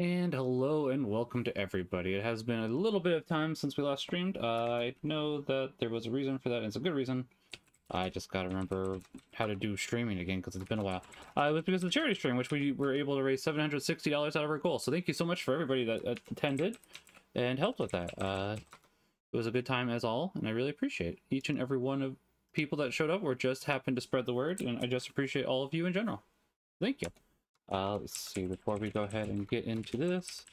And hello and welcome to everybody. It has been a little bit of time since we last streamed. I know that there was a reason for that, and it's a good reason. I just gotta remember how to do streaming again because it's been a while. It was because of the charity stream, which we were able to raise $760 out of our goal. So thank you so much for everybody that attended and helped with that. It was a good time as all, and I really appreciate each and every one of people that showed up or just happened to spread the word, and I just appreciate all of you in general. Thank you. Let's see, before we go ahead and get into this,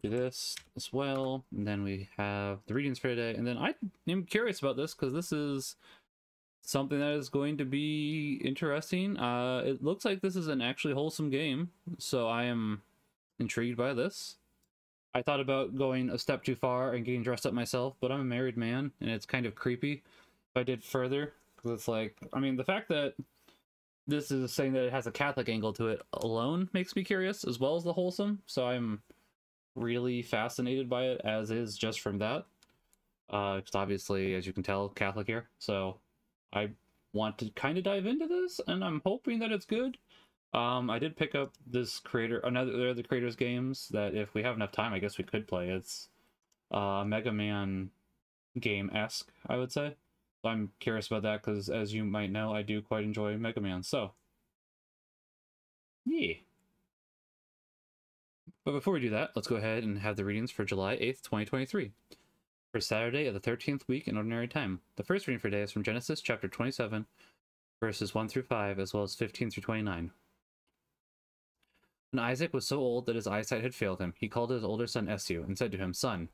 do this as well, and then we have the readings for today, and then I am curious about this because this is something that is going to be interesting. It looks like this is an actually wholesome game, so I am intrigued by this. I thought about going a step too far and getting dressed up myself, but I'm a married man, and it's kind of creepy if I did further, because it's like, I mean, the fact that this is saying that it has a Catholic angle to it alone makes me curious, as well as the wholesome, so I'm really fascinated by it, as is just from that. It's obviously, as you can tell, Catholic here, so I want to kind of dive into this, and I'm hoping that it's good. I did pick up this creator, the creator's games that if we have enough time, I guess we could play. It's Mega Man game-esque, I would say. I'm curious about that because, as you might know, I do quite enjoy Mega Man, so. Yeah. But before we do that, let's go ahead and have the readings for July 8th, 2023. For Saturday of the 13th week in Ordinary Time. The first reading for today is from Genesis chapter 27, verses 1 through 5, as well as 15 through 29. When Isaac was so old that his eyesight had failed him, he called his older son Esau and said to him, "Son."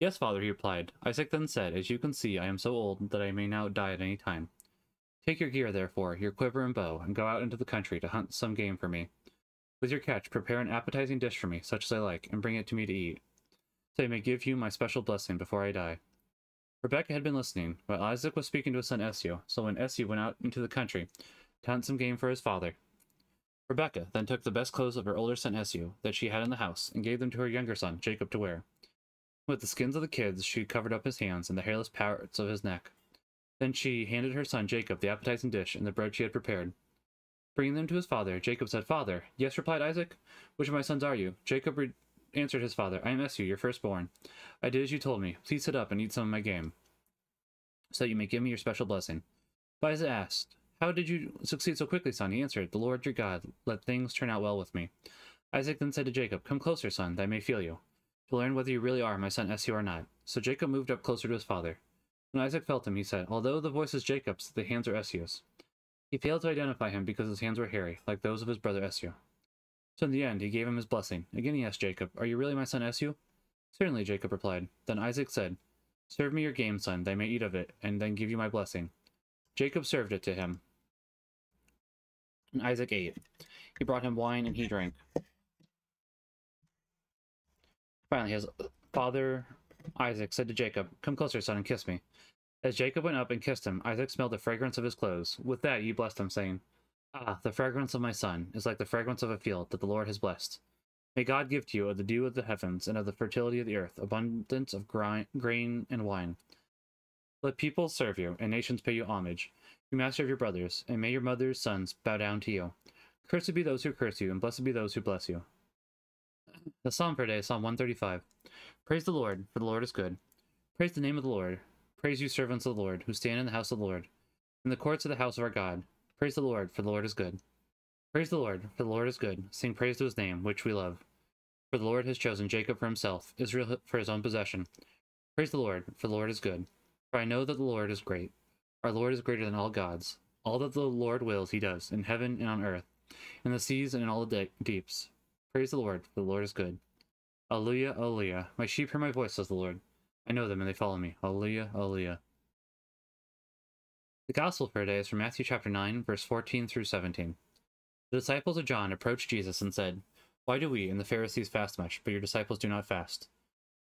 "Yes, father," he replied. Isaac then said, "As you can see, I am so old that I may now die at any time. Take your gear, therefore, your quiver and bow, and go out into the country to hunt some game for me. With your catch, prepare an appetizing dish for me, such as I like, and bring it to me to eat, so I may give you my special blessing before I die." Rebekah had been listening, while Isaac was speaking to his son Esau, so when Esau went out into the country to hunt some game for his father, Rebekah then took the best clothes of her older son Esau that she had in the house, and gave them to her younger son Jacob to wear. With the skins of the kids, she covered up his hands and the hairless parts of his neck. Then she handed her son Jacob the appetizing dish and the bread she had prepared. Bringing them to his father, Jacob said, "Father." "Yes," replied Isaac. "Which of my sons are you?" Jacob answered his father, "I am Esau, your firstborn. I did as you told me. Please sit up and eat some of my game, so you may give me your special blessing." But Isaac asked, "How did you succeed so quickly, son?" He answered, "The Lord your God let things turn out well with me." Isaac then said to Jacob, "Come closer, son, that I may feel you, to learn whether you really are my son Esau or not." So Jacob moved up closer to his father. When Isaac felt him, he said, "Although the voice is Jacob's, the hands are Esau's." He failed to identify him because his hands were hairy, like those of his brother Esau. So in the end, he gave him his blessing. Again he asked Jacob, "Are you really my son Esau?" "Certainly," Jacob replied. Then Isaac said, "Serve me your game, son, that I may eat of it, and then give you my blessing." Jacob served it to him, and Isaac ate. He brought him wine, and he drank. Finally, his father Isaac said to Jacob, "Come closer, son, and kiss me." As Jacob went up and kissed him, Isaac smelled the fragrance of his clothes. With that, he blessed him, saying, "Ah, the fragrance of my son is like the fragrance of a field that the Lord has blessed. May God give to you of the dew of the heavens and of the fertility of the earth, abundance of grain and wine. Let people serve you, and nations pay you homage. You master of your brothers, and may your mother's sons bow down to you. Cursed be those who curse you, and blessed be those who bless you." The psalm for today is Psalm 135. Praise the Lord, for the Lord is good. Praise the name of the Lord. Praise you, servants of the Lord, who stand in the house of the Lord, in the courts of the house of our God. Praise the Lord, for the Lord is good. Praise the Lord, for the Lord is good. Sing praise to his name, which we love. For the Lord has chosen Jacob for himself, Israel for his own possession. Praise the Lord, for the Lord is good. For I know that the Lord is great. Our Lord is greater than all gods. All that the Lord wills, he does, in heaven and on earth, in the seas and in all the deeps. Praise the Lord, for the Lord is good. Alleluia, alleluia. My sheep hear my voice, says the Lord. I know them, and they follow me. Alleluia, alleluia. The Gospel for today is from Matthew chapter 9, verse 14 through 17. The disciples of John approached Jesus and said, "Why do we and the Pharisees fast much, but your disciples do not fast?"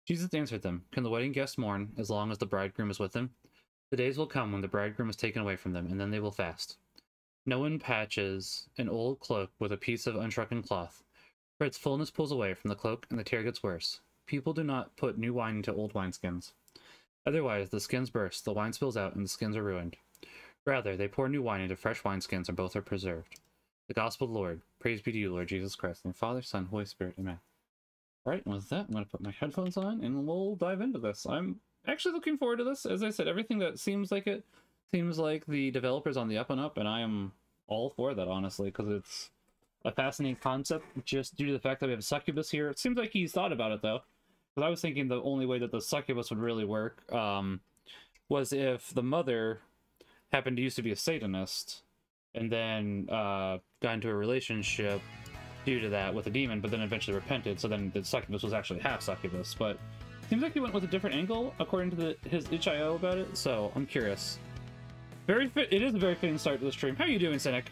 Jesus answered them, "Can the wedding guests mourn as long as the bridegroom is with them? The days will come when the bridegroom is taken away from them, and then they will fast. No one patches an old cloak with a piece of unshrunken cloth, for its fullness pulls away from the cloak, and the tear gets worse. People do not put new wine into old wineskins. Otherwise, the skins burst, the wine spills out, and the skins are ruined. Rather, they pour new wine into fresh wineskins, and both are preserved." The Gospel of the Lord. Praise be to you, Lord Jesus Christ, and Father, Son, Holy Spirit. Amen. Right, and with that, I'm going to put my headphones on and we'll dive into this. I'm actually looking forward to this. As I said, everything that seems like it seems like the developers on the up and up, and I am all for that, honestly, because it's a fascinating concept just due to the fact that we have a succubus here. It seems like he's thought about it, though, because I was thinking the only way that the succubus would really work was if the mother happened to used to be a Satanist and then got into a relationship due to that with a demon, but then eventually repented, so then the succubus was actually half succubus. But seems like he went with a different angle according to his itch.io about it, so I'm curious. It is a very fitting start to the stream. How are you doing, Cynic?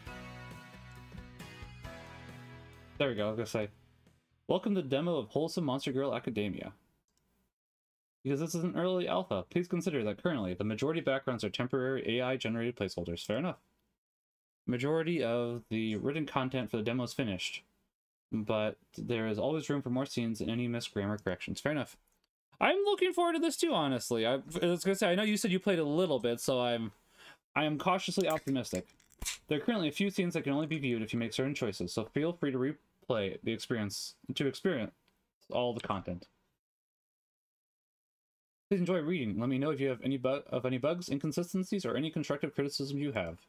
There we go. I was gonna say, welcome to the demo of Wholesome Monster Girl Academia. Because this is an early alpha, please consider that currently the majority of backgrounds are temporary AI-generated placeholders. Fair enough. Majority of the written content for the demo is finished, but there is always room for more scenes and any missed grammar corrections. Fair enough. I'm looking forward to this too, honestly. I was gonna say, I know you said you played a little bit, so I am cautiously optimistic. There are currently a few scenes that can only be viewed if you make certain choices, so feel free to replay the experience to experience all the content. Please enjoy reading. Let me know if you have any bugs, inconsistencies, or any constructive criticism you have. If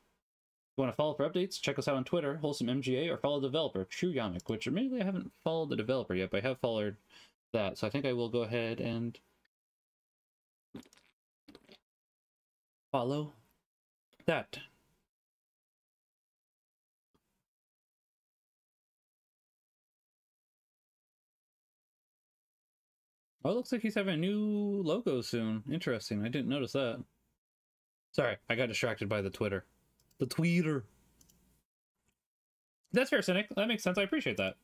you want to follow for updates, check us out on Twitter, WholesomeMGA, or follow the developer, TrueYanic, which admittedly I haven't followed the developer yet, but I have followed that, so I think I will go ahead and follow that. Oh, it looks like he's having a new logo soon. Interesting. I didn't notice that. Sorry, I got distracted by the Twitter. The tweeter. That's fair, Cynic. That makes sense. I appreciate that.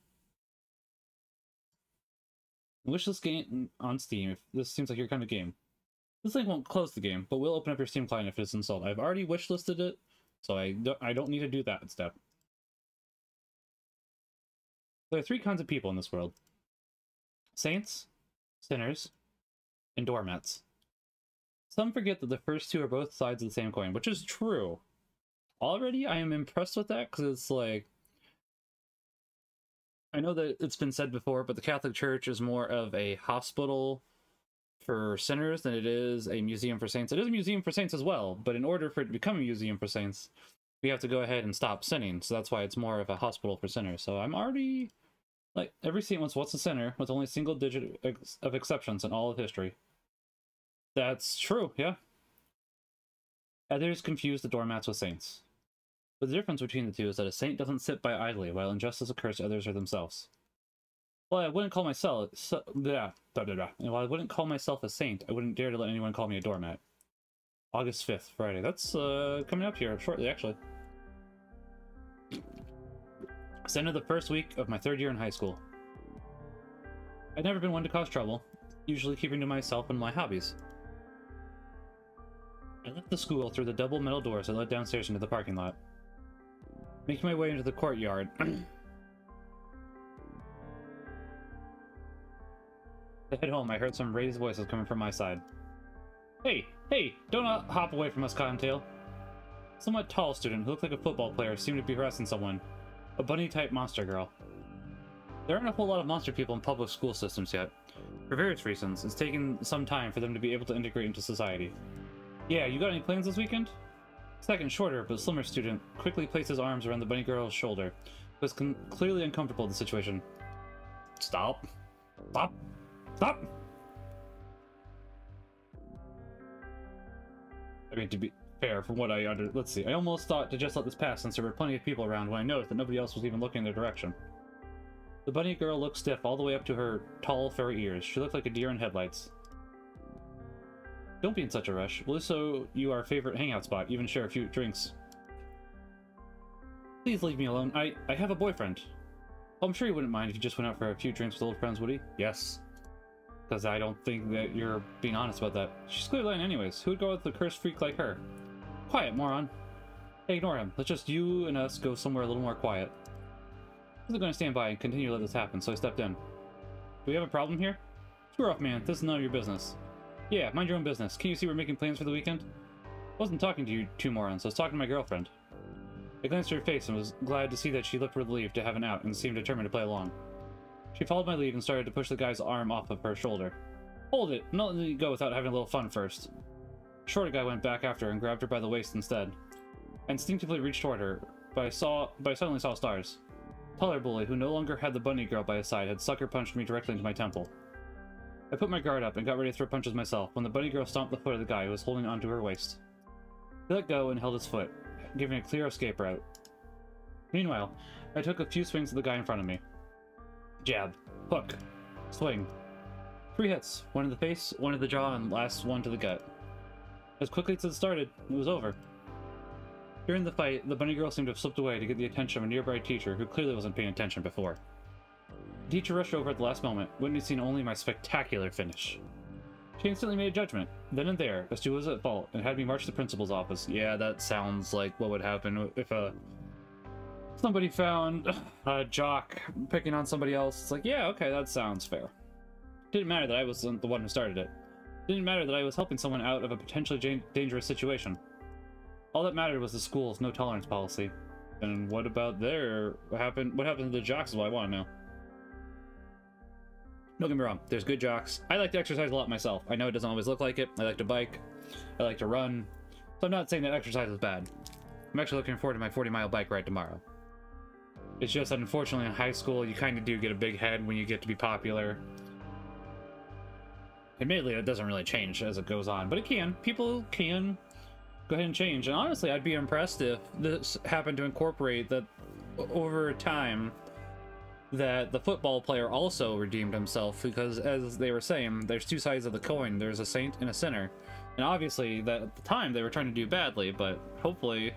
Wish this game on Steam if this seems like your kind of game. This link won't close the game, but will open up your Steam client if it's installed. I've already wishlisted it, so I don't need to do that step. There are three kinds of people in this world. Saints, sinners, and doormats. Some forget that the first two are both sides of the same coin, which is true. Already, I am impressed with that, because it's like, I know that it's been said before, but the Catholic Church is more of a hospital for sinners than it is a museum for saints. It is a museum for saints as well, but in order for it to become a museum for saints, we have to go ahead and stop sinning, so that's why it's more of a hospital for sinners. So I'm already... like, every saint was once a sinner, with only single-digit of exceptions in all of history. That's true, yeah. Others confuse the doormats with saints. But the difference between the two is that a saint doesn't sit by idly, while injustice occurs to others or themselves. While I wouldn't call myself... And while I wouldn't call myself a saint, I wouldn't dare to let anyone call me a doormat. August 5th, Friday. That's coming up here shortly, actually. It's the end of the first week of my third year in high school. I'd never been one to cause trouble, usually keeping to myself and my hobbies. I left the school through the double metal doors that led downstairs into the parking lot, making my way into the courtyard. To head home, I heard some raised voices coming from my side. Hey, hey, don't hop away from us, Cottontail. A somewhat tall student who looked like a football player seemed to be harassing someone. A bunny-type monster girl. There aren't a whole lot of monster people in public school systems yet. For various reasons, it's taken some time for them to be able to integrate into society. Yeah, you got any plans this weekend? Second, shorter but slimmer student quickly placed his arms around the bunny girl's shoulder, who was clearly uncomfortable with the situation. Stop. Stop. Stop! I mean, to be fair, from what I let's see, I almost thought to just let this pass since there were plenty of people around when I noticed that nobody else was even looking in their direction. The bunny girl looked stiff all the way up to her tall, furry ears. She looked like a deer in headlights. Don't be in such a rush. We'll also you our favorite hangout spot, even share a few drinks. Please leave me alone. I have a boyfriend. Well, I'm sure you wouldn't mind if you just went out for a few drinks with old friends, would he? Yes. Because I don't think that you're being honest about that. She's clearly lying anyways. Who would go with a cursed freak like her? Quiet, moron. Hey, ignore him. Let's just you and us go somewhere a little more quiet. I wasn't going to stand by and continue to let this happen, so I stepped in. Do we have a problem here? Screw off, man. This is none of your business. Yeah, mind your own business. Can you see we're making plans for the weekend? I wasn't talking to you two morons. I was talking to my girlfriend. I glanced at her face and was glad to see that she looked relieved to have an out and seemed determined to play along. She followed my lead and started to push the guy's arm off of her shoulder. Hold it! I'm not letting you go without having a little fun first. The shorter guy went back after her and grabbed her by the waist instead. I instinctively reached toward her, but I suddenly saw stars. Taller bully, who no longer had the bunny girl by his side, had sucker punched me directly into my temple. I put my guard up and got ready to throw punches myself when the bunny girl stomped the foot of the guy who was holding onto her waist. He let go and held his foot, giving a clear escape route. Meanwhile, I took a few swings at the guy in front of me. Jab. Hook. Swing. 3 hits. 1 in the face, 1 to the jaw, and last 1 to the gut. As quickly as it started, it was over. During the fight, the bunny girl seemed to have slipped away to get the attention of a nearby teacher who clearly wasn't paying attention before. The teacher rushed over at the last moment, witnessing only my spectacular finish. She instantly made a judgment, then and there, as to who was at fault, and had me march to the principal's office. Yeah, that sounds like what would happen if somebody found a jock picking on somebody else. It's like, yeah, okay, that sounds fair. Didn't matter that I wasn't the one who started it. Didn't matter that I was helping someone out of a potentially dangerous situation. All that mattered was the school's no-tolerance policy. And what about there? What happened to the jocks is what I want to know. Don't get me wrong, there's good jocks. I like to exercise a lot myself. I know it doesn't always look like it. I like to bike. I like to run. So I'm not saying that exercise is bad. I'm actually looking forward to my 40-mile bike ride tomorrow. It's just that unfortunately in high school, you kind of do get a big head when you get to be popular. Admittedly, that doesn't really change as it goes on, but it can. People can go ahead and change, and honestly, I'd be impressed if this happened to incorporate that over time that the football player also redeemed himself, because as they were saying, there's two sides of the coin. There's a saint and a sinner, and obviously that at the time they were trying to do badly, but hopefully, I'm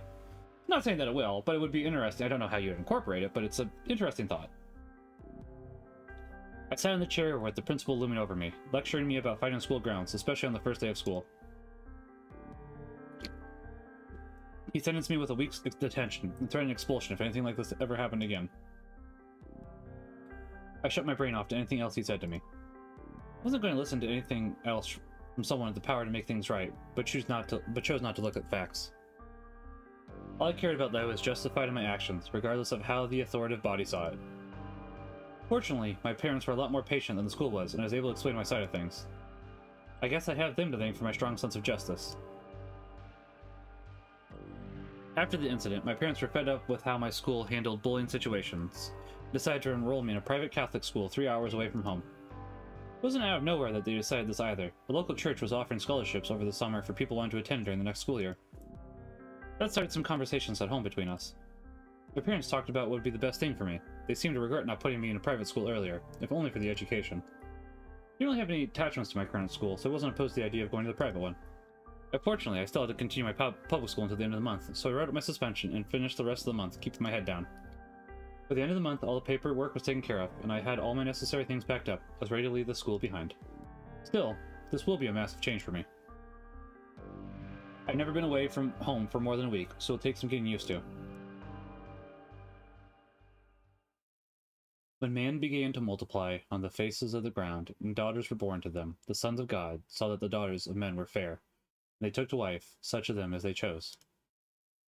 not saying that it will, but it would be interesting. I don't know how you'd incorporate it, but it's an interesting thought. I sat in the chair with the principal looming over me, lecturing me about fighting on school grounds, especially on the first day of school. He sentenced me with a week's detention and threatened expulsion if anything like this ever happened again. I shut my brain off to anything else he said to me. I wasn't going to listen to anything else from someone with the power to make things right, but chose not to look at facts. All I cared about though was justified in my actions, regardless of how the authoritative body saw it. Fortunately, my parents were a lot more patient than the school was, and I was able to explain my side of things. I guess I have them to thank for my strong sense of justice. After the incident, my parents were fed up with how my school handled bullying situations, decided to enroll me in a private Catholic school 3 hours away from home. It wasn't out of nowhere that they decided this either. The local church was offering scholarships over the summer for people wanting to attend during the next school year. That started some conversations at home between us. My parents talked about what would be the best thing for me. They seemed to regret not putting me in a private school earlier, if only for the education. I didn't really have any attachments to my current school, so I wasn't opposed to the idea of going to the private one. Unfortunately, I still had to continue my public school until the end of the month, so I wrote up my suspension and finished the rest of the month, keeping my head down. By the end of the month, all the paperwork was taken care of, and I had all my necessary things packed up. I was ready to leave the school behind. Still, this will be a massive change for me. I've never been away from home for more than a week, so it'll take some getting used to. When man began to multiply on the faces of the ground, and daughters were born to them, the sons of God saw that the daughters of men were fair, and they took to wife such of them as they chose.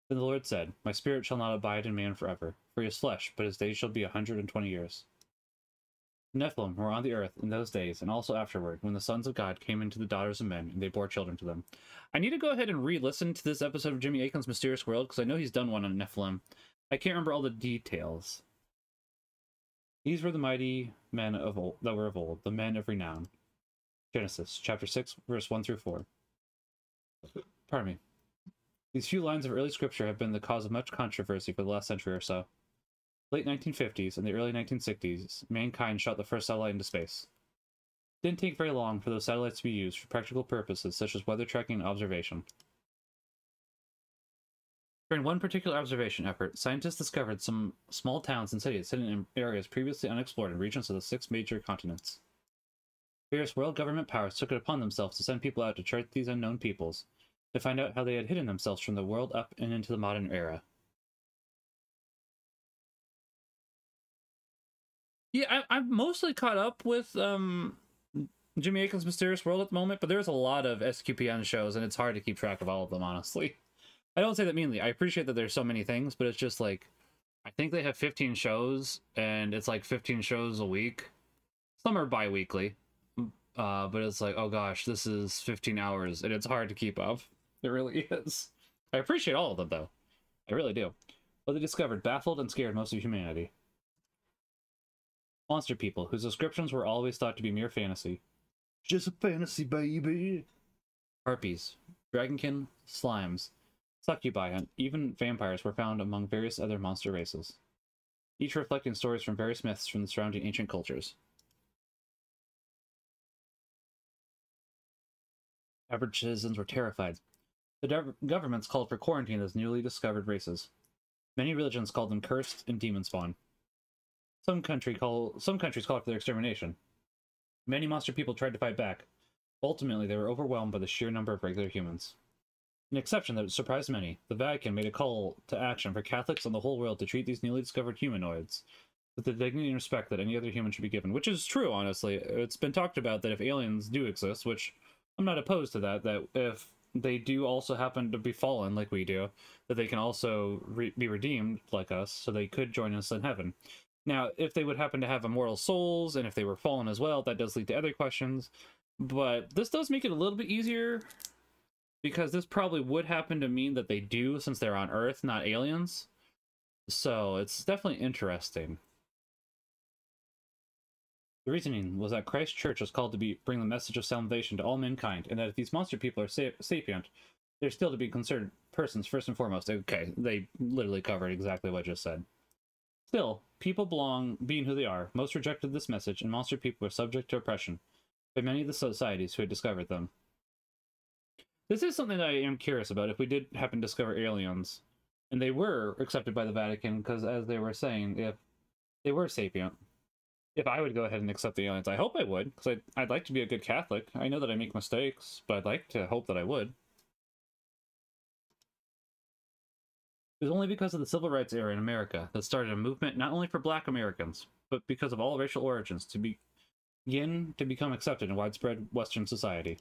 Then the Lord said, My spirit shall not abide in man forever, for he is flesh, but his days shall be 120 years. The Nephilim were on the earth in those days, and also afterward, when the sons of God came into the daughters of men, and they bore children to them. I need to go ahead and re-listen to this episode of Jimmy Akin's Mysterious World, because I know he's done one on Nephilim. I can't remember all the details. These were the mighty men of old, that were of old, the men of renown. Genesis, chapter 6, verse 1 through 4. Pardon me. These few lines of early scripture have been the cause of much controversy for the last century or so. Late 1950s and the early 1960s, mankind shot the first satellite into space. It didn't take very long for those satellites to be used for practical purposes such as weather tracking and observation. During one particular observation effort, scientists discovered some small towns and cities hidden in areas previously unexplored in regions of the 6 major continents. Various world government powers took it upon themselves to send people out to chart these unknown peoples, to find out how they had hidden themselves from the world up and into the modern era. Yeah, I'm mostly caught up with Jimmy Akin's Mysterious World at the moment, but there's a lot of SQPN shows, and it's hard to keep track of all of them, honestly. I don't say that meanly. I appreciate that there's so many things, but it's just like, I think they have 15 shows, and it's like 15 shows a week. Some are bi-weekly, but it's like, oh gosh, this is 15 hours, and it's hard to keep up. It really is. I appreciate all of them, though. I really do. But they discovered baffled and scared most of humanity. Monster people, whose descriptions were always thought to be mere fantasy. Just a fantasy, baby! Harpies, dragonkin, slimes, succubi, and even vampires were found among various other monster races, each reflecting stories from various myths from the surrounding ancient cultures. Average citizens were terrified. The governments called for quarantine as newly discovered races. Many religions called them cursed and demon spawn. Some countries called for their extermination. Many monster people tried to fight back. Ultimately, they were overwhelmed by the sheer number of regular humans. An exception that surprised many, the Vatican made a call to action for Catholics and the whole world to treat these newly discovered humanoids with the dignity and respect that any other human should be given. Which is true, honestly. It's been talked about that if aliens do exist, which I'm not opposed to that, that if they do also happen to be fallen like we do, that they can also be redeemed like us, so they could join us in heaven. Now, if they would happen to have immortal souls, and if they were fallen as well, that does lead to other questions. But this does make it a little bit easier, because this probably would happen to mean that they do, since they're on Earth, not aliens. So it's definitely interesting. The reasoning was that Christ's church was called to bring the message of salvation to all mankind, and that if these monster people are sapient, they're still to be considered persons first and foremost. Okay, they literally covered exactly what I just said. Still, people belong, being who they are, most rejected this message, and monster people were subject to oppression by many of the societies who had discovered them. This is something that I am curious about, if we did happen to discover aliens, and they were accepted by the Vatican, because as they were saying, if they were sapient, if I would go ahead and accept the aliens, I hope I would, because I'd like to be a good Catholic. I know that I make mistakes, but I'd like to hope that I would. It was only because of the Civil Rights era in America that started a movement not only for Black Americans, but because of all racial origins to begin to become accepted in widespread Western society.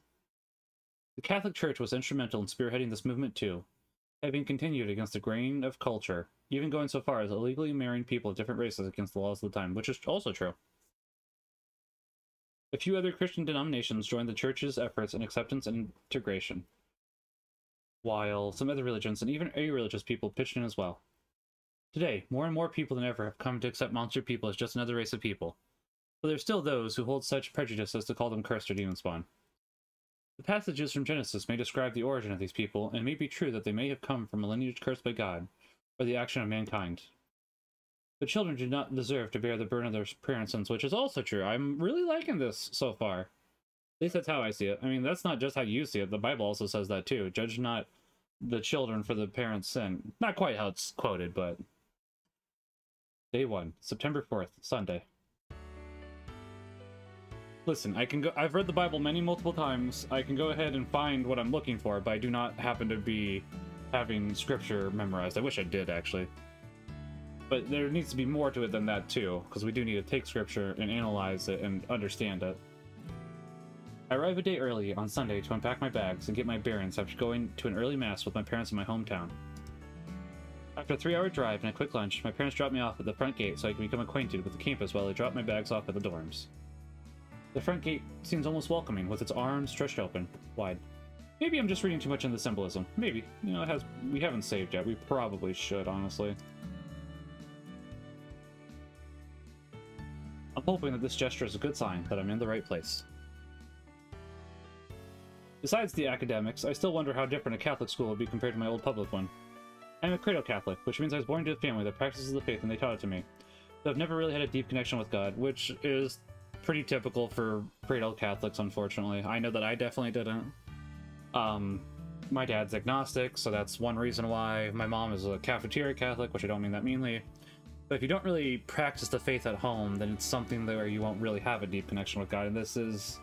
The Catholic Church was instrumental in spearheading this movement too, having continued against the grain of culture, even going so far as illegally marrying people of different races against the laws of the time, which is also true. A few other Christian denominations joined the Church's efforts in acceptance and integration, while some other religions and even a-religious people pitched in as well. Today, more and more people than ever have come to accept monster people as just another race of people, but there are still those who hold such prejudice as to call them cursed or demon spawn. The passages from Genesis may describe the origin of these people, and it may be true that they may have come from a lineage cursed by God, or the action of mankind. The children do not deserve to bear the burden of their parents' sins, which is also true. I'm really liking this so far. At least that's how I see it. I mean, that's not just how you see it. The Bible also says that, too. Judge not the children for the parents' sin. Not quite how it's quoted, but... Day 1, September 4th, Sunday. Listen, I can go... I've read the Bible multiple times. I can go ahead and find what I'm looking for, but I do not happen to be having scripture memorized. I wish I did, actually. But there needs to be more to it than that, too, because we do need to take scripture and analyze it and understand it. I arrive a day early on Sunday to unpack my bags and get my bearings after going to an early mass with my parents in my hometown. After a 3-hour drive and a quick lunch, my parents dropped me off at the front gate so I can become acquainted with the campus while I drop my bags off at the dorms. The front gate seems almost welcoming, with its arms stretched open, wide. Maybe I'm just reading too much into the symbolism. Maybe. You know, we haven't saved yet. We probably should, honestly. I'm hoping that this gesture is a good sign that I'm in the right place. Besides the academics, I still wonder how different a Catholic school would be compared to my old public one. I am a cradle Catholic, which means I was born into a family that practices the faith and they taught it to me. So I've never really had a deep connection with God, which is pretty typical for cradle Catholics, unfortunately. I know that I definitely didn't. My dad's agnostic, so that's one reason why. My mom is a cafeteria Catholic, which I don't mean that meanly. But if you don't really practice the faith at home, then it's something where you won't really have a deep connection with God, and this is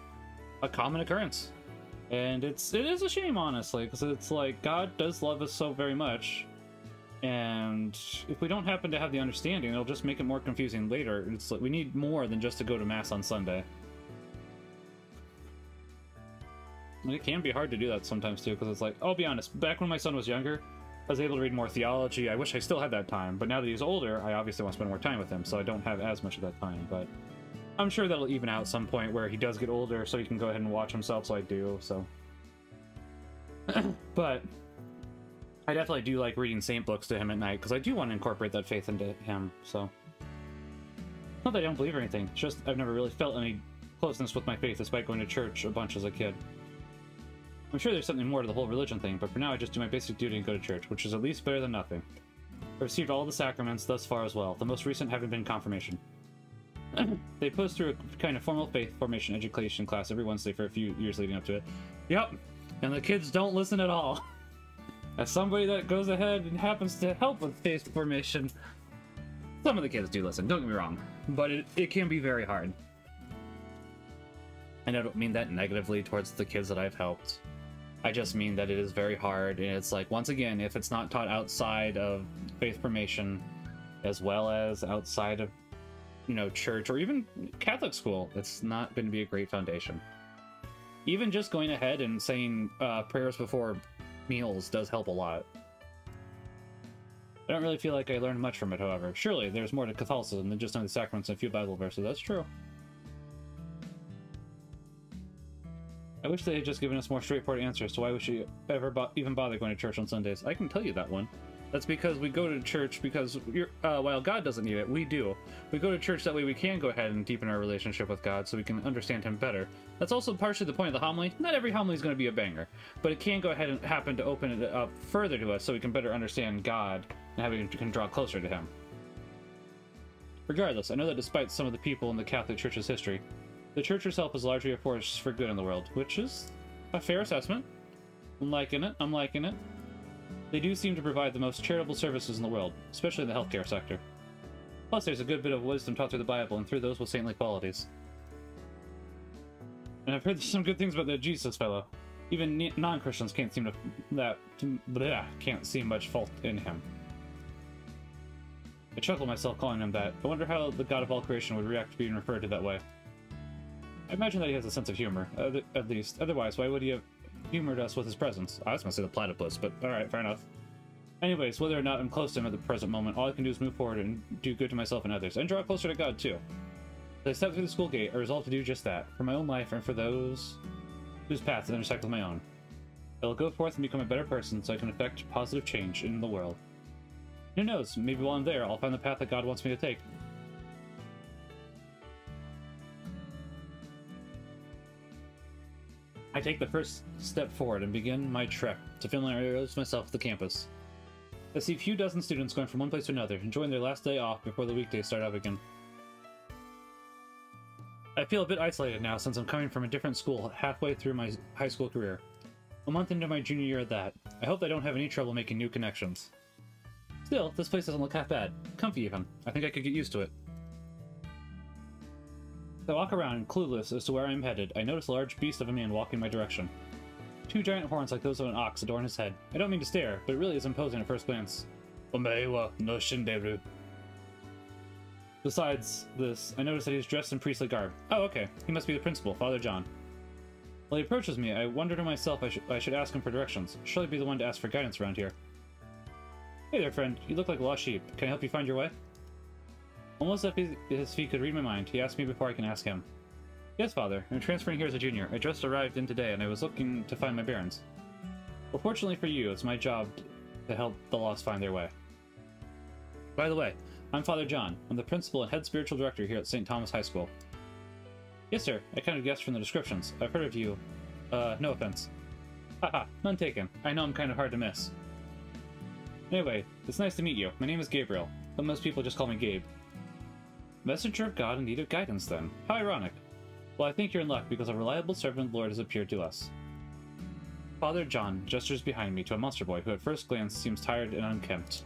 a common occurrence. And it is a shame, honestly, because it's like, God does love us so very much, and if we don't happen to have the understanding, it'll just make it more confusing later. It's like, we need more than just to go to Mass on Sunday. And it can be hard to do that sometimes, too, because it's like, I'll be honest, back when my son was younger, I was able to read more theology. I wish I still had that time, but now that he's older, I obviously want to spend more time with him, so I don't have as much of that time, but I'm sure that'll even out some point where he does get older, so he can go ahead and watch himself like I do, so. But I definitely do like reading saint books to him at night, because I do want to incorporate that faith into him, so. Not that I don't believe or anything, it's just I've never really felt any closeness with my faith despite going to church a bunch as a kid. I'm sure there's something more to the whole religion thing, but for now I just do my basic duty and go to church, which is at least better than nothing. I've received all the sacraments thus far as well, the most recent having been confirmation. They post through a kind of formal faith formation education class every Wednesday for a few years leading up to it. Yep, and the kids don't listen at all. As somebody that goes ahead and happens to help with faith formation, some of the kids do listen, don't get me wrong, but it can be very hard. And I don't mean that negatively towards the kids that I've helped. I just mean that it is very hard, and it's like, once again, if it's not taught outside of faith formation, as well as outside of, you know, church or even Catholic school, it's not going to be a great foundation. Even just going ahead and saying prayers before meals does help a lot. I don't really feel like I learned much from it, however. Surely there's more to Catholicism than just knowing the sacraments and a few Bible verses. That's true. I wish they had just given us more straightforward answers to why we should ever even bother going to church on Sundays. I can tell you that one. That's because we go to church because, while God doesn't need it, we do. We go to church that way we can go ahead and deepen our relationship with God so we can understand Him better. That's also partially the point of the homily. Not every homily is going to be a banger, but it can go ahead and happen to open it up further to us so we can better understand God and how we can draw closer to Him. Regardless, I know that despite some of the people in the Catholic Church's history, the Church herself is largely a force for good in the world, which is a fair assessment. I'm liking it. I'm liking it. They do seem to provide the most charitable services in the world, especially in the healthcare sector. Plus, there's a good bit of wisdom taught through the Bible and through those with saintly qualities. And I've heard some good things about the Jesus fellow. Even non-Christians can't seem can't see much fault in him. I chuckle myself calling him that. I wonder how the God of all creation would react to being referred to that way. I imagine that he has a sense of humor, at least. Otherwise, why would he have humored us with his presence? I was gonna say the platypus, but alright, fair enough. Anyways, whether or not I'm close to him at the present moment, all I can do is move forward and do good to myself and others, and draw closer to God, too. As I step through the school gate, I resolve to do just that, for my own life and for those whose paths intersect with my own. I will go forth and become a better person so I can effect positive change in the world. Who knows, maybe while I'm there, I'll find the path that God wants me to take. I take the first step forward and begin my trek to familiarize myself with the campus. I see a few dozen students going from one place to another, enjoying their last day off before the weekdays start up again. I feel a bit isolated now since I'm coming from a different school halfway through my high school career. A month into my junior year at that, I hope I don't have any trouble making new connections. Still, this place doesn't look half bad. Comfy even. I think I could get used to it. As I walk around, clueless as to where I am headed, I notice a large beast of a man walking my direction. Two giant horns like those of an ox adorn his head. I don't mean to stare, but it really is imposing at first glance. Besides this, I notice that he's dressed in priestly garb. Oh, okay. He must be the principal, Father John. While he approaches me, I wonder to myself I should ask him for directions. Surely be the one to ask for guidance around here. Hey there, friend. You look like a lost sheep. Can I help you find your way? Almost as if his feet could read my mind, he asked me before I can ask him. Yes, Father. I'm transferring here as a junior. I just arrived in today, and I was looking to find my bearings. Well, fortunately for you, it's my job to help the lost find their way. By the way, I'm Father John. I'm the principal and head spiritual director here at St. Thomas High School. Yes, sir. I kind of guessed from the descriptions. I've heard of you. No offense. Haha, none taken. I know I'm kind of hard to miss. Anyway, it's nice to meet you. My name is Gabriel, but most people just call me Gabe. Messenger of God in need of guidance, then. How ironic. Well, I think you're in luck, because a reliable servant of the Lord has appeared to us. Father John gestures behind me to a monster boy who at first glance seems tired and unkempt.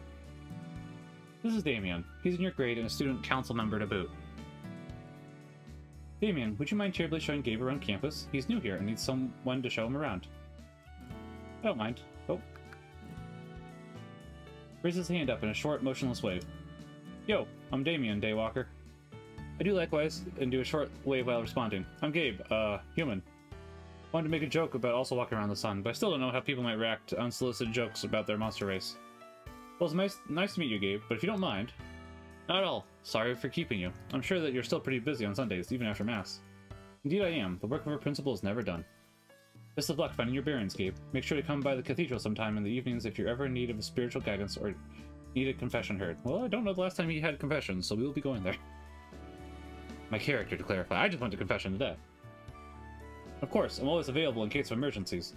This is Damien. He's in your grade and a student council member to boot. Damien, would you mind cheerfully showing Gabe around campus? He's new here and needs someone to show him around. I don't mind. Oh. Raises his hand up in a short, motionless wave. Yo, I'm Damien Daywalker. I do likewise, and do a short wave while responding. I'm Gabe, human. Wanted to make a joke about also walking around the sun, but I still don't know how people might react to unsolicited jokes about their monster race. Well, it's nice to meet you, Gabe, but if you don't mind... Not at all. Sorry for keeping you. I'm sure that you're still pretty busy on Sundays, even after Mass. Indeed I am. The work of a principal is never done. Best of luck finding your bearings, Gabe. Make sure to come by the cathedral sometime in the evenings if you're ever in need of spiritual guidance or need a confession heard. Well, I don't know the last time he had confessions, so we will be going there. My character, to clarify. I just went to confession today. Of course, I'm always available in case of emergencies.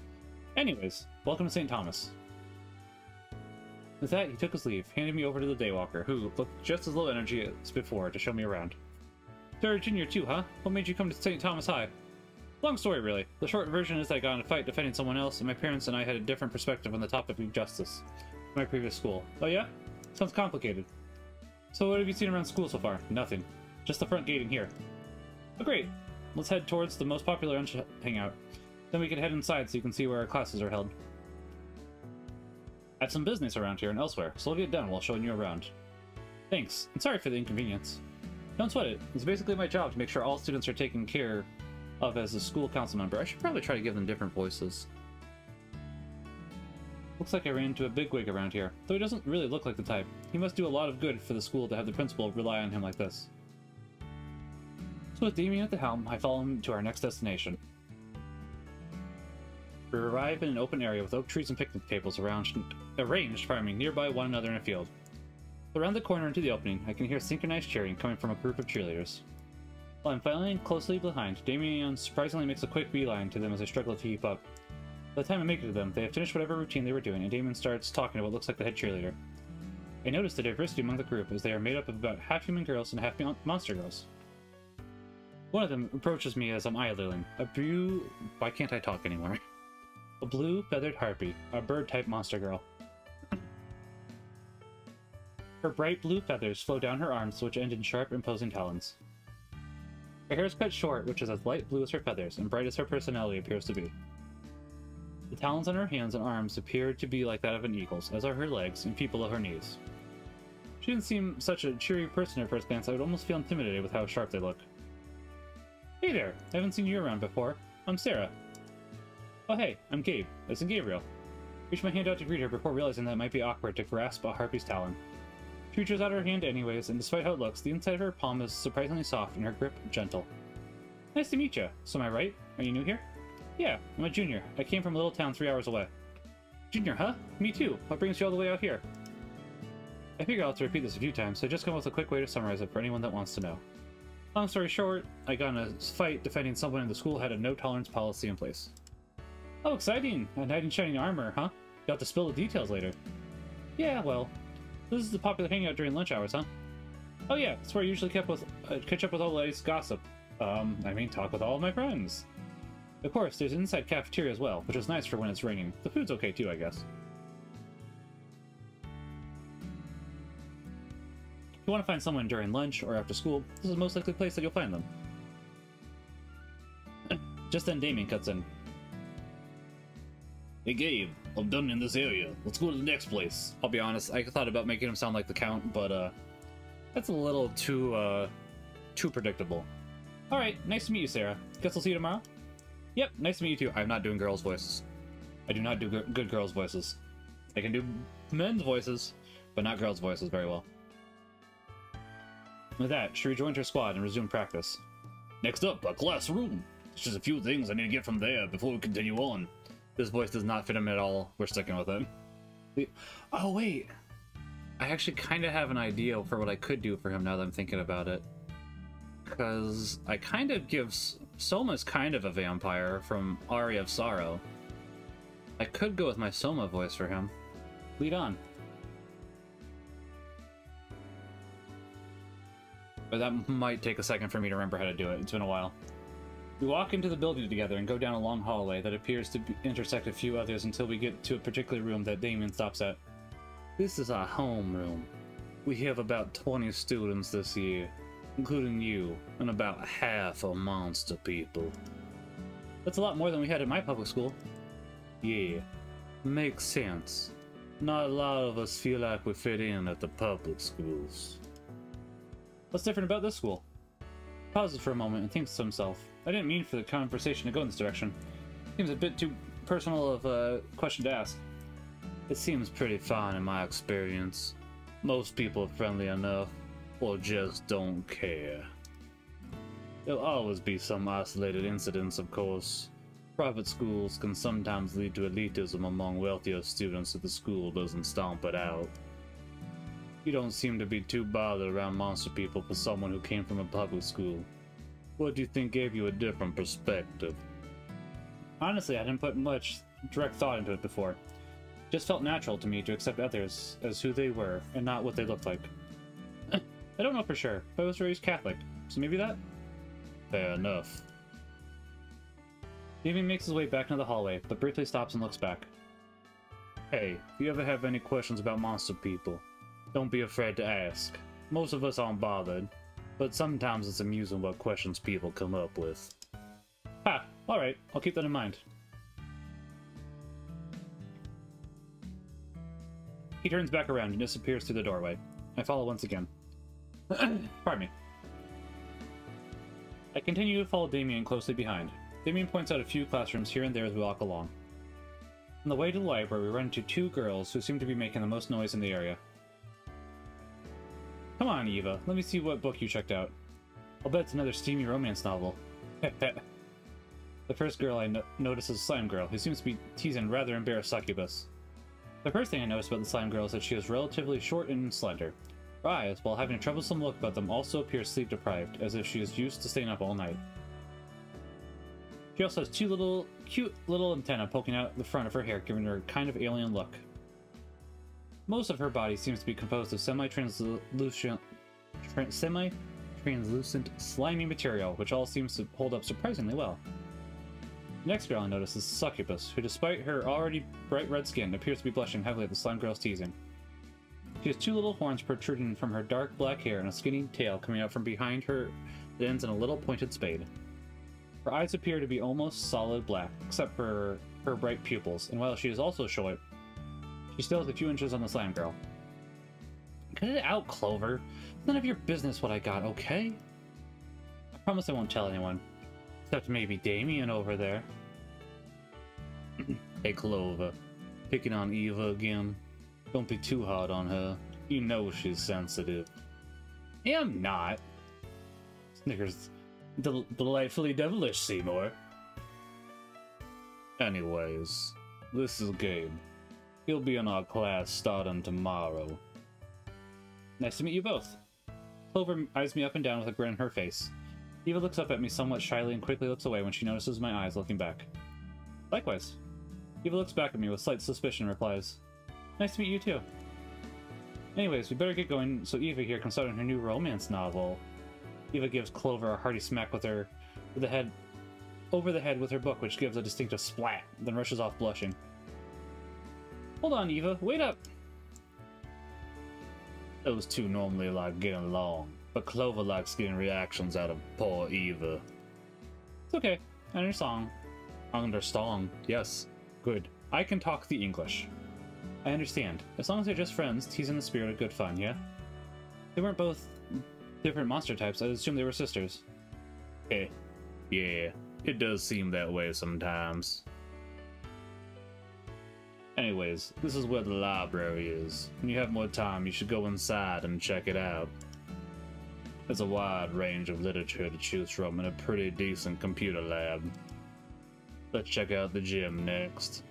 Anyways, welcome to St. Thomas. With that, he took his leave, handing me over to the Daywalker, who looked just as low energy as before, to show me around. Sarah Jr. too, huh? What made you come to St. Thomas High? Long story, really. The short version is I got in a fight defending someone else, and my parents and I had a different perspective on the topic of justice from my previous school. Oh yeah? Sounds complicated. So what have you seen around school so far? Nothing. Just the front gate in here. Oh great! Let's head towards the most popular lunch hangout. Then we can head inside so you can see where our classes are held. I have some business around here and elsewhere, so I'll get done while showing you around. Thanks, and sorry for the inconvenience. Don't sweat it. It's basically my job to make sure all students are taken care of as a school council member. I should probably try to give them different voices. Looks like I ran into a bigwig around here, though he doesn't really look like the type. He must do a lot of good for the school to have the principal rely on him like this. So with Damien at the helm, I follow him to our next destination. We arrive in an open area with oak trees and picnic tables arranged farming nearby one another in a field. Around the corner into the opening, I can hear synchronized cheering coming from a group of cheerleaders. While I'm following closely behind, Damien surprisingly makes a quick beeline to them as I struggle to keep up. By the time I make it to them, they have finished whatever routine they were doing, and Damien starts talking to what looks like the head cheerleader. I notice the diversity among the group, as they are made up of about half human girls and half monster girls. One of them approaches me as I'm idling. Why can't I talk anymore? A blue-feathered harpy, a bird-type monster girl. Her bright blue feathers flow down her arms, which end in sharp, imposing talons. Her hair is cut short, which is as light blue as her feathers, and bright as her personality appears to be. The talons on her hands and arms appear to be like that of an eagle's, as are her legs and feet below her knees. She didn't seem such a cheery person at first glance. I would almost feel intimidated with how sharp they look. Hey there! I haven't seen you around before. I'm Sarah. Oh hey, I'm Gabe. That's Gabriel. Reached my hand out to greet her before realizing that it might be awkward to grasp a harpy's talon. She reaches out her hand anyways, and despite how it looks, the inside of her palm is surprisingly soft and her grip gentle. Nice to meet you. So am I right? Are you new here? Yeah, I'm a junior. I came from a little town 3 hours away. Junior, huh? Me too. What brings you all the way out here? I figure I'll have to repeat this a few times, so just come up with a quick way to summarize it for anyone that wants to know. Long story short, I got in a fight defending someone in the school had a no-tolerance policy in place. Oh, exciting! A knight in shining armor, huh? You'll have to spill the details later. Yeah, well, this is the popular hangout during lunch hours, huh? Oh yeah, it's where I usually catch up with all the ladies' gossip. Talk with all of my friends. Of course, there's an inside cafeteria as well, which is nice for when it's raining. The food's okay too, I guess. If you want to find someone during lunch or after school, this is the most likely place that you'll find them. Just then Damien cuts in. Hey Gabe, I'm done in this area. Let's go to the next place. I'll be honest, I thought about making him sound like the Count, but that's a little too predictable. Alright, nice to meet you, Sarah. Guess I'll see you tomorrow? Yep, nice to meet you too. I'm not doing girls' voices. I do not do good girls' voices. I can do men's voices, but not girls' voices very well. With that, she rejoined her squad and resumed practice. Next up, a classroom. There's just a few things I need to get from there before we continue on. This voice does not fit him at all. We're sticking with it. Oh, wait. I actually kind of have an idea for what I could do for him now that I'm thinking about it. Because I kind of give... Soma's kind of a vampire from Aria of Sorrow. I could go with my Soma voice for him. Lead on. But that might take a second for me to remember how to do it. It's been a while. We walk into the building together and go down a long hallway that appears to intersect a few others until we get to a particular room that Damien stops at. This is our homeroom. We have about 20 students this year, including you, and about half are monster people. That's a lot more than we had at my public school. Yeah, makes sense. Not a lot of us feel like we fit in at the public schools. What's different about this school? He pauses for a moment and thinks to himself. I didn't mean for the conversation to go in this direction. Seems a bit too personal of a question to ask. It seems pretty fine in my experience. Most people are friendly enough. or just don't care. There'll always be some isolated incidents, of course. Private schools can sometimes lead to elitism among wealthier students if the school doesn't stomp it out. You don't seem to be too bothered around monster people for someone who came from a public school. What do you think gave you a different perspective? Honestly, I didn't put much direct thought into it before. It just felt natural to me to accept others as who they were and not what they looked like. I don't know for sure, but I was raised Catholic, so maybe that? Fair enough. Damien makes his way back into the hallway, but briefly stops and looks back. Hey, if you ever have any questions about monster people, don't be afraid to ask. Most of us aren't bothered, but sometimes it's amusing what questions people come up with. Ha! Alright, I'll keep that in mind. He turns back around and disappears through the doorway. I follow once again. Pardon me. I continue to follow Damien closely behind. Damien points out a few classrooms here and there as we walk along. On the way to the library, we run into two girls who seem to be making the most noise in the area. Come on, Eva, let me see what book you checked out. I'll bet it's another steamy romance novel. The first girl I notice is a slime girl, who seems to be teasing rather embarrassed succubus. The first thing I noticed about the slime girl is that she is relatively short and slender. Her eyes, while having a troublesome look about them, also appear sleep-deprived, as if she is used to staying up all night. She also has two cute little antennae poking out the front of her hair, giving her a kind of alien look. Most of her body seems to be composed of semi-translucent slimy material, which all seems to hold up surprisingly well. The next girl I notice is Succubus, who despite her already bright red skin, appears to be blushing heavily at the slime girl's teasing. She has two little horns protruding from her dark black hair and a skinny tail coming out from behind her that ends in a little pointed spade. Her eyes appear to be almost solid black, except for her bright pupils, and while she is also short, she still has a few inches on the slime girl. Cut it out, Clover. It's none of your business what I got, okay? I promise I won't tell anyone. Except maybe Damien over there. Hey, Clover. Picking on Eva again. Don't be too hard on her. You know she's sensitive. Yeah, I'm not. Snickers. Delightfully devilish, Seymour. Anyways, this is Gabe. He'll be in our class starting tomorrow. Nice to meet you both. Clover eyes me up and down with a grin on her face. Eva looks up at me somewhat shyly and quickly looks away when she notices my eyes looking back. Likewise. Eva looks back at me with slight suspicion and replies, nice to meet you too. Anyways, we better get going so Eva here can start on her new romance novel. Eva gives Clover a hearty smack over the head with her book, which gives a distinctive splat, then rushes off blushing. Hold on, Eva, wait up! Those two normally like getting along, but Clover likes getting reactions out of poor Eva. It's okay. Understand. Understand. Yes. Good. I can talk the English. I understand. As long as they're just friends, teasing the spirit of good fun, yeah? They weren't both different monster types. I assume they were sisters. Eh. Yeah. It does seem that way sometimes. Anyways, this is where the library is. When you have more time, you should go inside and check it out. There's a wide range of literature to choose from and a pretty decent computer lab. Let's check out the gym next.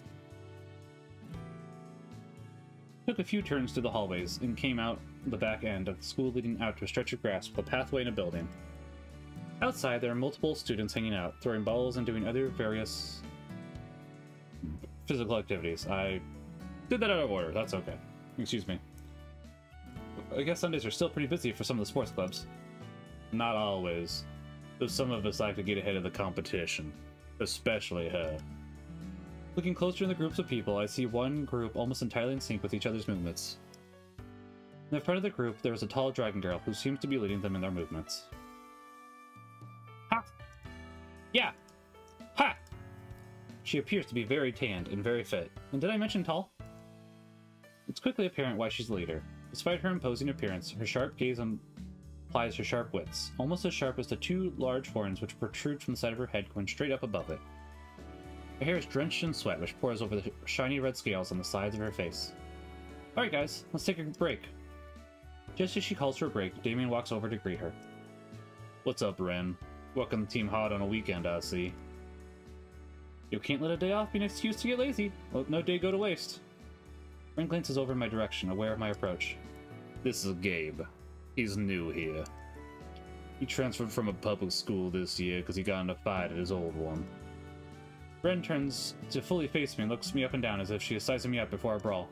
Took a few turns through the hallways and came out the back end of the school leading out to a stretch of grass with a pathway and a building. Outside, there are multiple students hanging out, throwing balls and doing other various physical activities. I did that out of order. That's okay. Excuse me. I guess Sundays are still pretty busy for some of the sports clubs. Not always. Though some of us like to get ahead of the competition. Especially her. Looking closer in the groups of people, I see one group almost entirely in sync with each other's movements. In the front of the group, there is a tall dragon girl who seems to be leading them in their movements. Ha! Yeah! Ha! She appears to be very tanned and very fit. And did I mention tall? It's quickly apparent why she's the leader. Despite her imposing appearance, her sharp gaze implies her sharp wits, almost as sharp as the two large horns which protrude from the side of her head going straight up above it. Her hair is drenched in sweat, which pours over the shiny red scales on the sides of her face. Alright guys, let's take a break. Just as she calls for a break, Damien walks over to greet her. What's up, Wren? Welcome to Team Hot on a weekend, I see. You can't let a day off be an excuse to get lazy. Let no day go to waste. Wren glances over in my direction, aware of my approach. This is Gabe. He's new here. He transferred from a public school this year because he got in a fight at his old one. Wren turns to fully face me and looks me up and down as if she is sizing me up before I brawl.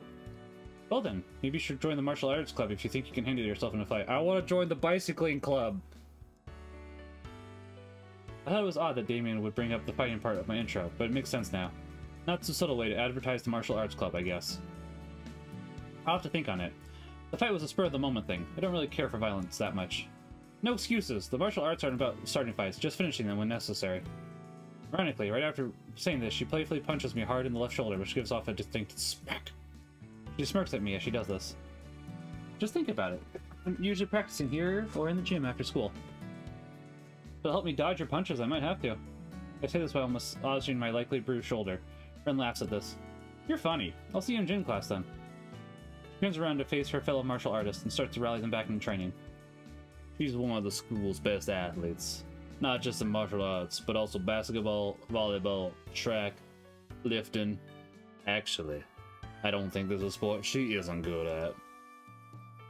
Well then, maybe you should join the martial arts club if you think you can handle yourself in a fight. I want to join the bicycling club! I thought it was odd that Damien would bring up the fighting part of my intro, but it makes sense now. Not so subtle way to advertise the martial arts club, I guess. I'll have to think on it. The fight was a spur-of-the-moment thing. I don't really care for violence that much. No excuses! The martial arts aren't about starting fights, just finishing them when necessary. Ironically, right after saying this, she playfully punches me hard in the left shoulder, which gives off a distinct smack. She smirks at me as she does this. Just think about it. I'm usually practicing here or in the gym after school. It'll help me dodge your punches, I might have to. I say this while massaging my likely bruised shoulder. Wren laughs at this. You're funny. I'll see you in gym class then. She turns around to face her fellow martial artists and starts to rally them back into training. She's one of the school's best athletes. Not just in martial arts, but also basketball, volleyball, track, lifting. Actually, I don't think there's a sport she isn't good at.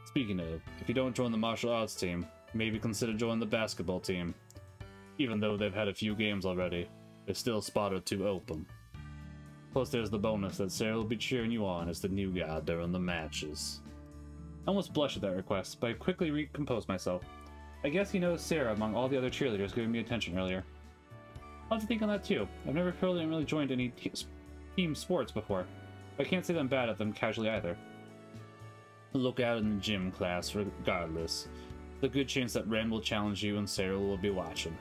Speaking of, if you don't join the martial arts team, maybe consider joining the basketball team. Even though they've had a few games already, there's still a spot or two open. Plus there's the bonus that Sarah will be cheering you on as the new guy during the matches. I almost blushed at that request, but I quickly recomposed myself. I guess he knows Sarah among all the other cheerleaders giving me attention earlier. I'll have to think on that too. I've never really joined any team sports before, but I can't say that I'm bad at them casually either. Look out in the gym class regardless. There's a good chance that Wren will challenge you and Sarah will be watching.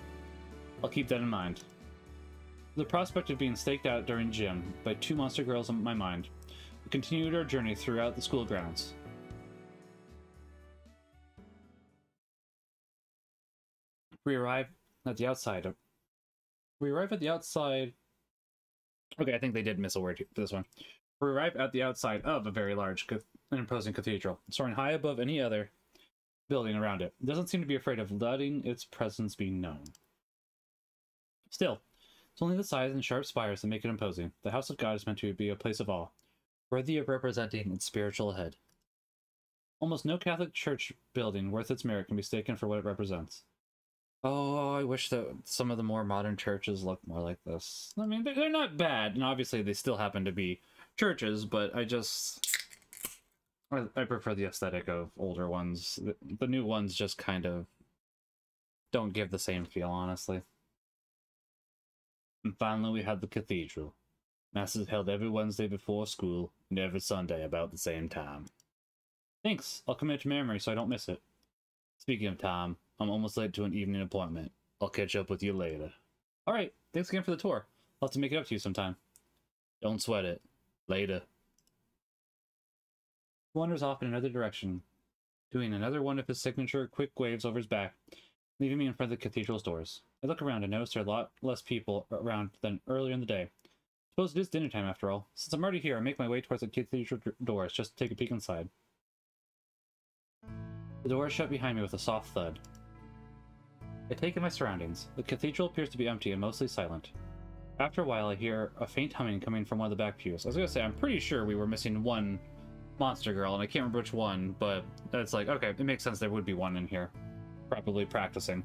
I'll keep that in mind. The prospect of being staked out during gym by two monster girls in my mind. We continued our journey throughout the school grounds. We arrive at the outside. Okay, I think they did miss a word for this one. We arrive at the outside of a very large and imposing cathedral, soaring high above any other building around it. It doesn't seem to be afraid of letting its presence be known. Still, it's only the size and sharp spires that make it imposing. The house of God is meant to be a place of awe, worthy of representing its spiritual head. Almost no Catholic church building worth its merit can be mistaken for what it represents. Oh, I wish that some of the more modern churches looked more like this. I mean, they're not bad, and obviously they still happen to be churches, but I prefer the aesthetic of older ones. The new ones just kind of don't give the same feel, honestly. And finally we had the cathedral. Mass is held every Wednesday before school and every Sunday about the same time. Thanks, I'll commit to memory so I don't miss it. Speaking of time, I'm almost late to an evening appointment. I'll catch up with you later. Alright, thanks again for the tour. I'll have to make it up to you sometime. Don't sweat it. Later. He wanders off in another direction, doing another one of his signature quick waves over his back, leaving me in front of the cathedral's doors. I look around and notice there are a lot less people around than earlier in the day. I suppose it is dinner time after all. Since I'm already here, I make my way towards the cathedral doors just to take a peek inside. The door is shut behind me with a soft thud. I take in my surroundings. The cathedral appears to be empty and mostly silent. After a while, I hear a faint humming coming from one of the back pews. I was going to say, I'm pretty sure we were missing one monster girl, and I can't remember which one, but it's like, okay, it makes sense there would be one in here. Probably practicing.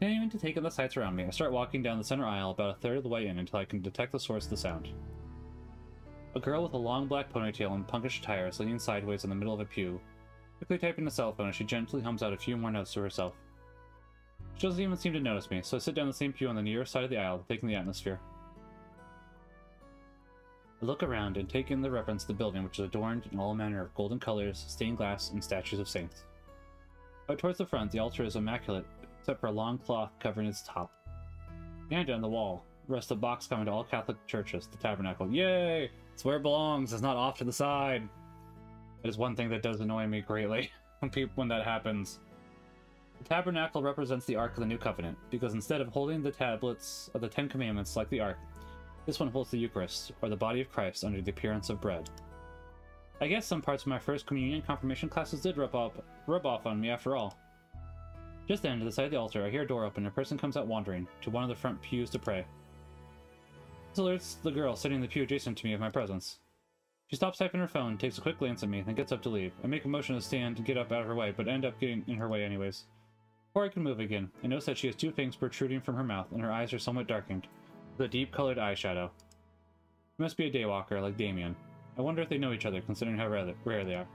Continuing to take in the sights around me, I start walking down the center aisle about a third of the way in until I can detect the source of the sound. A girl with a long black ponytail and punkish attire is leaning sideways in the middle of a pew, quickly typing a cell phone as she gently hums out a few more notes to herself. She doesn't even seem to notice me, so I sit down the same pew on the nearest side of the aisle, taking the atmosphere. I look around and take in the reference to the building, which is adorned in all manner of golden colors, stained glass, and statues of saints. Out towards the front, the altar is immaculate, except for a long cloth covering its top. Behind it on the wall rests a box common to all Catholic churches, the tabernacle. Yay! It's where it belongs, it's not off to the side! It is one thing that does annoy me greatly when that happens. The tabernacle represents the Ark of the New Covenant, because instead of holding the tablets of the Ten Commandments like the Ark, this one holds the Eucharist, or the body of Christ, under the appearance of bread. I guess some parts of my first communion and confirmation classes did rub off on me after all. Just then, to the side of the altar, I hear a door open and a person comes out wandering to one of the front pews to pray. This alerts the girl sitting in the pew adjacent to me of my presence. She stops typing her phone, takes a quick glance at me, then gets up to leave. I make a motion to stand and get up out of her way, but end up getting in her way anyways. Before I can move again, I notice that she has two things protruding from her mouth, and her eyes are somewhat darkened, with a deep-colored eyeshadow. She must be a daywalker, like Damien. I wonder if they know each other, considering how rare they are.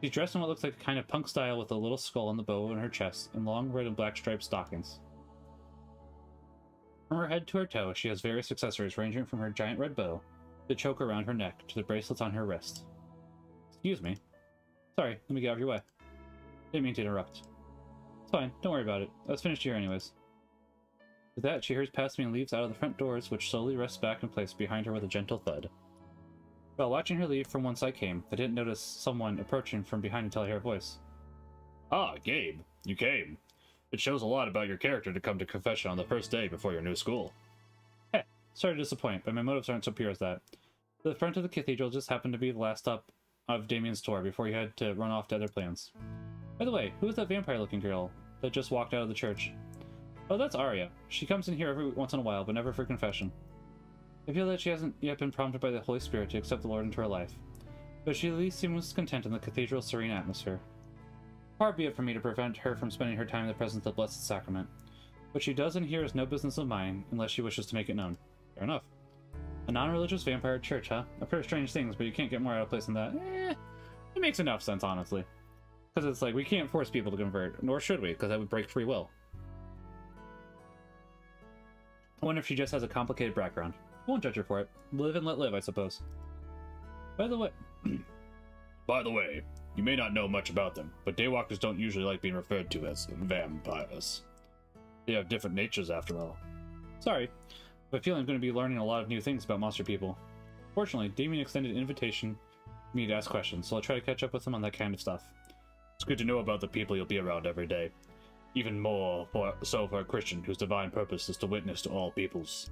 She's dressed in what looks like a kind of punk style with a little skull and the bow on her chest, and long red and black striped stockings. From her head to her toe, she has various accessories ranging from her giant red bow, the choker around her neck, to the bracelets on her wrist. Excuse me. Sorry, let me get out of your way. Didn't mean to interrupt. It's fine, don't worry about it. I was finished here anyways. With that, she hurries past me and leaves out of the front doors, which slowly rests back in place behind her with a gentle thud. While watching her leave from whence I came, I didn't notice someone approaching from behind until I hear a voice. Ah, Gabe, you came. It shows a lot about your character to come to confession on the first day before your new school. Heh, sorry to disappoint, but my motives aren't so pure as that. The front of the cathedral just happened to be the last stop of Damien's tour before he had to run off to other plans. By the way, who is that vampire-looking girl that just walked out of the church? Oh, that's Aria. She comes in here every once in a while, but never for confession. I feel that she hasn't yet been prompted by the Holy Spirit to accept the Lord into her life, but she at least seems content in the cathedral's serene atmosphere. Far be it from me to prevent her from spending her time in the presence of the Blessed Sacrament. What she does in here is no business of mine, unless she wishes to make it known. Fair enough. A non-religious vampire church, huh? I've heard strange things, but you can't get more out of place than that. It makes enough sense, honestly. Because it's like, we can't force people to convert, nor should we, because that would break free will. I wonder if she just has a complicated background. Won't judge her for it. Live and let live, I suppose. By the way, you may not know much about them, but daywalkers don't usually like being referred to as vampires. They have different natures, after all. Sorry, but I feel I'm going to be learning a lot of new things about monster people. Fortunately, Damien extended an invitation for me to ask questions, so I'll try to catch up with him on that kind of stuff. It's good to know about the people you'll be around every day. Even more so for a Christian whose divine purpose is to witness to all peoples.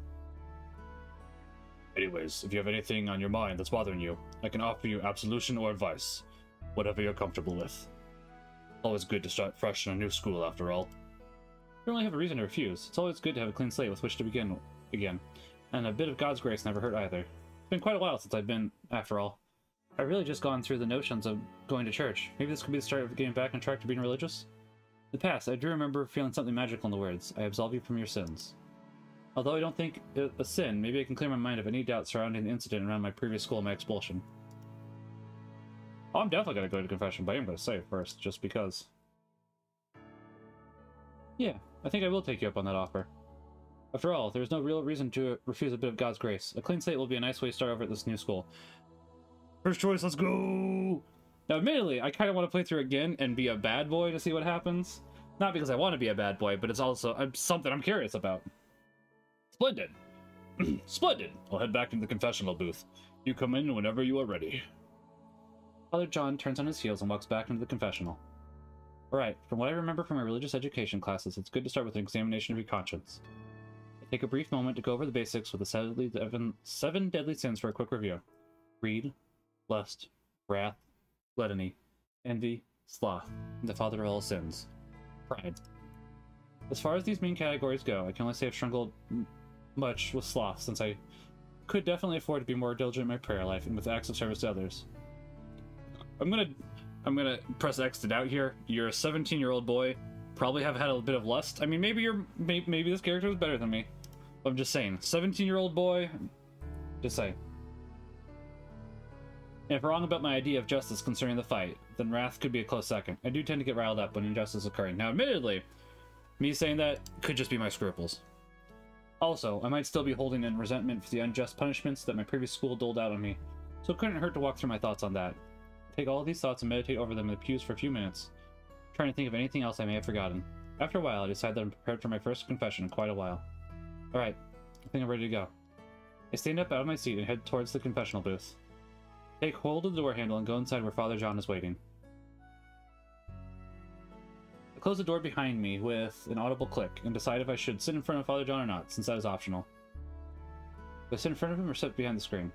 Anyways, if you have anything on your mind that's bothering you, I can offer you absolution or advice, whatever you're comfortable with. Always good to start fresh in a new school, after all. You don't really have a reason to refuse. It's always good to have a clean slate with which to begin again, and a bit of God's grace never hurt either. It's been quite a while since I've been, after all. I've really just gone through the notions of going to church. Maybe this could be the start of getting back on track to being religious? In the past, I do remember feeling something magical in the words, "I absolve you from your sins." Although I don't think it a sin, maybe I can clear my mind of any doubt surrounding the incident around my previous school and my expulsion. Oh, I'm definitely going to go to confession, but I am going to say it first, just because. Yeah, I think I will take you up on that offer. After all, there is no real reason to refuse a bit of God's grace. A clean slate will be a nice way to start over at this new school. First choice, let's go! Now, admittedly, I kind of want to play through again and be a bad boy to see what happens. Not because I want to be a bad boy, but it's also something I'm curious about. Splendid! Splendid! I'll head back into the confessional booth. You come in whenever you are ready. Father John turns on his heels and walks back into the confessional. Alright, from what I remember from my religious education classes, it's good to start with an examination of your conscience. I take a brief moment to go over the basics with the seven deadly sins for a quick review. Greed, lust, wrath, gluttony, envy, sloth, and the father of all sins, pride. As far as these main categories go, I can only say I've struggled much with sloth, since I could definitely afford to be more diligent in my prayer life and with acts of service to others. I'm gonna press X to doubt here. You're a 17-year-old boy, probably have had a bit of lust. I mean, maybe this character is better than me. I'm just saying, 17-year-old boy, just say. And if I'm wrong about my idea of justice concerning the fight, then wrath could be a close second. I do tend to get riled up when injustice is occurring. Now, admittedly, me saying that could just be my scruples. Also, I might still be holding in resentment for the unjust punishments that my previous school doled out on me, so it couldn't hurt to walk through my thoughts on that. I take all of these thoughts and meditate over them in the pews for a few minutes, trying to think of anything else I may have forgotten. After a while, I decide that I'm prepared for my first confession in quite a while. Alright, I think I'm ready to go. I stand up out of my seat and head towards the confessional booth. I take hold of the door handle and go inside where Father John is waiting. Close the door behind me with an audible click and decide if I should sit in front of Father John or not, since that is optional. Do I sit in front of him or sit behind the screen?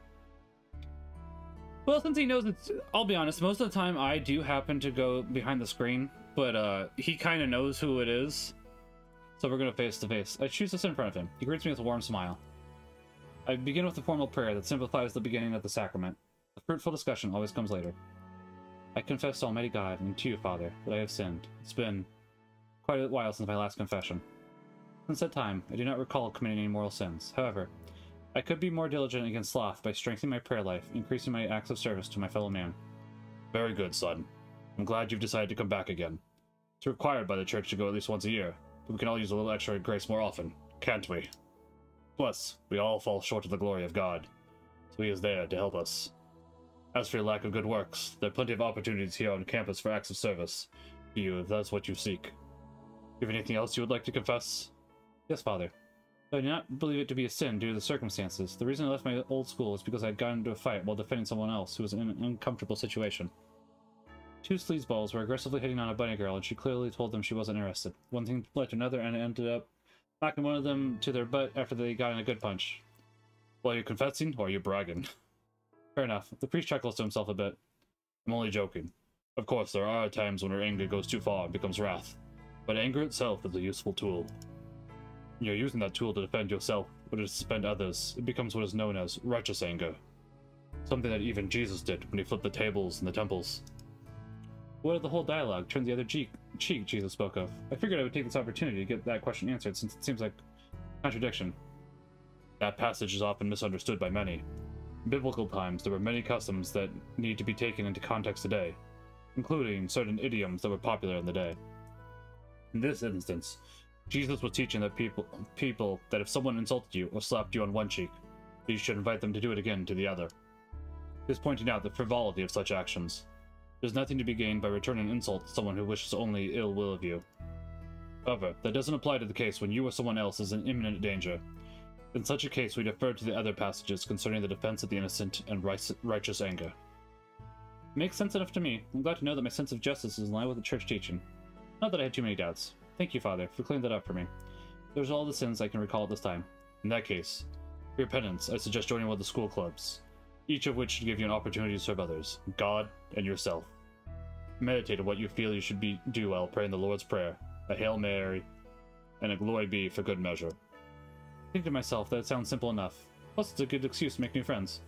Well, since he knows it's, I'll be honest, most of the time I do happen to go behind the screen, but he kind of knows who it is. So we're going to face to face. I choose to sit in front of him. He greets me with a warm smile. I begin with a formal prayer that simplifies the beginning of the sacrament. A fruitful discussion always comes later. I confess to Almighty God and to you, Father, that I have sinned. It's been quite a while since my last confession. Since that time, I do not recall committing any mortal sins. However, I could be more diligent against sloth by strengthening my prayer life, increasing my acts of service to my fellow man. Very good, son. I'm glad you've decided to come back again. It's required by the church to go at least once a year, but we can all use a little extra grace more often, can't we? Plus, we all fall short of the glory of God, so he is there to help us. As for your lack of good works, there are plenty of opportunities here on campus for acts of service to you if that's what you seek. Do you have anything else you would like to confess? Yes, Father. I do not believe it to be a sin due to the circumstances. The reason I left my old school is because I had gotten into a fight while defending someone else who was in an uncomfortable situation. Two sleazeballs were aggressively hitting on a bunny girl, and she clearly told them she wasn't interested. One thing led to another, and I ended up knocking one of them to their butt after they got in a good punch. Well, are you confessing, or are you bragging? Fair enough. The priest chuckles to himself a bit. I'm only joking. Of course, there are times when our anger goes too far and becomes wrath, but anger itself is a useful tool. You're using that tool to defend yourself or to defend others. It becomes what is known as righteous anger. Something that even Jesus did when he flipped the tables in the temples. What if the whole dialogue turned the other cheek Jesus spoke of? I figured I would take this opportunity to get that question answered since it seems like a contradiction. That passage is often misunderstood by many. In biblical times, there were many customs that need to be taken into context today, including certain idioms that were popular in the day. In this instance, Jesus was teaching that people that if someone insulted you or slapped you on one cheek, you should invite them to do it again to the other. He is pointing out the frivolity of such actions. There's nothing to be gained by returning an insult to someone who wishes only ill will of you. However, that doesn't apply to the case when you or someone else is in imminent danger. In such a case, we defer to the other passages concerning the defense of the innocent and righteous anger. It makes sense enough to me. I'm glad to know that my sense of justice is in line with the church teaching. Not that I had too many doubts. Thank you, Father, for clearing that up for me. There's all the sins I can recall at this time. In that case, for your penance, I suggest joining one of the school clubs, each of which should give you an opportunity to serve others, God and yourself. Meditate on what you feel you should do while praying the Lord's Prayer, a Hail Mary, and a Glory Be for good measure. I think to myself that it sounds simple enough. Plus, it's a good excuse to make new friends.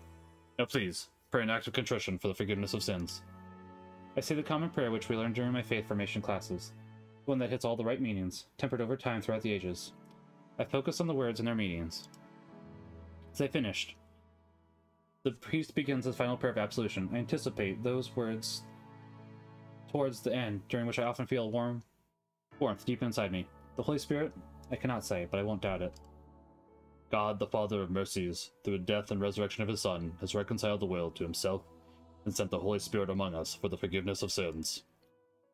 Now please, pray an act of contrition for the forgiveness of sins. I say the common prayer which we learned during my faith formation classes. One that hits all the right meanings, tempered over time throughout the ages. I focus on the words and their meanings. As I finished, the priest begins his final prayer of absolution. I anticipate those words towards the end, during which I often feel warmth deep inside me. The Holy Spirit? I cannot say, but I won't doubt it. God, the Father of mercies, through the death and resurrection of his Son, has reconciled the world to himself and sent the Holy Spirit among us for the forgiveness of sins.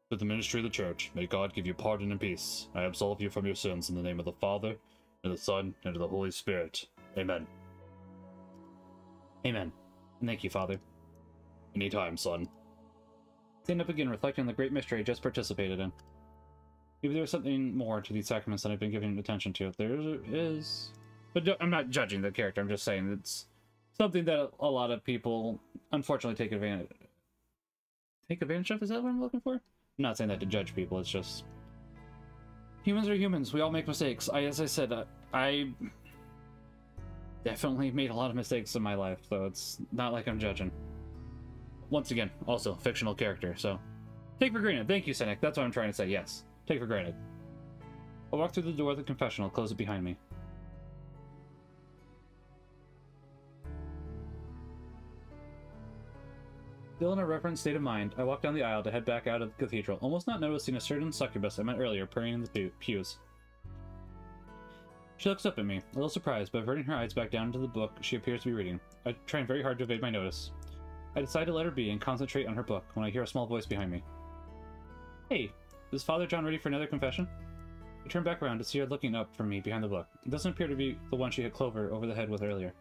Through the ministry of the church, may God give you pardon and peace. I absolve you from your sins in the name of the Father, and the Son, and of the Holy Spirit. Amen. Amen. Thank you, Father. Anytime, son. Stand up again, reflecting on the great mystery I just participated in. Maybe there's something more to these sacraments than I've been giving attention to. There is. But I'm not judging the character, I'm just saying it's something that a lot of people, unfortunately, take advantage of? Is that what I'm looking for? I'm not saying that to judge people, it's just... Humans are humans, we all make mistakes. As I said, I definitely made a lot of mistakes in my life, so it's not like I'm judging. Once again, also, fictional character, so... Take for granted, thank you, Cynic, that's what I'm trying to say, yes. Take for granted. I walk through the door of the confessional, close it behind me. Still in a reverent state of mind, I walk down the aisle to head back out of the cathedral, almost not noticing a certain succubus I met earlier praying in the pews. She looks up at me, a little surprised, but averting her eyes back down into the book she appears to be reading. I try very hard to evade my notice. I decide to let her be and concentrate on her book when I hear a small voice behind me. Hey, is Father John ready for another confession? I turn back around to see her looking up from me behind the book. It doesn't appear to be the one she hit Clover over the head with earlier.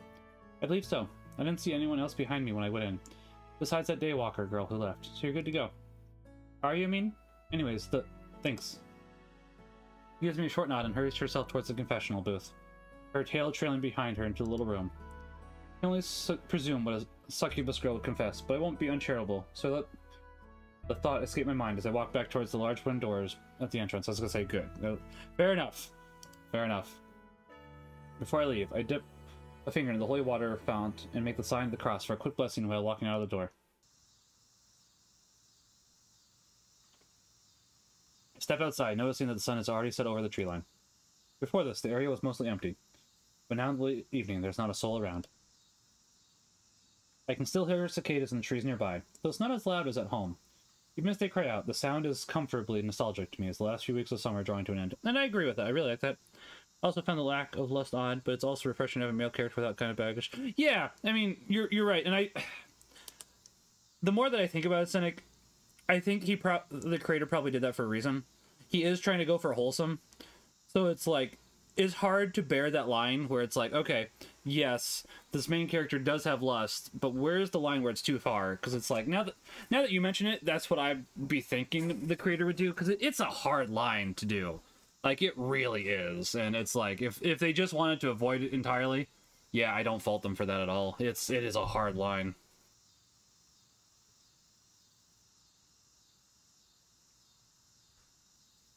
I believe so. I didn't see anyone else behind me when I went in. Besides that Daywalker girl who left, so you're good to go. Are you, I mean? Anyways, thanks. She gives me a short nod and hurries herself towards the confessional booth, her tail trailing behind her into the little room. I can only presume what Succubus girl confessed, but I won't be uncharitable. So that the thought escaped my mind as I walked back towards the large wooden doors at the entrance. I was gonna say, good. Fair enough. Fair enough. Before I leave, I dip a finger in the holy water fount and make the sign of the cross for a quick blessing while walking out of the door. I step outside, noticing that the sun has already set over the tree line. Before this, the area was mostly empty, but now in the late evening, there's not a soul around. I can still hear cicadas in the trees nearby, though it's not as loud as at home. Even as they cry out, the sound is comfortably nostalgic to me as the last few weeks of summer are drawing to an end. And I agree with that. I really like that. I also found the lack of lust odd, but it's also refreshing to have a male character without kind of baggage. Yeah, I mean, you're right. And the more that I think about it, Cynic, I think the creator probably did that for a reason. He is trying to go for wholesome. So it's like, it's hard to bear that line where it's like, okay, yes, this main character does have lust, but where's the line where it's too far? Because it's like, now that you mention it, that's what I'd be thinking the creator would do, because it's a hard line to do. Like, it really is. And it's like, if they just wanted to avoid it entirely, yeah, I don't fault them for that at all. It is a hard line.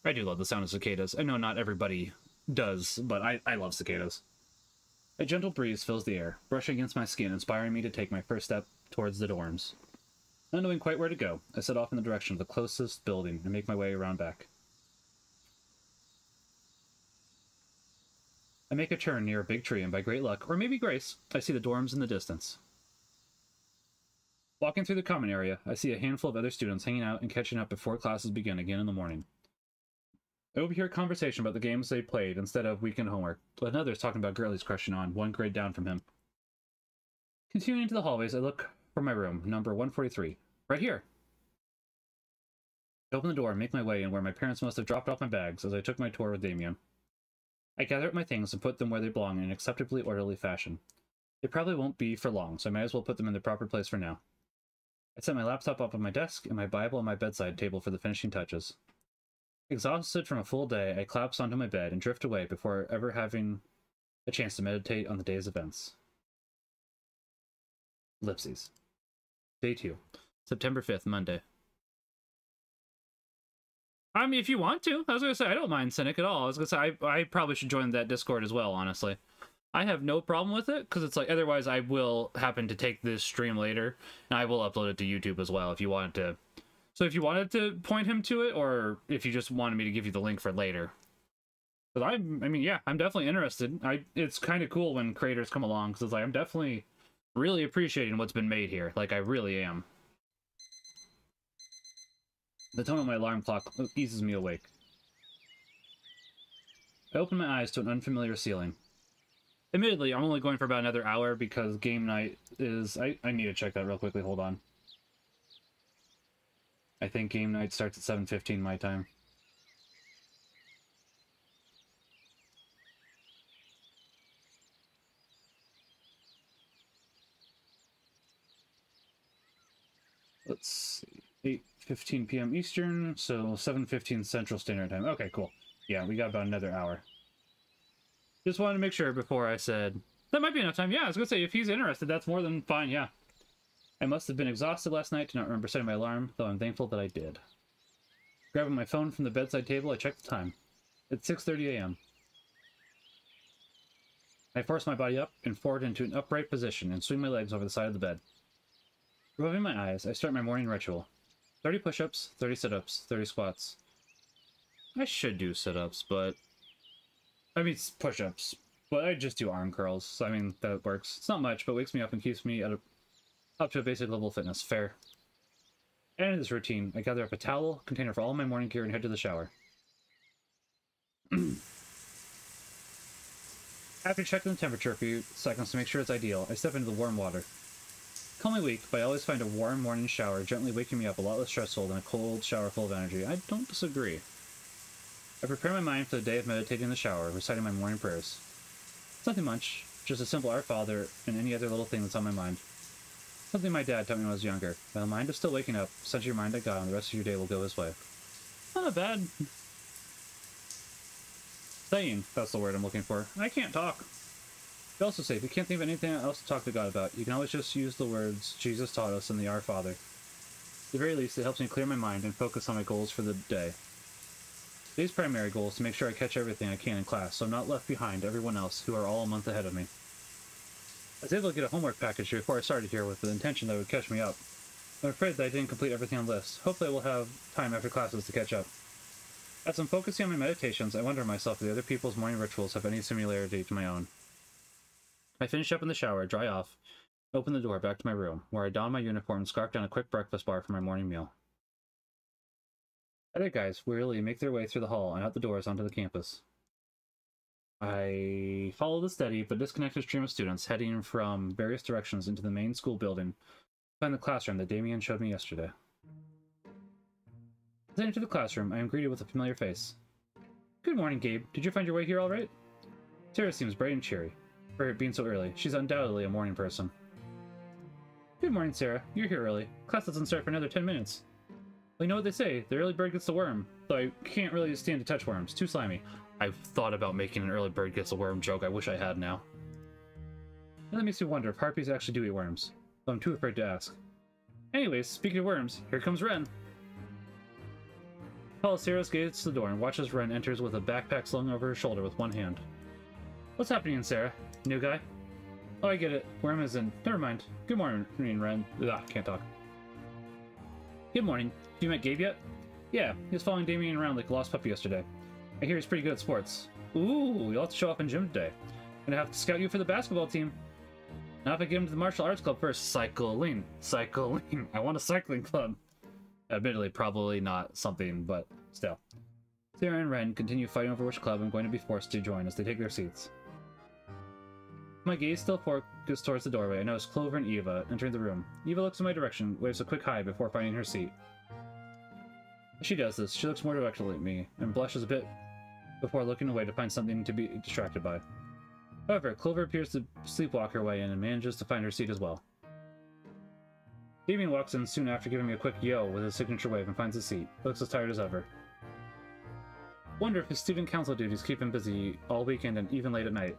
I do love the sound of cicadas. I know not everybody does, but I love cicadas. A gentle breeze fills the air, brushing against my skin, inspiring me to take my first step towards the dorms. Not knowing quite where to go, I set off in the direction of the closest building and make my way around back. I make a turn near a big tree, and by great luck, or maybe grace, I see the dorms in the distance. Walking through the common area, I see a handful of other students hanging out and catching up before classes begin again in the morning. I overhear a conversation about the games they played instead of weekend homework, but another is talking about girl he's crushing on, one grade down from him. Continuing into the hallways, I look for my room, number 143, right here. I open the door and make my way in where my parents must have dropped off my bags as I took my tour with Damien. I gather up my things and put them where they belong in an acceptably orderly fashion. They probably won't be for long, so I might as well put them in their proper place for now. I set my laptop up on my desk and my Bible on my bedside table for the finishing touches. Exhausted from a full day, I collapse onto my bed and drift away before ever having a chance to meditate on the day's events. Ellipses. Day 2. September 5th, Monday. I mean, if you want to. I was going to say, I don't mind Cynic at all. I was going to say, I probably should join that Discord as well, honestly. I have no problem with it, because it's like, otherwise I will happen to take this stream later, and I will upload it to YouTube as well if you wanted to. So if you wanted to point him to it, or if you just wanted me to give you the link for later. Because I mean, yeah, I'm definitely interested. It's kind of cool when creators come along, because it's like, I'm definitely really appreciating what's been made here. Like, I really am. The tone of my alarm clock eases me awake. I open my eyes to an unfamiliar ceiling. Admittedly, I'm only going for about another hour because game night is... I need to check that real quickly. Hold on. I think game night starts at 7:15 my time. Let's see. 8:15 p.m. Eastern, so 7:15 Central Standard Time. Okay, cool. Yeah, we got about another hour. Just wanted to make sure before I said... That might be enough time. Yeah, I was going to say, if he's interested, that's more than fine, yeah. I must have been exhausted last night to not remember setting my alarm, though I'm thankful that I did. Grabbing my phone from the bedside table, I checked the time. It's 6:30 a.m. I force my body up and forward into an upright position and swing my legs over the side of the bed. Rubbing my eyes, I start my morning ritual. 30 push-ups, 30 sit-ups, 30 squats. I should do sit-ups, but... I mean, push-ups. But I just do arm curls, so I mean, that works. It's not much, but wakes me up and keeps me at up to a basic level of fitness. Fair. And in this routine, I gather up a towel, container for all my morning gear, and head to the shower. After checking the temperature a few seconds to make sure it's ideal, I step into the warm water. Call me weak, but I always find a warm morning shower gently waking me up a lot less stressful than a cold shower full of energy. I don't disagree. I prepare my mind for the day of meditating in the shower, reciting my morning prayers. It's nothing much, just a simple Our Father and any other little thing that's on my mind. Something my dad taught me when I was younger. While the mind is still waking up, such your mind I got, and the rest of your day will go his way. Not bad. Saying, that's the word I'm looking for. I can't talk. They also say, if you can't think of anything else to talk to God about, you can always just use the words Jesus taught us in the Our Father. At the very least, it helps me clear my mind and focus on my goals for the day. Today's primary goal is to make sure I catch everything I can in class, so I'm not left behind everyone else who are all a month ahead of me. I was able to get a homework package before I started here with the intention that it would catch me up. I'm afraid that I didn't complete everything on the list. Hopefully I will have time after classes to catch up. As I'm focusing on my meditations, I wonder myself if the other people's morning rituals have any similarity to my own. I finish up in the shower, dry off, open the door back to my room, where I don my uniform and scarf down a quick breakfast bar for my morning meal. Other guys wearily make their way through the hall and out the doors onto the campus. I follow the steady but disconnected stream of students heading from various directions into the main school building, find the classroom that Damien showed me yesterday. As I enter the classroom, I am greeted with a familiar face. Good morning, Gabe. Did you find your way here all right? Sarah seems bright and cheery. For it being so early, she's undoubtedly a morning person. Good morning, Sarah. You're here early. Class doesn't start for another 10 minutes. Well, you know what they say, the early bird gets the worm. Though I can't really stand to touch worms. Too slimy. I've thought about making an early bird gets a worm joke. I wish I had now. And that makes me wonder if harpies actually do eat worms. But I'm too afraid to ask. Anyways, speaking of worms, here comes Wren. Sarah gates to the door and watches Wren enters with a backpack slung over her shoulder with one hand. What's happening, Sarah? New guy? Oh, I get it. Worm is in. Never mind. Good morning, Wren. Ugh, can't talk. Good morning. You met Gabe yet? Yeah, he was following Damien around like a lost puppy yesterday. I hear he's pretty good at sports. Ooh, you'll have to show up in gym today. I'm gonna have to scout you for the basketball team. Now if I get him to the martial arts club first. Cycling. Cycling. I want a cycling club. Admittedly, probably not something, but still. Sarah and Wren continue fighting over which club I'm going to be forced to join as they take their seats. My gaze still focused towards the doorway, I notice Clover and Eva entering the room. Eva looks in my direction, waves a quick hi before finding her seat. As she does this, she looks more directly at me, and blushes a bit before looking away to find something to be distracted by. However, Clover appears to sleepwalk her way in and manages to find her seat as well. Damien walks in soon after giving me a quick yo with his signature wave and finds a seat. He looks as tired as ever. Wonder if his student council duties keep him busy all weekend and even late at night.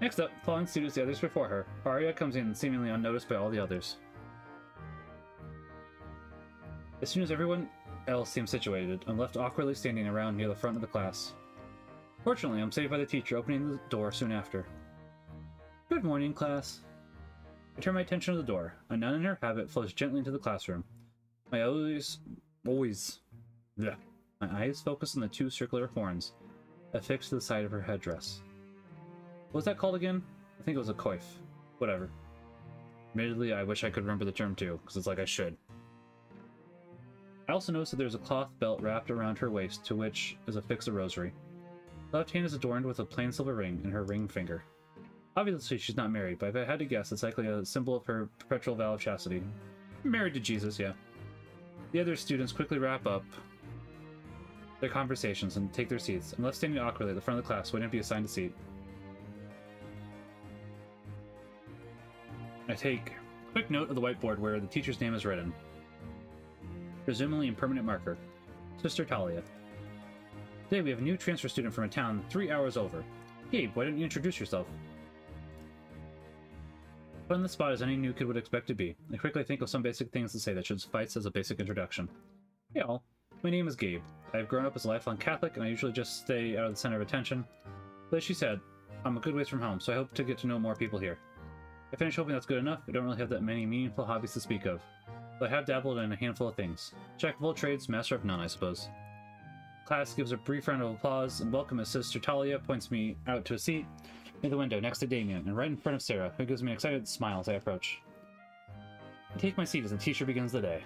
Next up, following suit is the others before her. Aria comes in seemingly unnoticed by all the others. As soon as everyone else seems situated, I'm left awkwardly standing around near the front of the class. Fortunately, I'm saved by the teacher opening the door soon after. Good morning, class. I turn my attention to the door. A nun in her habit flows gently into the classroom. My eyes focus on the two circular horns affixed to the side of her headdress. What was that called again? I think it was a coif. Whatever. Admittedly, I wish I could remember the term too, because it's like I should. I also notice that there's a cloth belt wrapped around her waist, to which is affixed a rosary. The left hand is adorned with a plain silver ring in her ring finger. Obviously, she's not married, but if I had to guess, it's likely a symbol of her perpetual vow of chastity. Married to Jesus, yeah. The other students quickly wrap up their conversations and take their seats. I'm left standing awkwardly at the front of the class, waiting to be assigned a seat. I take a quick note of the whiteboard where the teacher's name is written, presumably in permanent marker. Sister Talia. Today we have a new transfer student from a town 3 hours over. Gabe, why didn't you introduce yourself? Put on the spot as any new kid would expect to be. I quickly think of some basic things to say that should suffice as a basic introduction. Hey all, my name is Gabe. I have grown up as a lifelong Catholic and I usually just stay out of the center of attention. But as she said, I'm a good ways from home, so I hope to get to know more people here. I finished hoping that's good enough. I don't really have that many meaningful hobbies to speak of. But I have dabbled in a handful of things. Jack of all trades, master of none, I suppose. Class gives a brief round of applause and welcome as Sister Talia points me out to a seat near the window next to Damien and right in front of Sarah, who gives me an excited smile as I approach. I take my seat as the teacher begins the day.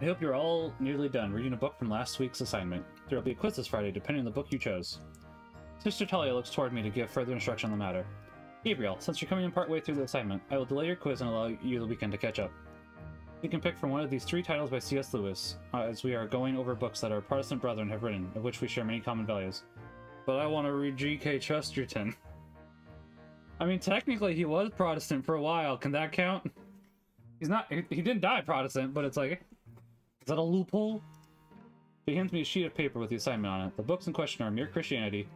I hope you're all nearly done reading a book from last week's assignment. There will be a quiz this Friday, depending on the book you chose. Sister Talia looks toward me to give further instruction on the matter. Gabriel, since you're coming in partway through the assignment, I will delay your quiz and allow you the weekend to catch up. You can pick from one of these 3 titles by C.S. Lewis, as we are going over books that our Protestant brethren have written, of which we share many common values. But I want to read G.K. Chesterton. I mean, technically he was Protestant for a while. Can that count? He's not. He didn't die Protestant, but it's like, is that a loophole? He hands me a sheet of paper with the assignment on it. The books in question are Mere Christianity,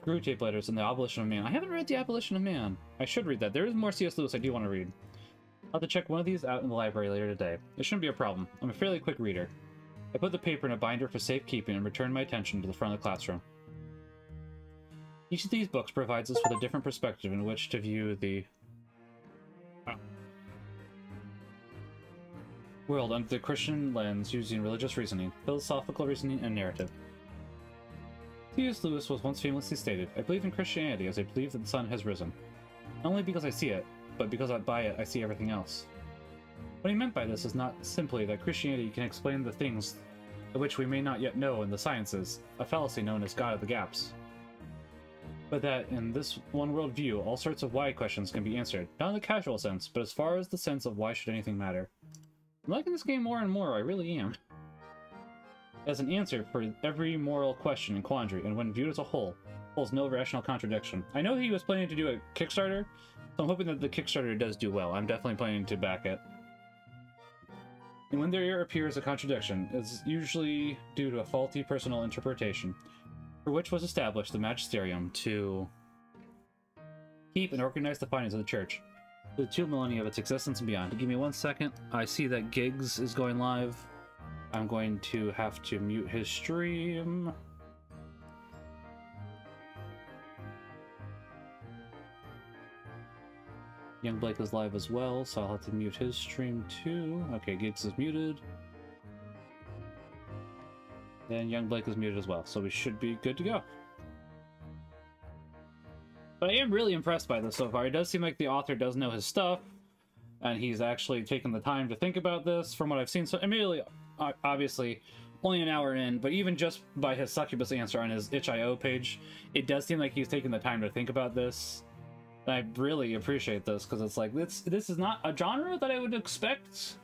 Screwtape Letters and The Abolition of Man. I haven't read The Abolition of Man. I should read that. There is more C.S. Lewis I do want to read. I'll have to check one of these out in the library later today. It shouldn't be a problem. I'm a fairly quick reader. I put the paper in a binder for safekeeping and returned my attention to the front of the classroom. Each of these books provides us with a different perspective in which to view the world under the Christian lens using religious reasoning, philosophical reasoning, and narrative. C.S. Lewis was once famously stated, "I believe in Christianity as I believe that the sun has risen. Not only because I see it, but because by it I see everything else." What he meant by this is not simply that Christianity can explain the things which we may not yet know in the sciences, a fallacy known as God of the Gaps, but that in this one world view all sorts of why questions can be answered, not in the casual sense, but as far as the sense of why should anything matter. I'm liking this game more and more, I really am. As an answer for every moral question and quandary, and when viewed as a whole, holds no rational contradiction. I know he was planning to do a Kickstarter, so I'm hoping that the Kickstarter does do well. I'm definitely planning to back it. And when there appears a contradiction, it's usually due to a faulty personal interpretation, for which was established the magisterium to keep and organize the findings of the church, the 2 millennia of its existence and beyond. Give me 1 second. I see that Gigs is going live. I'm going to have to mute his stream. Young Blake is live as well, so I'll have to mute his stream too. Okay, Gigs is muted. And Young Blake is muted as well, so we should be good to go. But I am really impressed by this so far. It does seem like the author does know his stuff, and he's actually taken the time to think about this from what I've seen. So immediately, obviously, only an hour in, but even just by his succubus answer on his itch.io page, it does seem like he's taken the time to think about this. I really appreciate this, because it's like, this is not a genre that I would expect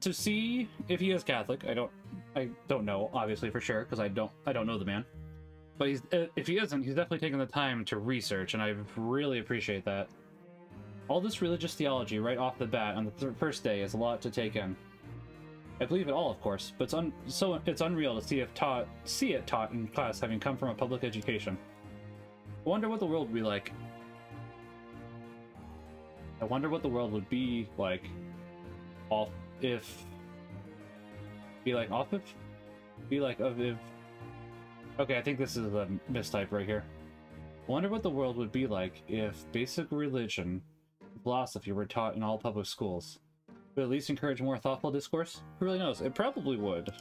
to see if he is Catholic. I don't know, obviously, for sure, because I don't know the man. But he's, if he isn't, he's definitely taking the time to research, and I really appreciate that. All this religious theology right off the bat on the first day is a lot to take in. I believe it all, of course, but it's unreal to see it taught in class, having come from a public education. I wonder what the world would be like. I wonder what the world would be like if okay, I think this is a mistype right here. I wonder what the world would be like if basic religion and philosophy were taught in all public schools. Would it at least encourage more thoughtful discourse? Who really knows? It probably would. I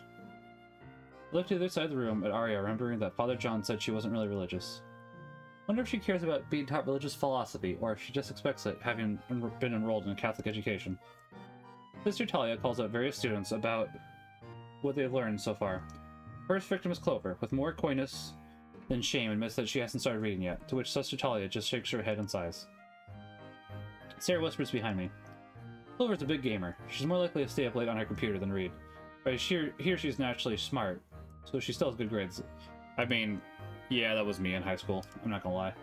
looked to the other side of the room at Aria, remembering that Father John said she wasn't really religious. I wonder if she cares about being taught religious philosophy, or if she just expects it, having been enrolled in a Catholic education. Sister Talia calls out various students about what they've learned so far. First victim is Clover, with more coyness than shame, admits that she hasn't started reading yet, to which Sister Talia just shakes her head and sighs. Sarah whispers behind me. Clover's a big gamer. She's more likely to stay up late on her computer than read. But here she's naturally smart, so she still has good grades. I mean, yeah, that was me in high school. I'm not gonna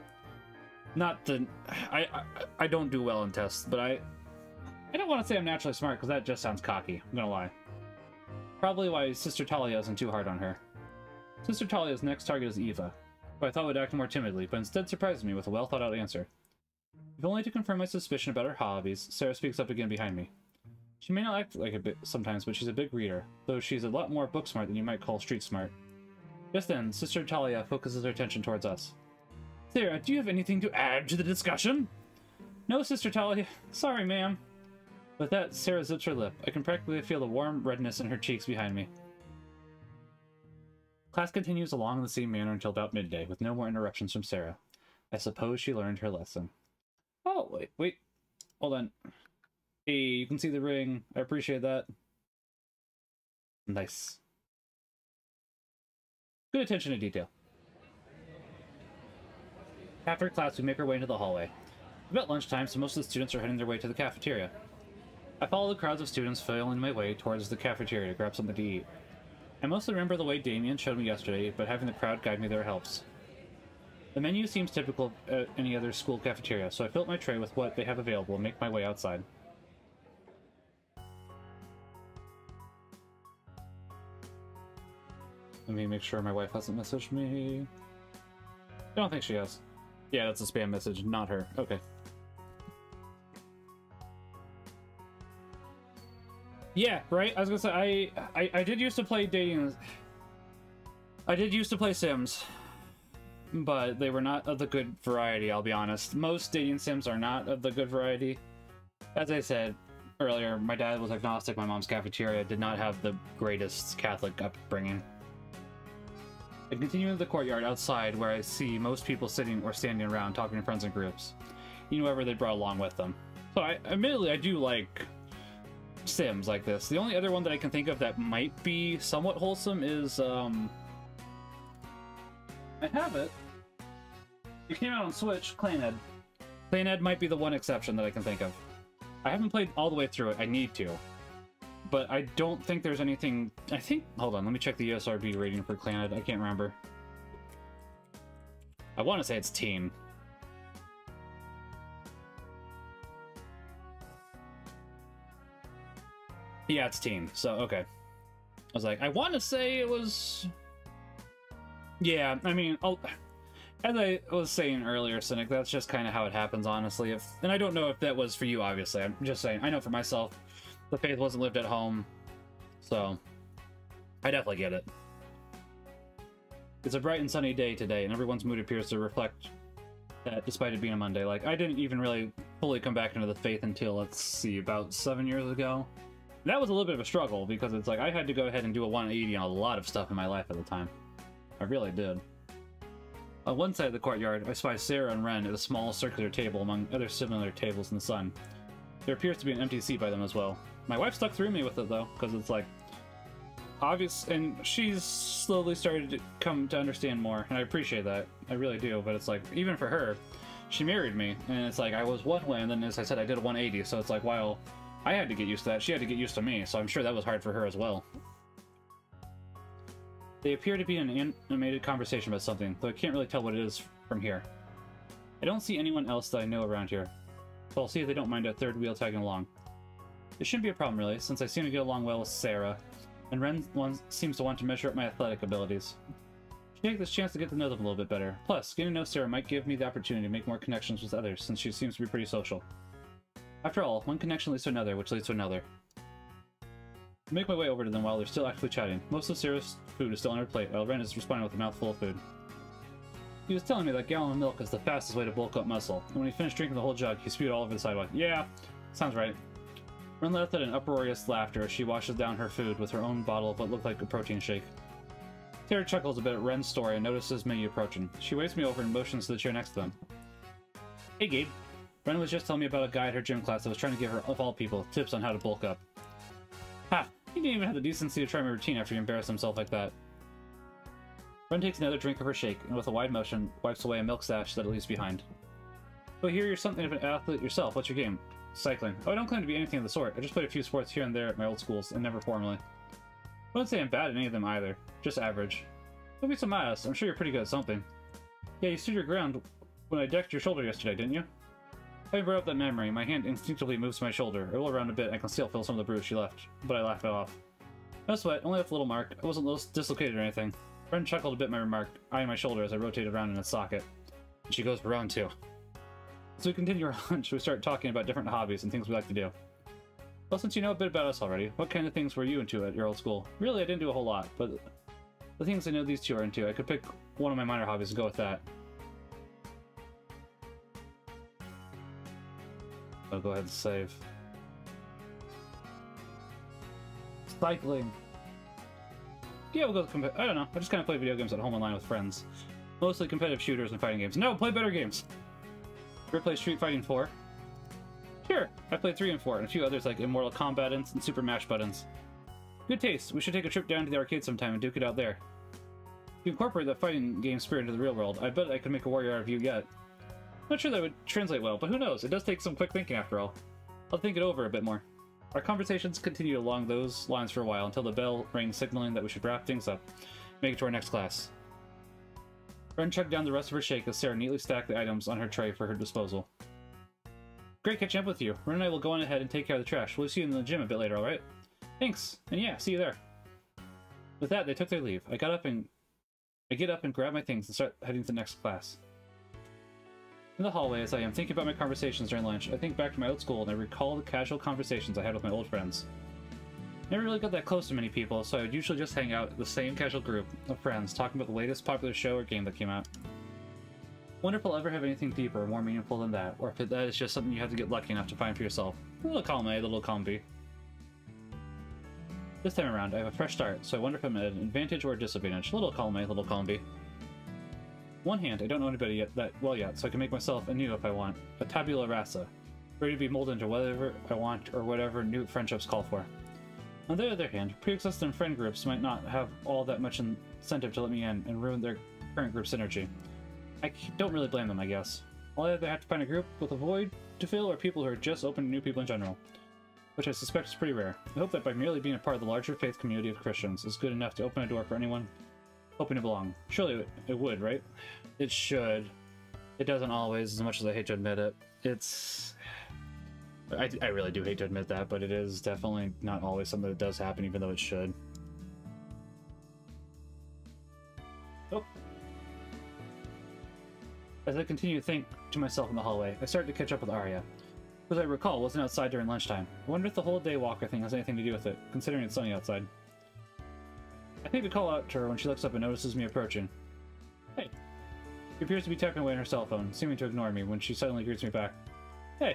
lie. I don't do well in tests, but I don't want to say I'm naturally smart, because that just sounds cocky. I'm gonna lie. Probably why Sister Talia isn't too hard on her. Sister Talia's next target is Eva, who I thought would act more timidly, but instead surprised me with a well-thought-out answer. If only to confirm my suspicion about her hobbies, Sarah speaks up again behind me. She may not act like a bit sometimes, but she's a big reader, though she's a lot more book-smart than you might call street-smart. Just then, Sister Talia focuses her attention towards us. Sarah, do you have anything to add to the discussion? No, Sister Talia. Sorry, ma'am. With that, Sarah zips her lip. I can practically feel the warm redness in her cheeks behind me. Class continues along in the same manner until about midday, with no more interruptions from Sarah. I suppose she learned her lesson. Oh, wait. Hold on. Hey, you can see the ring. I appreciate that. Nice. Good attention to detail. After class, we make our way into the hallway. About lunchtime, so most of the students are heading their way to the cafeteria. I follow the crowds of students filing my way towards the cafeteria to grab something to eat. I mostly remember the way Damien showed me yesterday, but having the crowd guide me there helps. The menu seems typical at any other school cafeteria, so I fill up my tray with what they have available and make my way outside. Let me make sure my wife hasn't messaged me. I don't think she has. Yeah, that's a spam message, not her. Okay. Yeah, right? I was gonna say, I did used to play dating... I did used to play Sims, but they were not of the good variety, I'll be honest. Most dating Sims are not of the good variety. As I said earlier, my dad was agnostic, my mom's cafeteria did not have the greatest Catholic upbringing. I continue into the courtyard outside where I see most people sitting or standing around talking to friends in groups, you know, whoever they brought along with them. So admittedly, I do like Sims like this. The only other one that I can think of that might be somewhat wholesome is, I have it. It came out on Switch, Clan Ed. Clan Ed might be the one exception that I can think of. I haven't played all the way through it, I need to. But I don't think there's anything, I think, hold on, let me check the ESRB rating for Clan Ed, I can't remember. I want to say it's teen. Yeah, it's teen. So, okay. I was like, I want to say it was... Yeah, I mean, as I was saying earlier, Cynic, that's just kind of how it happens, honestly. And I don't know if that was for you, obviously. I'm just saying. I know for myself, the faith wasn't lived at home. So, I definitely get it. It's a bright and sunny day today, and everyone's mood appears to reflect that despite it being a Monday. Like, I didn't even really fully come back into the faith until, let's see, about 7 years ago. That was a little bit of a struggle because it's like I had to go ahead and do a 180 on a lot of stuff in my life at the time. I really did. On one side of the courtyard, I spy Sarah and Wren at a small circular table among other similar tables in the sun. There appears to be an empty seat by them as well. My wife stuck through me with it though, because it's like obvious, and she's slowly started to come to understand more, and I appreciate that. I really do, but it's like even for her, she married me, and it's like I was one way, and then as I said, I did a 180, so it's like while I had to get used to that. She had to get used to me, so I'm sure that was hard for her as well. They appear to be in an animated conversation about something, though I can't really tell what it is from here. I don't see anyone else that I know around here, so I'll see if they don't mind a third wheel tagging along. It shouldn't be a problem, really, since I seem to get along well with Sarah, and Wren seems to want to measure up my athletic abilities. I should take this chance to get to know them a little bit better. Plus, getting to know Sarah might give me the opportunity to make more connections with others, since she seems to be pretty social. After all, one connection leads to another, which leads to another. I make my way over to them while they're still actively chatting. Most of Sarah's food is still on her plate, while Wren is responding with a mouthful of food. He was telling me that a gallon of milk is the fastest way to bulk up muscle, and when he finished drinking the whole jug, he spewed all over the sidewalk. Yeah, sounds right. Wren laughed at an uproarious laughter as she washes down her food with her own bottle of what looked like a protein shake. Sarah chuckles a bit at Wren's story and notices me approaching. She waves me over and motions to the chair next to them. Hey, Gabe. Wren was just telling me about a guy at her gym class that was trying to give her, of all people, tips on how to bulk up. Ha! He didn't even have the decency to try my routine after he embarrassed himself like that. Wren takes another drink of her shake, and with a wide motion, wipes away a milk sash that it leaves behind. But here you're something of an athlete yourself. What's your game? Cycling. Oh, I don't claim to be anything of the sort. I just played a few sports here and there at my old schools, and never formally. I wouldn't say I'm bad at any of them either. Just average. Don't be so modest. I'm sure you're pretty good at something. Yeah, you stood your ground when I decked your shoulder yesterday, didn't you? I brought up that memory. My hand instinctively moves to my shoulder. I roll around a bit. I can still feel some of the bruise she left, but I laughed it off. No sweat. Only left a little mark. I wasn't dislocated or anything. Wren chuckled a bit at my remark, eyeing my shoulder as I rotated around in its socket. And she goes for round two. As we continue our lunch, we start talking about different hobbies and things we like to do. Well, since you know a bit about us already, what kind of things were you into at your old school? Really, I didn't do a whole lot, but the things I know these two are into, I could pick one of my minor hobbies and go with that. I'll go ahead and save. Cycling. Yeah, we'll go with competitive. I don't know. I just kind of play video games at home online with friends. Mostly competitive shooters and fighting games. No, play better games! You ever play Street Fighting 4? Sure. I played 3 and 4, and a few others like Immortal Kombat and Super Mash Buttons. Good taste. We should take a trip down to the arcade sometime and duke it out there. If you incorporate the fighting game spirit into the real world, I bet I could make a warrior out of you yet. Not sure that would translate well, but who knows? It does take some quick thinking after all. I'll think it over a bit more. Our conversations continued along those lines for a while until the bell rang signaling that we should wrap things up and make it to our next class. Wren chugged down the rest of her shake as Sarah neatly stacked the items on her tray for her disposal. Great catching up with you. Wren and I will go on ahead and take care of the trash. We'll see you in the gym a bit later, alright? Thanks, and yeah, see you there. With that, they took their leave. I get up and grabbed my things and start heading to the next class. In the hallway, as I am thinking about my conversations during lunch, I think back to my old school and I recall the casual conversations I had with my old friends. I never really got that close to many people, so I would usually just hang out with the same casual group of friends talking about the latest popular show or game that came out. Wonder if I'll ever have anything deeper or more meaningful than that, or if that is just something you have to get lucky enough to find for yourself. A little column A, a little column B. This time around, I have a fresh start, so I wonder if I'm at an advantage or a disadvantage. A little column A, a little column B. One hand, I don't know anybody yet, so I can make myself anew if I want. A tabula rasa, ready to be molded into whatever I want or whatever new friendships call for. On the other hand, pre-existing friend groups might not have all that much incentive to let me in and ruin their current group's energy. I don't really blame them, I guess. I'll either have to find a group with a void to fill or people who are just open to new people in general, which I suspect is pretty rare. I hope that by merely being a part of the larger faith community of Christians is good enough to open a door for anyone hoping to belong. Surely it would, right? It should. It doesn't always, as much as I hate to admit it. It's... I really do hate to admit that, but it is definitely not always something that does happen, even though it should. Oh. As I continue to think to myself in the hallway, I start to catch up with Aria, who, as I recall, wasn't outside during lunchtime. I wonder if the whole daywalker thing has anything to do with it, considering it's sunny outside. I think we call out to her when she looks up and notices me approaching. Hey. She appears to be tapping away on her cell phone, seeming to ignore me when she suddenly greets me back. Hey.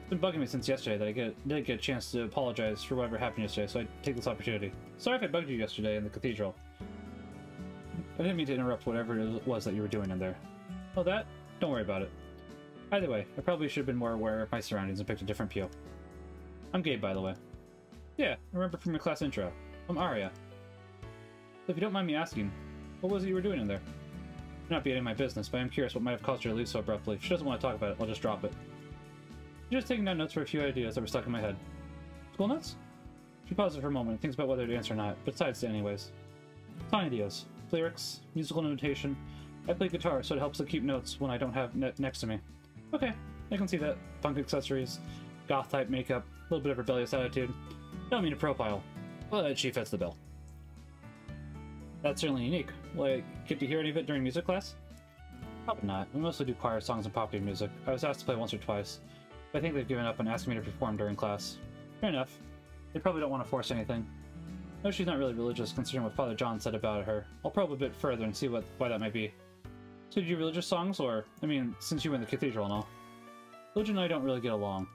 It's been bugging me since yesterday that I didn't get a chance to apologize for whatever happened yesterday, so I take this opportunity. Sorry if I bugged you yesterday in the cathedral. I didn't mean to interrupt whatever it was that you were doing in there. Oh, that? Don't worry about it. Either way, I probably should have been more aware of my surroundings and picked a different peel. I'm Gabe, by the way. Yeah, I remember from your class intro. I'm Aria. So if you don't mind me asking, what was it you were doing in there? It may not be any of my business, but I'm curious what might have caused her to leave so abruptly. If she doesn't want to talk about it, I'll just drop it. I'm just taking down notes for a few ideas that were stuck in my head. School notes? She pauses for a moment and thinks about whether to answer or not, but decides to anyways. Song ideas, lyrics, musical notation. I play guitar, so it helps to keep notes when I don't have next to me. Okay, I can see that. Punk accessories, goth-type makeup, a little bit of rebellious attitude. Don't mean to profile, but she fits the bill. That's certainly unique. Will I get to hear any of it during music class? Probably not. We mostly do choir songs and popular music. I was asked to play once or twice, but I think they've given up on asking me to perform during class. Fair enough. They probably don't want to force anything. No, she's not really religious, considering what Father John said about her. I'll probe a bit further and see why that might be. So did you religious songs, or, I mean, since you were in the cathedral and all? Religion and I don't really get along.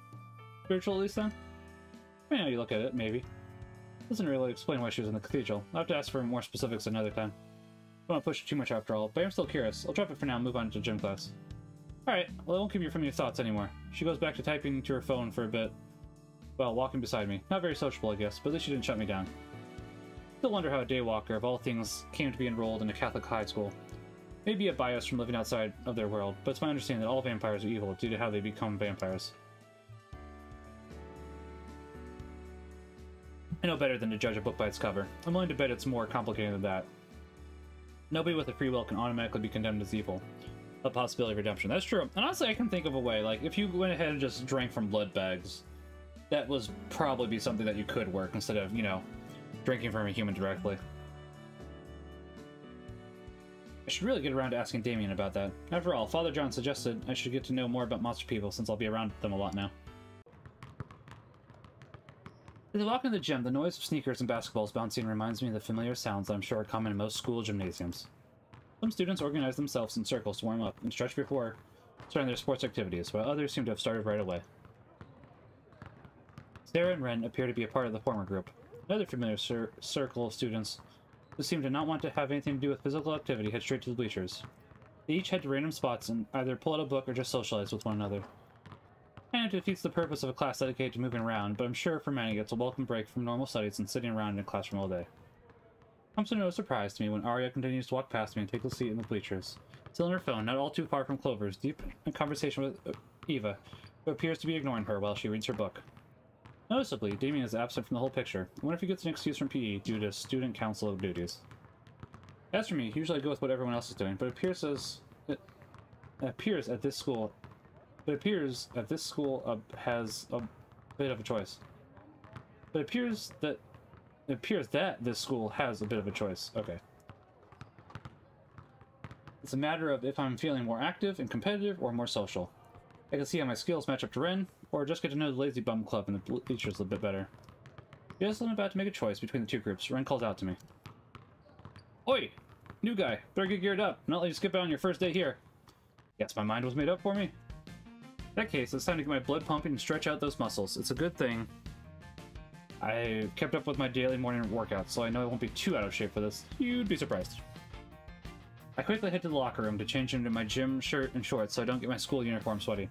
Spiritual, at least, then? I mean, how you look at it, maybe. Doesn't really explain why she was in the cathedral. I'll have to ask for more specifics another time. I don't want to push it too much after all, but I'm still curious. I'll drop it for now and move on to gym class. Alright, well, I won't keep you from your thoughts anymore. She goes back to typing to her phone for a bit, while walking beside me. Not very sociable, I guess, but at least she didn't shut me down. Still wonder how a daywalker, of all things, came to be enrolled in a Catholic high school. Maybe a bias from living outside of their world, but it's my understanding that all vampires are evil due to how they become vampires. I know better than to judge a book by its cover. I'm willing to bet it's more complicated than that. Nobody with a free will can automatically be condemned as evil. A possibility of redemption. That's true. And honestly, I can think of a way, like, if you went ahead and just drank from blood bags, that was probably be something that you could work instead of, you know, drinking from a human directly. I should really get around to asking Damien about that. After all, Father John suggested I should get to know more about monster people since I'll be around them a lot now. As I walk into the gym, the noise of sneakers and basketballs bouncing reminds me of the familiar sounds that I'm sure are common in most school gymnasiums. Some students organize themselves in circles to warm up and stretch before starting their sports activities, while others seem to have started right away. Sarah and Wren appear to be a part of the former group. Another familiar circle of students who seemed to not want to have anything to do with physical activity head straight to the bleachers. They each head to random spots and either pull out a book or just socialize with one another. And it defeats the purpose of a class dedicated to moving around, but I'm sure for many it's a welcome break from normal studies and sitting around in a classroom all day. It comes to no surprise to me when Aria continues to walk past me and take a seat in the bleachers. Still on her phone, not all too far from Clover's, deep in conversation with Eva, who appears to be ignoring her while she reads her book. Noticeably, Damien is absent from the whole picture. I wonder if he gets an excuse from PE due to student council duties. As for me, usually I go with what everyone else is doing, but it appears that this school has a bit of a choice. Okay. It's a matter of if I'm feeling more active and competitive or more social. I can see how my skills match up to Wren, or just get to know the Lazy Bum Club and the bleachers a bit better. Just as I'm about to make a choice between the two groups, Wren calls out to me. Oi! New guy, better get geared up, not let you skip out on your first day here. Guess my mind was made up for me. In that case, it's time to get my blood pumping and stretch out those muscles. It's a good thing I kept up with my daily morning workout, so I know I won't be too out of shape for this. You'd be surprised. I quickly head to the locker room to change into my gym shirt and shorts so I don't get my school uniform sweaty,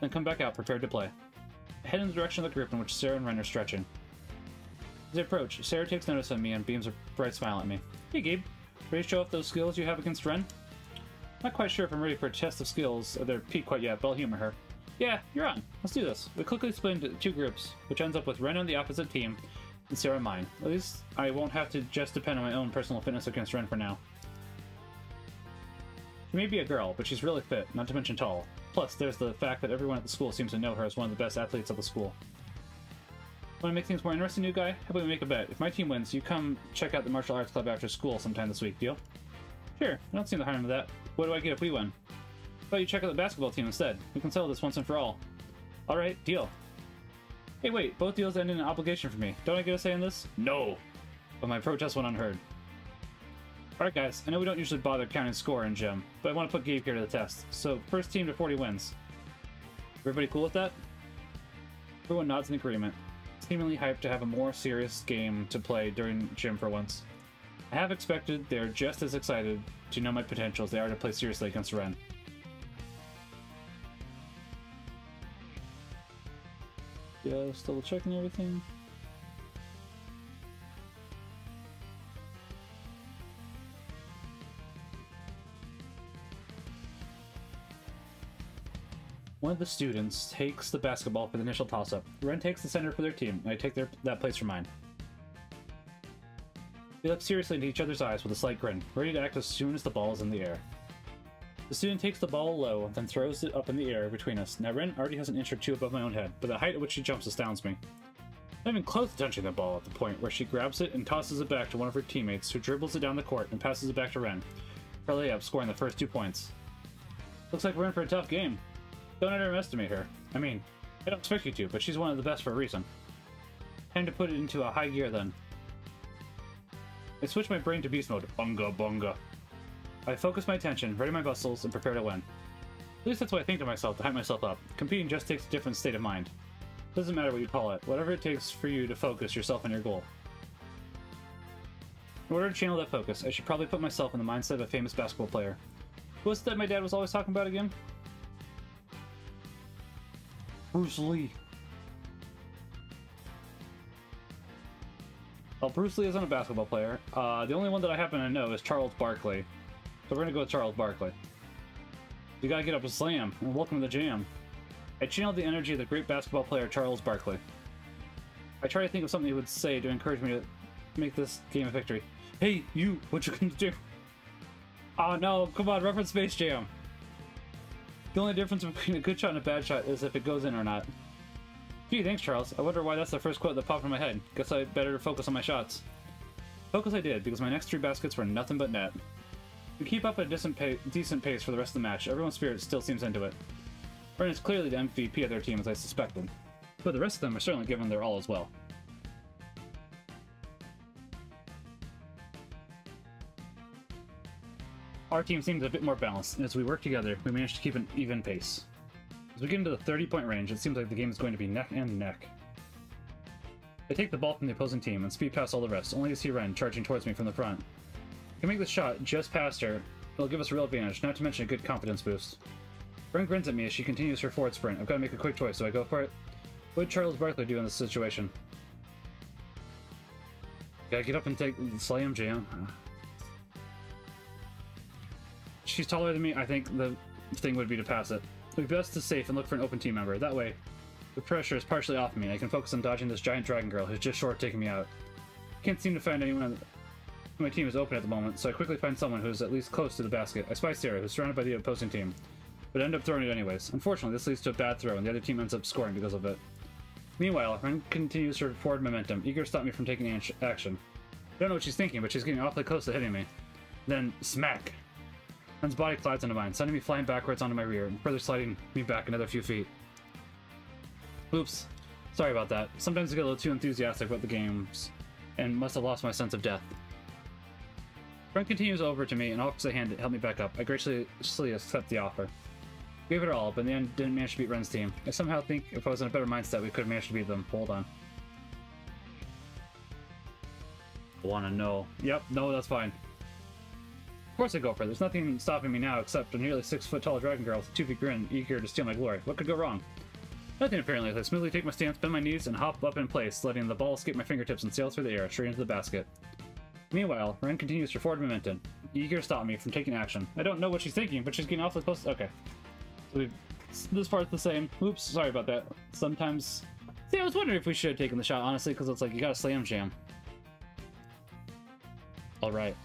then come back out prepared to play. I head in the direction of the group in which Sarah and Wren are stretching. As they approach, Sarah takes notice of me and beams a bright smile at me. Hey Gabe, ready to show off those skills you have against Wren? Not quite sure if I'm ready for a test of skills at their peak quite yet, but I'll humor her. Yeah, you're on. Let's do this. We quickly split into two groups, which ends up with Wren on the opposite team and Sarah and mine. At least I won't have to just depend on my own personal fitness against Wren for now. She may be a girl, but she's really fit, not to mention tall. Plus, there's the fact that everyone at the school seems to know her as one of the best athletes of the school. Want to make things more interesting, new guy? How about we make a bet? If my team wins, you come check out the martial arts club after school sometime this week, deal? Sure, I don't seem to harm with that. What do I get if we win? How about you check out the basketball team instead? We can settle this once and for all. Alright, deal. Hey wait, both deals end in an obligation for me. Don't I get a say in this? No! But my protest went unheard. Alright guys, I know we don't usually bother counting score in gym, but I want to put Gabe here to the test. So, first team to 40 wins. Everybody cool with that? Everyone nods in agreement. Seemingly hyped to have a more serious game to play during gym for once. I have expected they're just as excited to know my potential as they are to play seriously against Wren. Yeah, still checking everything. One of the students takes the basketball for the initial toss-up. Wren takes the center for their team, and I take that place for mine. We look seriously into each other's eyes with a slight grin, ready to act as soon as the ball is in the air. The student takes the ball low, then throws it up in the air between us. Now Wren already has an inch or two above my own head, but the height at which she jumps astounds me. I'm not even close to touching the ball at the point where she grabs it and tosses it back to one of her teammates, who dribbles it down the court and passes it back to Wren. Her layup, scoring the first 2 points. Looks like we're in for a tough game. Don't underestimate her. I mean, I don't expect you to, but she's one of the best for a reason. Time to put it into a high gear then. I switch my brain to beast mode. Bunga bunga. I focus my attention, ready my muscles, and prepare to win. At least that's what I think to myself to hype myself up. Competing just takes a different state of mind. Doesn't matter what you call it, whatever it takes for you to focus yourself on your goal. In order to channel that focus, I should probably put myself in the mindset of a famous basketball player. What's that my dad was always talking about again? Bruce Lee. Well, Bruce Lee isn't a basketball player. The only one that I happen to know is Charles Barkley. So we're gonna go with Charles Barkley. You gotta get up and slam, and welcome to the jam. I channeled the energy of the great basketball player Charles Barkley. I try to think of something he would say to encourage me to make this game a victory. Hey, you, what you gonna do? Oh no, come on, reference Space Jam. The only difference between a good shot and a bad shot is if it goes in or not. Gee, thanks Charles. I wonder why that's the first quote that popped in my head. Guess I better focus on my shots. Focus I did, because my next 3 baskets were nothing but net. We keep up at a decent pace for the rest of the match. Everyone's spirit still seems into it. Wren is clearly the MVP of their team, as I suspected. But the rest of them are certainly giving their all as well. Our team seems a bit more balanced, and as we work together, we manage to keep an even pace. As we get into the 30-point range, it seems like the game is going to be neck and neck. I take the ball from the opposing team and speed past all the rest, only to see Wren charging towards me from the front. If we make the shot just past her, it'll give us a real advantage, not to mention a good confidence boost. Wren grins at me as she continues her forward sprint. I've got to make a quick choice, so I go for it. What would Charles Barkley do in this situation? Gotta get up and take the slam jam. She's taller than me, I think the thing would be to pass it. It'd be best to safe and look for an open team member. That way, the pressure is partially off me and I can focus on dodging this giant dragon girl who's just short of taking me out. Can't seem to find anyone on my team is open at the moment, so I quickly find someone who's at least close to the basket. I spy Sarah, who's surrounded by the opposing team, but I end up throwing it anyways. Unfortunately, this leads to a bad throw and the other team ends up scoring because of it. Meanwhile, Wren continues her forward momentum, eager to stop me from taking action. I don't know what she's thinking, but she's getting awfully close to hitting me. Then, smack! Wren's body collides into mine, sending me flying backwards onto my rear and further sliding me back another few feet. Oops. Sorry about that. Sometimes I get a little too enthusiastic about the games and must have lost my sense of death. Wren continues over to me and offers a hand to help me back up. I graciously accept the offer. Gave it all, but in the end didn't manage to beat Wren's team. I somehow think if I was in a better mindset, we could have managed to beat them. Hold on. I wanna know. Yep, no, that's fine. Of course I go for it. There's nothing stopping me now except a nearly 6-foot-tall dragon girl with a toothy grin eager to steal my glory. What could go wrong? Nothing apparently. I smoothly take my stance, bend my knees, and hop up in place, letting the ball escape my fingertips and sail through the air, straight into the basket. Meanwhile, Wren continues her forward momentum, eager to stop me from taking action. I don't know what she's thinking, but she's getting awfully close. Okay. So this part's the same. Oops, sorry about that. Sometimes... See, I was wondering if we should have taken the shot, honestly, because it's like, you gotta slam jam. Alright.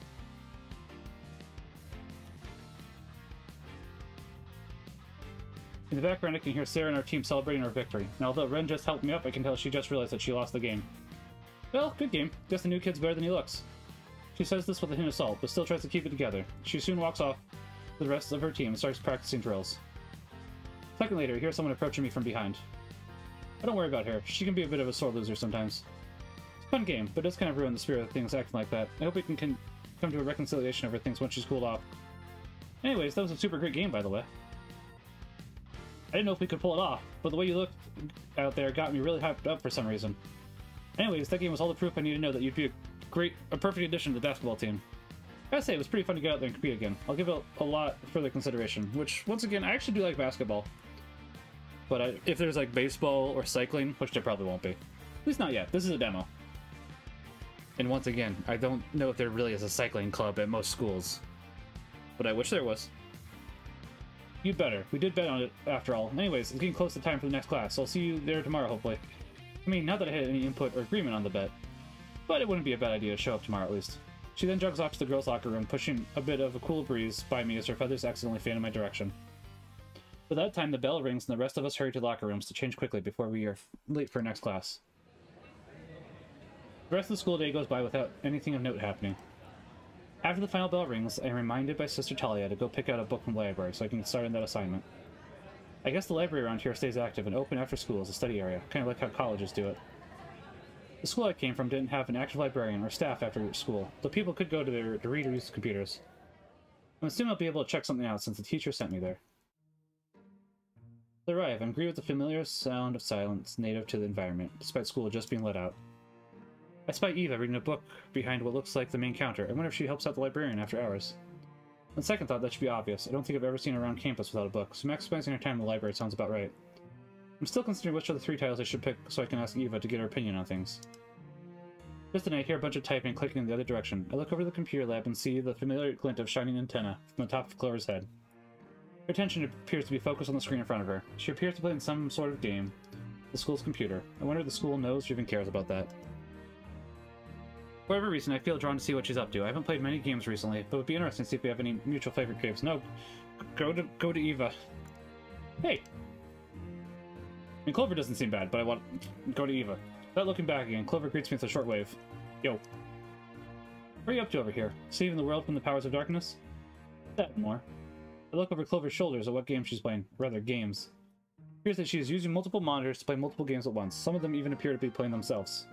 In the background, I can hear Sarah and our team celebrating our victory. And although Wren just helped me up, I can tell she just realized that she lost the game. Well, good game. Guess the new kid's better than he looks. She says this with a hint of salt, but still tries to keep it together. She soon walks off with the rest of her team and starts practicing drills. A second later, I hear someone approaching me from behind. I don't worry about her. She can be a bit of a sore loser sometimes. It's a fun game, but it does kind of ruin the spirit of things acting like that. I hope we can come to a reconciliation over things once she's cooled off. Anyways, that was a super great game, by the way. I didn't know if we could pull it off, but the way you looked out there got me really hyped up for some reason. Anyways, that game was all the proof I needed to know that you'd be a perfect addition to the basketball team. I gotta say, it was pretty fun to get out there and compete again. I'll give it a lot further consideration, which, once again, I actually do like basketball. But if there's like baseball or cycling, which there probably won't be. At least not yet. This is a demo. And once again, I don't know if there really is a cycling club at most schools. But I wish there was. You'd better. We did bet on it, after all. Anyways, it's getting close to time for the next class, so I'll see you there tomorrow, hopefully. I mean, not that I had any input or agreement on the bet. But it wouldn't be a bad idea to show up tomorrow, at least. She then jogs off to the girls' locker room, pushing a bit of a cool breeze by me as her feathers accidentally fan in my direction. By that time, the bell rings and the rest of us hurry to locker rooms to change quickly before we are late for next class. The rest of the school day goes by without anything of note happening. After the final bell rings, I am reminded by Sister Talia to go pick out a book from the library so I can start on that assignment. I guess the library around here stays active and open after school as a study area, kind of like how colleges do it. The school I came from didn't have an active librarian or staff after school, though people could go to read or use computers. I'm assuming I'll be able to check something out since the teacher sent me there. As I arrive, I'm greeted with the familiar sound of silence native to the environment, despite school just being let out. I spy Eva reading a book behind what looks like the main counter. I wonder if she helps out the librarian after hours. On second thought, that should be obvious. I don't think I've ever seen her around campus without a book, so maximizing her time in the library sounds about right. I'm still considering which of the three titles I should pick so I can ask Eva to get her opinion on things. Just then I hear a bunch of typing and clicking in the other direction. I look over the computer lab and see the familiar glint of shining antenna from the top of Clover's head. Her attention appears to be focused on the screen in front of her. She appears to play in some sort of game, the school's computer. I wonder if the school knows or even cares about that. For whatever reason, I feel drawn to see what she's up to. I haven't played many games recently, but it would be interesting to see if we have any mutual favorite games. No, go to Eva. Hey! I mean, Clover doesn't seem bad, but I want to go to Eva. Without looking back again, Clover greets me with a shortwave. Yo. What are you up to over here? Saving the world from the powers of darkness? That more. I look over Clover's shoulders at what game she's playing. Rather, games. It appears that she is using multiple monitors to play multiple games at once. Some of them even appear to be playing themselves.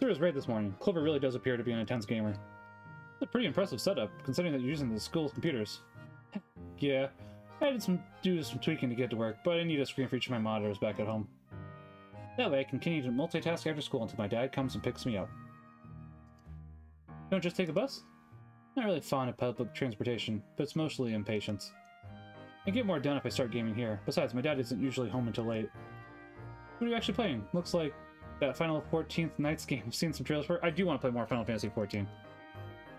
Sarah was right this morning. Clover really does appear to be an intense gamer. It's a pretty impressive setup, considering that you're using the school's computers. Yeah. I had to do some tweaking to get to work, but I need a screen for each of my monitors back at home. That way I continue to multitask after school until my dad comes and picks me up. You don't just take a bus? I'm not really fond of public transportation, but it's mostly impatience. I get more done if I start gaming here. Besides, my dad isn't usually home until late. What are you actually playing? Looks like that Final 14th Nights game. I've seen some trailers for it. I do want to play more Final Fantasy XIV.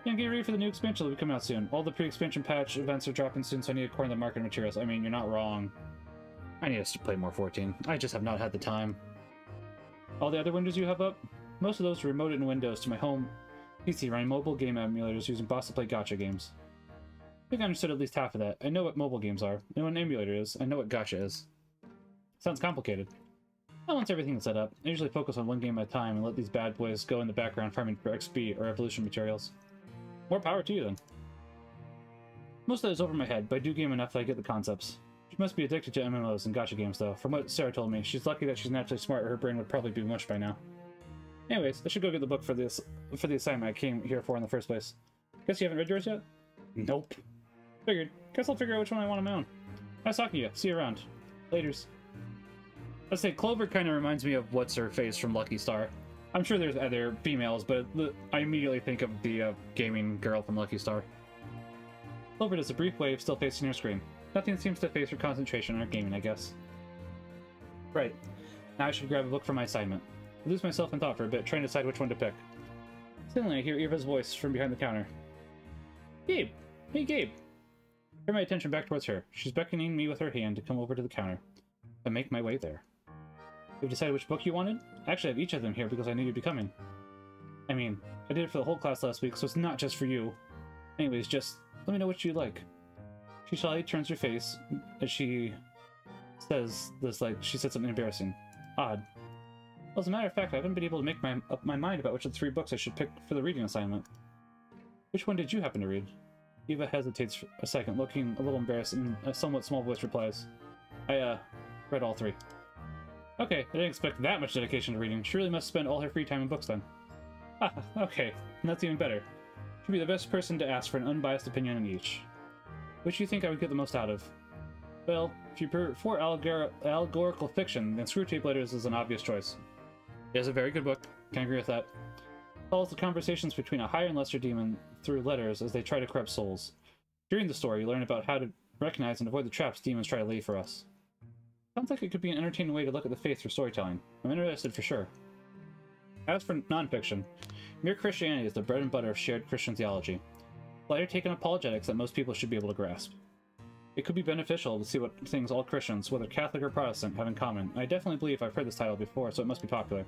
Yeah, get ready for the new expansion that will be coming out soon. All the pre-expansion patch events are dropping soon, so I need to corner the market materials. I mean, you're not wrong. I need us to play more 14. I just have not had the time. All the other windows you have up? Most of those are remote in windows to my home PC running mobile game emulators using bots to play gacha games. I think I understood at least half of that. I know what mobile games are. I know what an emulator is. I know what gacha is. Sounds complicated. Now once everything's set up, I usually focus on one game at a time and let these bad boys go in the background farming for XP or evolution materials. More power to you, then. Most of that is over my head, but I do game enough that I get the concepts. She must be addicted to MMOs and gacha games, though. From what Sarah told me, she's lucky that she's naturally smart, or her brain would probably be mushed by now. Anyways, I should go get the book for this for the assignment I came here for in the first place. Guess you haven't read yours yet? Nope. Figured. Guess I'll figure out which one I want on my own. Nice talking to you. See you around. Laters. Let's say Clover kind of reminds me of what's her face from Lucky Star. I'm sure there's other females, but I immediately think of the gaming girl from Lucky Star. Clover does a brief wave, still facing her screen. Nothing seems to face her concentration on her gaming, I guess. Right. Now I should grab a book for my assignment. I lose myself in thought for a bit, trying to decide which one to pick. Suddenly I hear Eva's voice from behind the counter. Gabe! Hey, Gabe! I turn my attention back towards her. She's beckoning me with her hand to come over to the counter. I make my way there. You've decided which book you wanted? I actually have each of them here because I knew you'd be coming. I mean, I did it for the whole class last week, so it's not just for you. Anyways, just let me know what you'd like. She shyly turns her face as she says this, like she said something embarrassing. Odd. Well, as a matter of fact, I haven't been able to make up my mind about which of the three books I should pick for the reading assignment. Which one did you happen to read? Eva hesitates for a second, looking a little embarrassed, and a somewhat small voice replies, I read all three. Okay, I didn't expect that much dedication to reading. She really must spend all her free time in books then. Ah, okay, that's even better. She'd be the best person to ask for an unbiased opinion on each. Which do you think I would get the most out of? Well, if you prefer allegorical fiction, then Screwtape Letters is an obvious choice. It is a very good book, can agree with that. It follows the conversations between a higher and lesser demon through letters as they try to corrupt souls. During the story, you learn about how to recognize and avoid the traps demons try to lay for us. Sounds like it could be an entertaining way to look at the faith through storytelling. I'm interested for sure. As for nonfiction, Mere Christianity is the bread and butter of shared Christian theology. Lighter take on apologetics that most people should be able to grasp. It could be beneficial to see what things all Christians, whether Catholic or Protestant, have in common. I definitely believe I've heard this title before, so it must be popular.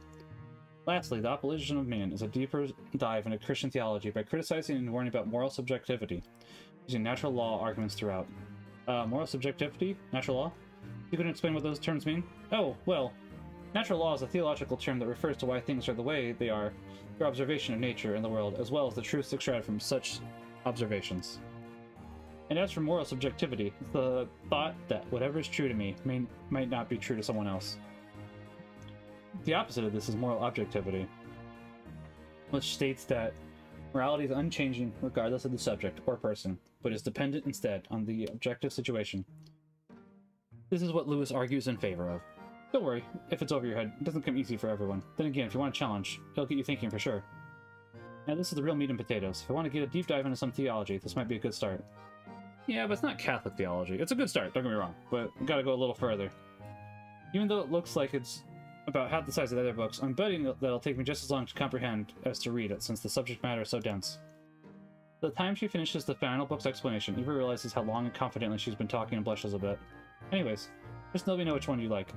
Lastly, The Abolition of Man is a deeper dive into Christian theology by criticizing and warning about moral subjectivity, using natural law arguments throughout. Moral subjectivity? Natural law? You couldn't explain what those terms mean? Oh, well, natural law is a theological term that refers to why things are the way they are, your observation of nature and the world, as well as the truths extracted from such observations. And as for moral subjectivity, it's the thought that whatever is true to me might not be true to someone else. The opposite of this is moral objectivity, which states that morality is unchanging regardless of the subject or person, but is dependent instead on the objective situation. This is what Lewis argues in favor of. Don't worry, if it's over your head, it doesn't come easy for everyone. Then again, if you want a challenge, it'll get you thinking for sure. Now this is the real meat and potatoes. If I want to get a deep dive into some theology, this might be a good start. Yeah, but it's not Catholic theology. It's a good start, don't get me wrong, but I've got to go a little further. Even though it looks like it's about half the size of the other books, I'm betting that it'll take me just as long to comprehend as to read it, since the subject matter is so dense. By the time she finishes the final book's explanation, Eva realizes how long and confidently she's been talking and blushes a bit. Anyways, just let me know which one you like.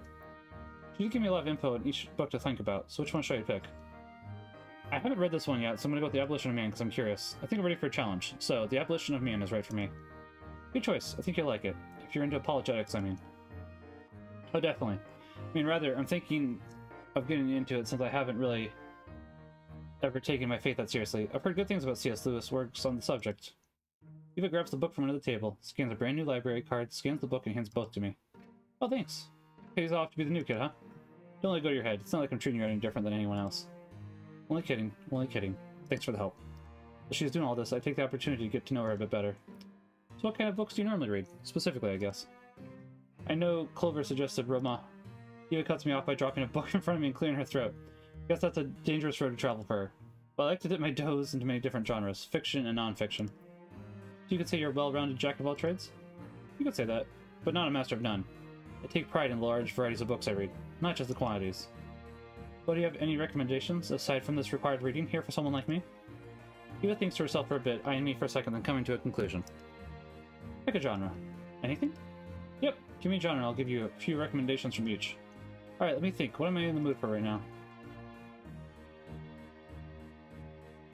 You give me a lot of info in each book to think about, so which one should I pick? I haven't read this one yet, so I'm going to go with The Abolition of Man because I'm curious. I think I'm ready for a challenge, so The Abolition of Man is right for me. Good choice. I think you'll like it. If you're into apologetics, I mean. Oh, definitely. I mean, rather, I'm thinking of getting into it since I haven't really ever taken my faith that seriously. I've heard good things about C.S. Lewis' works on the subject. Eva grabs the book from under the table, scans a brand new library card, scans the book, and hands both to me. Oh, thanks. Pays off to be the new kid, huh? Don't let it go to your head. It's not like I'm treating you any different than anyone else. Only kidding. Only kidding. Thanks for the help. While she's doing all this, I take the opportunity to get to know her a bit better. So what kind of books do you normally read? Specifically, I guess. I know Clover suggested Roma. Eva cuts me off by dropping a book in front of me and clearing her throat. I guess that's a dangerous road to travel for her. But I like to dip my toes into many different genres, fiction and non-fiction. So you could say you're a well-rounded jack of all trades? You could say that, but not a master of none. I take pride in the large varieties of books I read, not just the quantities. But do you have any recommendations, aside from this required reading, here for someone like me? Eva thinks to herself for a bit, eyeing me for a second, then coming to a conclusion. Pick a genre. Anything? Yep, give me a genre, I'll give you a few recommendations from each. Alright, let me think, what am I in the mood for right now?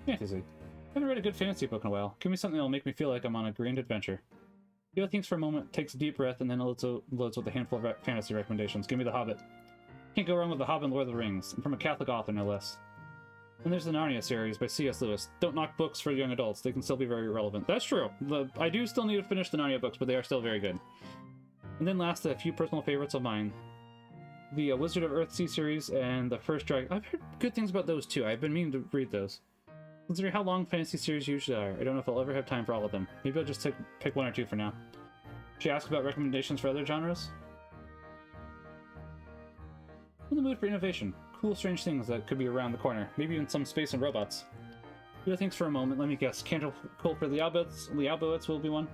Fantasy. I haven't read a good fantasy book in a while. Give me something that'll make me feel like I'm on a grand adventure. Eva thinks for a moment, takes a deep breath, and then loads with a handful of fantasy recommendations. Give me The Hobbit. Can't go wrong with The Hobbit and Lord of the Rings, and from a Catholic author, no less. And there's the Narnia series by C.S. Lewis. Don't knock books for young adults. They can still be very relevant. That's true. I do still need to finish the Narnia books, but they are still very good. And then last, a few personal favorites of mine. The Wizard of Earthsea series and The First Dragon. I've heard good things about those too. I've been meaning to read those. Considering how long fantasy series usually are, I don't know if I'll ever have time for all of them. Maybe I'll just pick one or two for now. Should I ask about recommendations for other genres? In the mood for innovation. Cool, strange things that could be around the corner. Maybe even some space and robots. Do things for a moment. Let me guess. Candlecold for Liaubowitz. Liaubowitz will be one.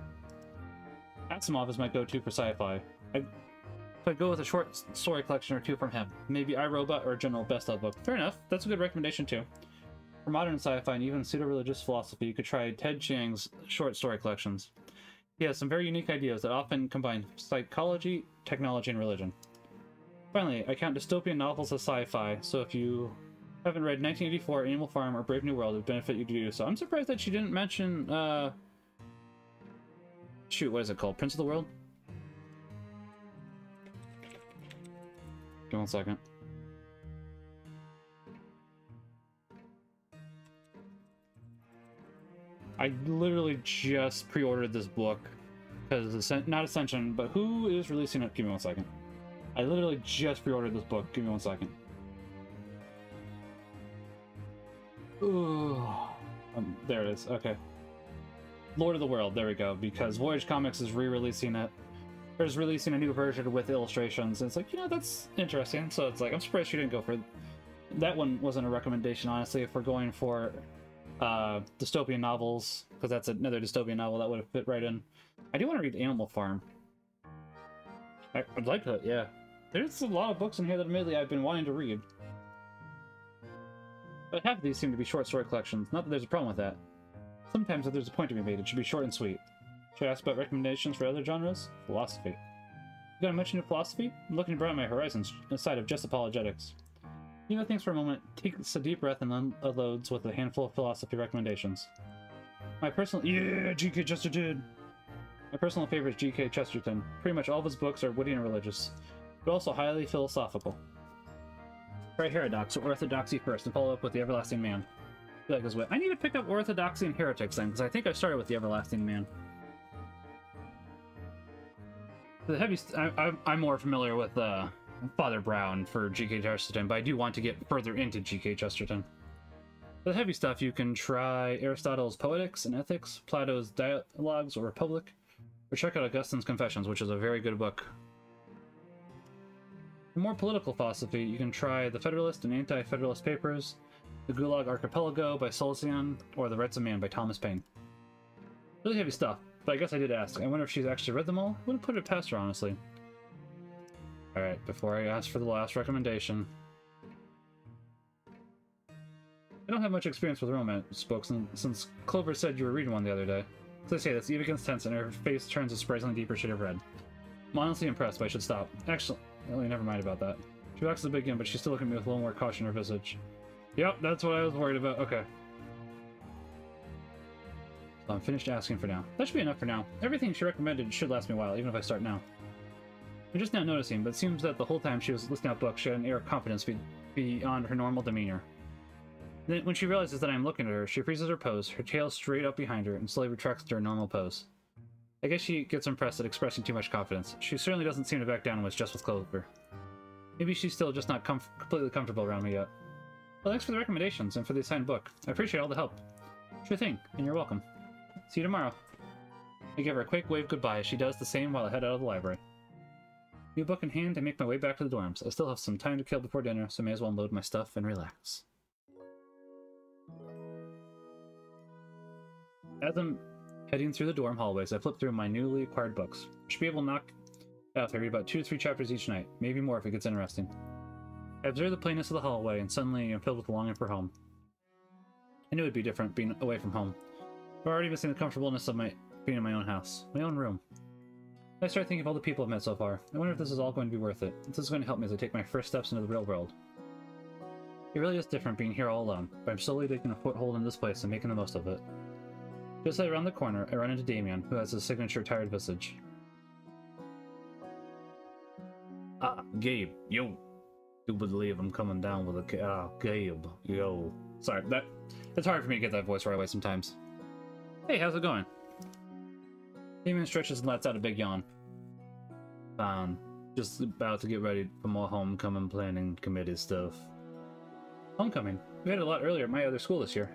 Asimov is my go-to for sci-fi. I'd go with a short story collection or two from him. Maybe iRobot or a general best-of book. Fair enough. That's a good recommendation, too. For modern sci-fi and even pseudo-religious philosophy, you could try Ted Chiang's short story collections. He has some very unique ideas that often combine psychology, technology, and religion. Finally, I count dystopian novels as sci-fi, so if you haven't read 1984, Animal Farm, or Brave New World, it would benefit you to do so. I'm surprised that she didn't mention, shoot, what is it called? Prince of the World? Give me one second. I literally just pre-ordered this book, because it's not Ascension, but who is releasing it? Give me one second. I literally just pre-ordered this book. Give me one second. Ooh. There it is. Okay. Lord of the World. There we go. Because Voyage Comics is re-releasing it. Or is releasing a new version with illustrations. And it's like, you know, that's interesting. So it's like, I'm surprised you didn't go for... That one wasn't a recommendation, honestly, if we're going for dystopian novels. Because that's another dystopian novel that would have fit right in. I do want to read Animal Farm. I'd like that, yeah. There's a lot of books in here that admittedly I've been wanting to read. But half of these seem to be short story collections. Not that there's a problem with that. Sometimes if there's a point to be made, it should be short and sweet. Should I ask about recommendations for other genres? Philosophy. You got a mention of philosophy? I'm looking to broaden my horizons aside of just apologetics. You know things for a moment, takes a deep breath and unloads with a handful of philosophy recommendations. My personal- Yeah, G.K. Chesterton! My personal favorite is G.K. Chesterton. Pretty much all of his books are witty and religious, but also highly philosophical. Try Herodox or Orthodoxy first and follow up with The Everlasting Man. That goes with. I need to pick up Orthodoxy and Heretics then, because I think I started with The Everlasting Man. The heavy I'm more familiar with Father Brown for G.K. Chesterton, but I do want to get further into G.K. Chesterton. For the heavy stuff, you can try Aristotle's Poetics and Ethics, Plato's Dialogues or Republic, or check out Augustine's Confessions, which is a very good book. For more political philosophy, you can try The Federalist and Anti-Federalist Papers, The Gulag Archipelago by Solzhenitsyn, or The Rights of Man by Thomas Paine. Really heavy stuff, but I guess I did ask. I wonder if she's actually read them all? Wouldn't put it past her, honestly. Alright, before I ask for the last recommendation... I don't have much experience with romance books, and since Clover said you were reading one the other day. So I say this, Eva gets tense and her face turns a surprisingly deeper shade of red. I'm honestly impressed, but I should stop. Actually, never mind about that. She backs to the begin, but she's still looking at me with a little more caution in her visage. Yep, that's what I was worried about. Okay. So I'm finished asking for now. That should be enough for now. Everything she recommended should last me a while, even if I start now. I'm just now noticing, but it seems that the whole time she was listing out books, she had an air of confidence beyond her normal demeanor. Then, when she realizes that I am looking at her, she freezes her pose, her tail straight up behind her, and slowly retracts to her normal pose. I guess she gets impressed at expressing too much confidence. She certainly doesn't seem to back down when it's just with Clover. Maybe she's still just not completely comfortable around me yet. Well, thanks for the recommendations and for the assigned book. I appreciate all the help. Sure thing, and you're welcome. See you tomorrow. I give her a quick wave goodbye as she does the same while I head out of the library. New book in hand, I make my way back to the dorms. I still have some time to kill before dinner, so I may as well unload my stuff and relax. As I'm heading through the dorm hallways, I flip through my newly acquired books. I should be able to knock out I read about 2 to 3 chapters each night, maybe more if it gets interesting. I observe the plainness of the hallway, and suddenly I'm filled with longing for home. I knew it'd be different being away from home. I'm already missing the comfortableness of being in my own house, my own room. I start thinking of all the people I've met so far. I wonder if this is all going to be worth it. If this is going to help me as I take my first steps into the real world. It really is different being here all alone, but I'm slowly taking a foothold in this place and making the most of it. Just around the corner, I run into Damien, who has his signature tired visage. Gabe, yo. Do believe I'm coming down with a Gabe, yo. Sorry, it's hard for me to get that voice right away sometimes. Hey, how's it going? Damien stretches and lets out a big yawn. Just about to get ready for more homecoming planning committee stuff. Homecoming? We had a lot earlier at my other school this year.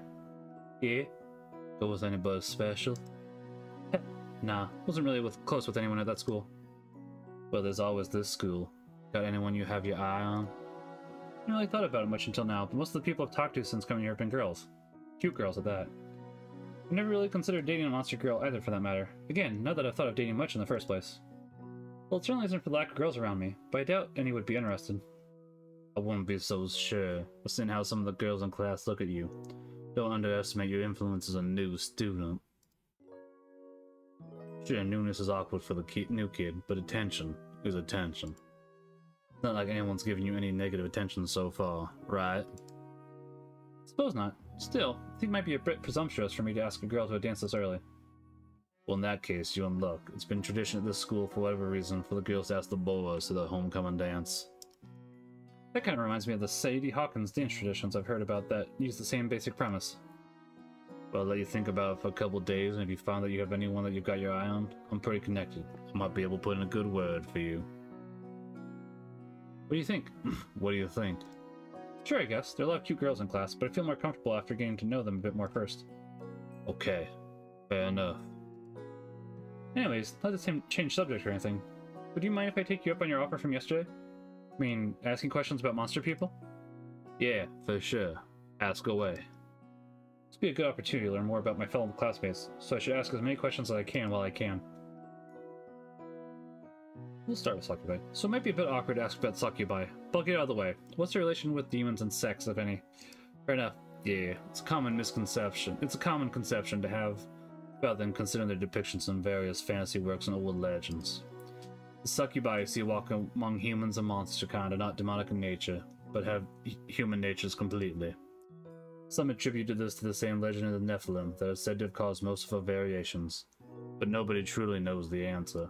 Yeah? But was anybody special? Heh, nah, wasn't really close with anyone at that school. Well, there's always this school. Got anyone you have your eye on? I haven't really thought about it much until now, but most of the people I've talked to since coming here have been girls. Cute girls at that. I've never really considered dating a monster girl either, for that matter. Again, not that I've thought of dating much in the first place. Well, it certainly isn't for lack of girls around me, but I doubt any would be interested. I wouldn't be so sure, seeing how some of the girls in class look at you. Don't underestimate your influence as a new student. Sure, newness is awkward for the new kid, but attention is attention. It's not like anyone's giving you any negative attention so far, right? Suppose not. Still, I think it might be a bit presumptuous for me to ask a girl to a dance this early. Well, in that case, you're in luck. It's been tradition at this school, for whatever reason, for the girls to ask the boys to the homecoming dance. That kind of reminds me of the Sadie Hawkins dance traditions I've heard about that use the same basic premise. Well, I'll let you think about it for a couple days, and if you find that you have anyone that you've got your eye on, I'm pretty connected. I might be able to put in a good word for you. What do you think? What do you think? Sure, I guess. There are a lot of cute girls in class, but I feel more comfortable after getting to know them a bit more first. Okay. Fair enough. Anyways, not to change subject or anything. Would you mind if I take you up on your offer from yesterday? I mean, asking questions about monster people? Yeah, for sure. Ask away. This would be a good opportunity to learn more about my fellow classmates, so I should ask as many questions as I can while I can. We'll start with succubi. So it might be a bit awkward to ask about succubi, but I'll get out of the way. What's the relation with demons and sex, if any? Fair enough. Yeah, it's a common misconception. It's a common conception to have about them, considering their depictions in various fantasy works and old legends. The succubi you see walk among humans and monster kind are not demonic in nature, but have human natures completely. Some attributed this to the same legend of the Nephilim that is said to have caused most of our variations, but nobody truly knows the answer.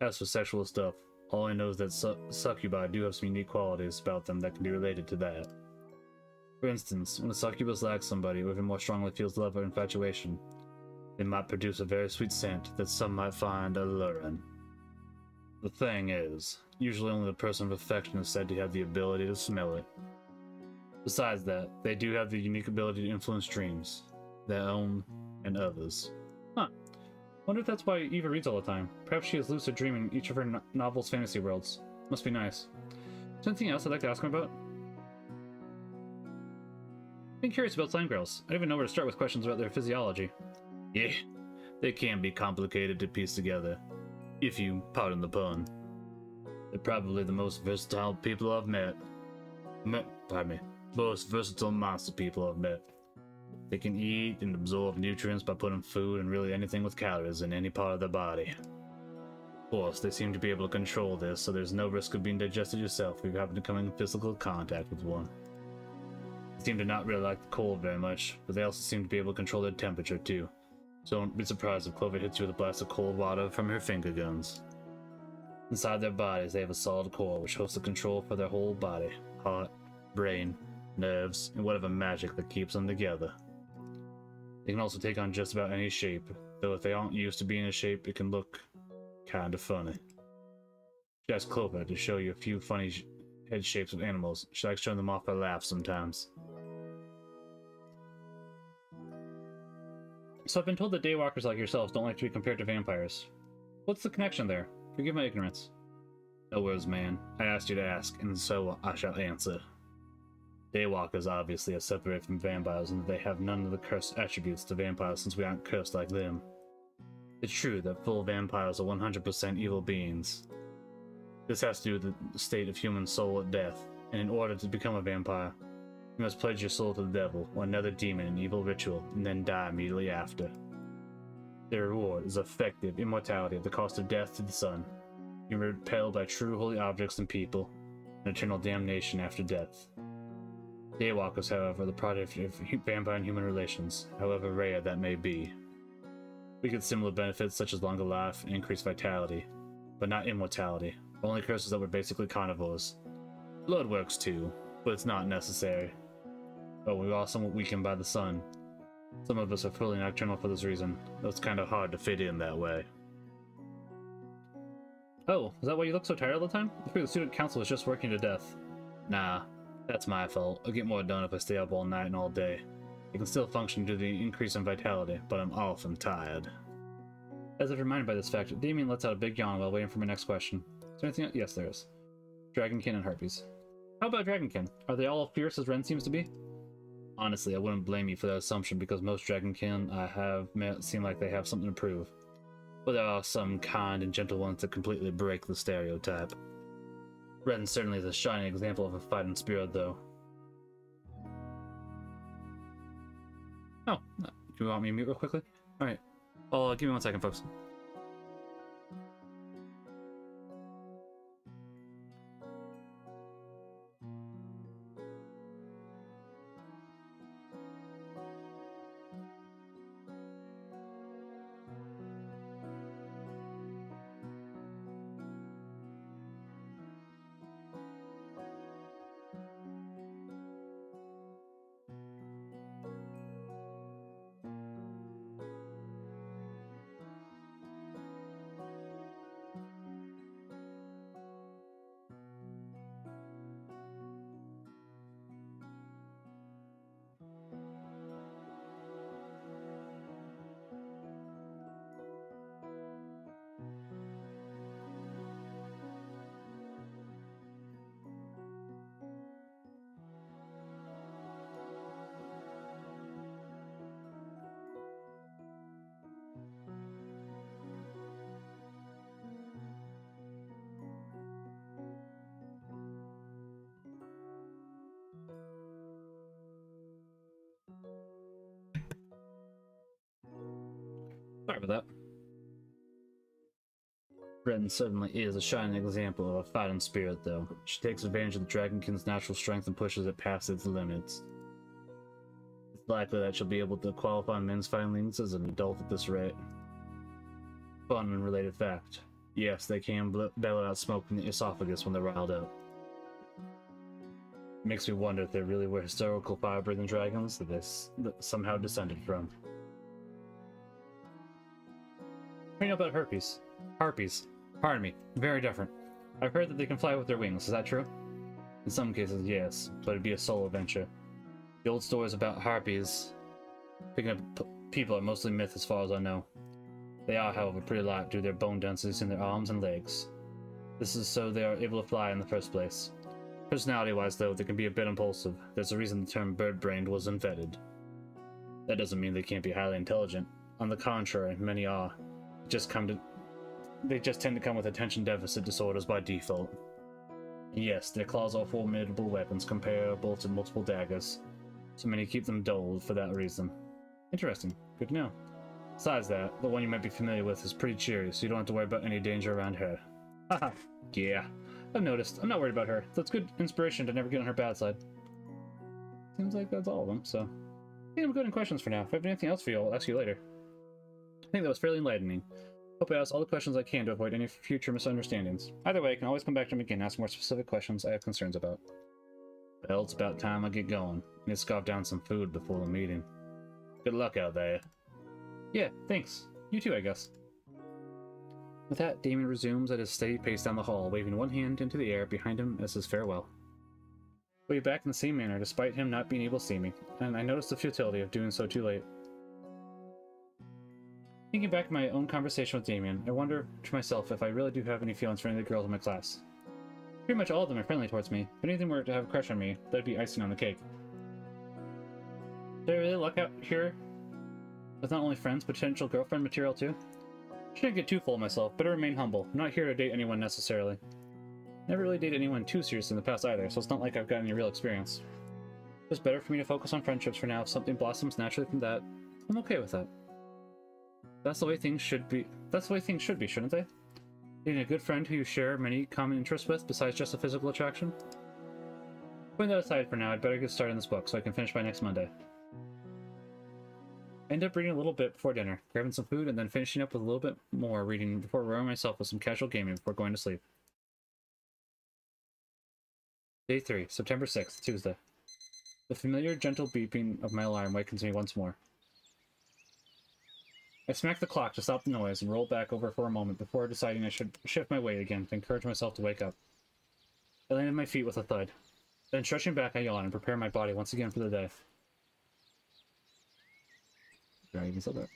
As for sexual stuff, all I know is that succubi do have some unique qualities about them that can be related to that. For instance, when a succubus lacks somebody or even more strongly feels love or infatuation, they might produce a very sweet scent that some might find alluring. The thing is, usually only the person of affection is said to have the ability to smell it. Besides that, they do have the unique ability to influence dreams, their own and others. Huh. Wonder if that's why Eva reads all the time. Perhaps she is lucid dreaming each of her novel's fantasy worlds. Must be nice. Is there anything else I'd like to ask him about? I've been curious about slime girls. I don't even know where to start with questions about their physiology. Yeah, they can be complicated to piece together, if you pardon the pun. They're probably the most versatile people I've met. Most versatile monster people I've met. They can eat and absorb nutrients by putting food and really anything with calories in any part of their body. Of course, they seem to be able to control this, so there's no risk of being digested yourself if you happen to come in physical contact with one. They seem to not really like the cold very much, but they also seem to be able to control their temperature too. So don't be surprised if Clover hits you with a blast of cold water from her finger guns. Inside their bodies, they have a solid core which hosts the control for their whole body, heart, brain, nerves, and whatever magic that keeps them together. They can also take on just about any shape, though if they aren't used to being a shape, it can look kinda funny. She asked Clover to show you a few funny head shapes of animals. She likes showing them off her laugh sometimes. So I've been told that daywalkers like yourselves don't like to be compared to vampires. What's the connection there? Forgive my ignorance. No worries, man. I asked you to ask, and so I shall answer. Daywalkers obviously are separate from vampires and they have none of the cursed attributes to vampires since we aren't cursed like them. It's true that full vampires are 100% evil beings. This has to do with the state of human soul at death, and in order to become a vampire, you must pledge your soul to the devil or another demon in evil ritual, and then die immediately after. The reward is effective immortality at the cost of death to the sun. You are repelled by true holy objects and people, and eternal damnation after death. Daywalkers, however, are the product of vampire and human relations, however rare that may be. We get similar benefits such as longer life and increased vitality, but not immortality. Only curses that were basically carnivores. Blood works too, but it's not necessary. but we're all somewhat weakened by the sun. Some of us are fully nocturnal for this reason. It's kind of hard to fit in that way. Oh, is that why you look so tired all the time? I figured the student council is just working to death. Nah, that's my fault. I'll get more done if I stay up all night and all day. I can still function due to the increase in vitality, but I'm often tired. As if reminded by this fact, Damien lets out a big yawn while waiting for my next question. Is there anything else? Yes, there is. Dragonkin and Harpies. How about Dragonkin? Are they all fierce as Wren seems to be? Honestly, I wouldn't blame you for that assumption because most Dragonkin I have met seem like they have something to prove. But there are some kind and gentle ones that completely break the stereotype. Wren certainly is a shining example of a fighting spirit, though. Oh, do you want me to mute real quickly? Alright. Oh, give me 1 second, folks. Sorry about that. Wren certainly is a shining example of a fighting spirit, though. She takes advantage of the Dragonkin's natural strength and pushes it past its limits. It's likely that she'll be able to qualify men's fighting leagues as an adult at this rate. Fun and related fact. Yes, they can bellow out smoke from the esophagus when they're riled up. It makes me wonder if they really were historical fire-breathing dragons that they somehow descended from. Hearing about herpes. Harpies. Pardon me. Very different. I've heard that they can fly with their wings. Is that true? In some cases, yes, but it'd be a solo venture. The old stories about harpies picking up people are mostly myth as far as I know. They are, however, pretty light due to their bone densities in their arms and legs. This is so they are able to fly in the first place. Personality-wise, though, they can be a bit impulsive. There's a reason the term bird-brained was invented. That doesn't mean they can't be highly intelligent. On the contrary, many are. They just tend to come with attention deficit disorders by default. Yes, their claws are formidable weapons comparable to multiple daggers, so many keep them dulled for that reason. Interesting. Good to know. Besides that, the one you might be familiar with is pretty cheery, so you don't have to worry about any danger around her. Haha. Yeah. I've noticed. I'm not worried about her. That's good inspiration to never get on her bad side. Seems like that's all of them, so. I think I'm good in questions for now. If I have anything else for you, I'll ask you later. I think that was fairly enlightening. Hope I asked all the questions I can to avoid any future misunderstandings. Either way, I can always come back to him again and ask more specific questions I have concerns about. Well, it's about time I get going. I need to scarf down some food before the meeting. Good luck out there. Yeah, thanks. You too, I guess. With that, Damien resumes at his steady pace down the hall, waving one hand into the air behind him as his farewell. We'll be back in the same manner, despite him not being able to see me, and I noticed the futility of doing so too late. Thinking back to my own conversation with Damien, I wonder to myself if I really do have any feelings for any of the girls in my class. Pretty much all of them are friendly towards me. If anything were to have a crush on me, that'd be icing on the cake. Did I really luck out here with not only friends, potential girlfriend material too? Shouldn't get too full of myself, but I remain humble. I'm not here to date anyone necessarily. Never really dated anyone too serious in the past either, so it's not like I've got any real experience. It's better for me to focus on friendships for now. If something blossoms naturally from that, I'm okay with that. That's the way things should be. That's the way things should be, shouldn't they? Being a good friend who you share many common interests with, besides just a physical attraction. Putting that aside for now, I'd better get started on this book so I can finish by next Monday. I end up reading a little bit before dinner, grabbing some food, and then finishing up with a little bit more reading before rowing myself with some casual gaming before going to sleep. Day 3, September 6th, Tuesday. The familiar gentle beeping of my alarm wakens me once more. I smack the clock to stop the noise and roll back over for a moment before deciding I should shift my weight again to encourage myself to wake up. I land on my feet with a thud. Then stretching back, I yawn and prepare my body once again for the day. Did I even say that?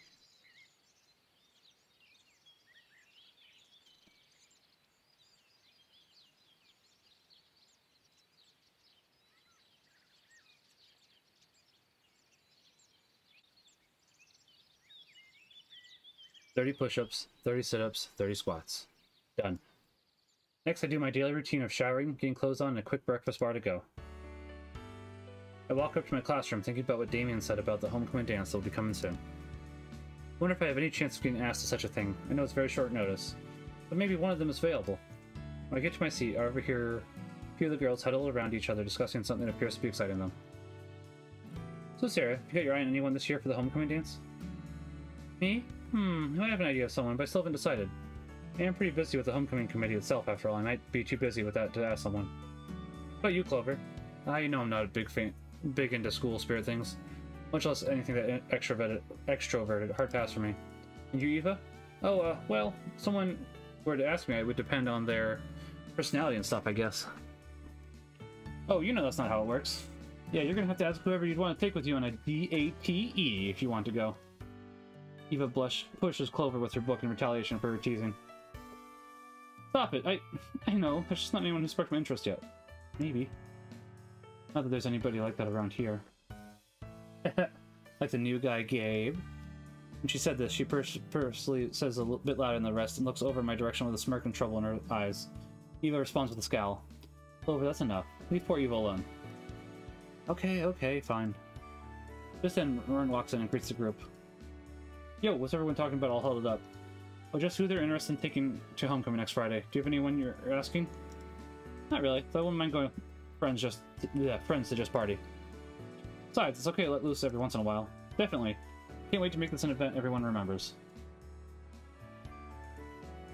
"30 push-ups, 30 sit-ups, 30 squats. Done. Next, I do my daily routine of showering, getting clothes on, and a quick breakfast bar to go. I walk up to my classroom, thinking about what Damien said about the homecoming dance that will be coming soon. I wonder if I have any chance of getting asked to such a thing. I know it's very short notice, but maybe one of them is available. When I get to my seat, I overhear a few of the girls huddle around each other discussing something that appears to be exciting them. So, Sarah, have you got your eye on anyone this year for the homecoming dance? Me? I have an idea of someone, but I still haven't decided. I am pretty busy with the homecoming committee itself, after all. I might be too busy with that to ask someone. What about you, Clover? You know I'm not a big into school spirit things, much less anything that extroverted. Hard pass for me. And you, Eva? Well, if someone were to ask me, it would depend on their personality and stuff, I guess. Oh, you know that's not how it works. Yeah, you're gonna have to ask whoever you'd want to take with you on a date if you want to go. Eva pushes Clover with her book in retaliation for her teasing. Stop it! I know, there's just not anyone who sparked my interest yet. Maybe. Not that there's anybody like that around here. Like the new guy, Gabe. When she said this, she purposely says a little bit louder than the rest and looks over in my direction with a smirk and trouble in her eyes. Eva responds with a scowl. Clover, that's enough. Leave poor Eva alone. Okay, fine. Just then, Wren walks in and greets the group. Yo, what's everyone talking about all huddled up? Oh, just who they're interested in taking to homecoming next Friday. Do you have anyone you're asking? Not really, so I wouldn't mind going friends to just party. Besides, it's okay to let loose every once in a while. Definitely. Can't wait to make this an event everyone remembers.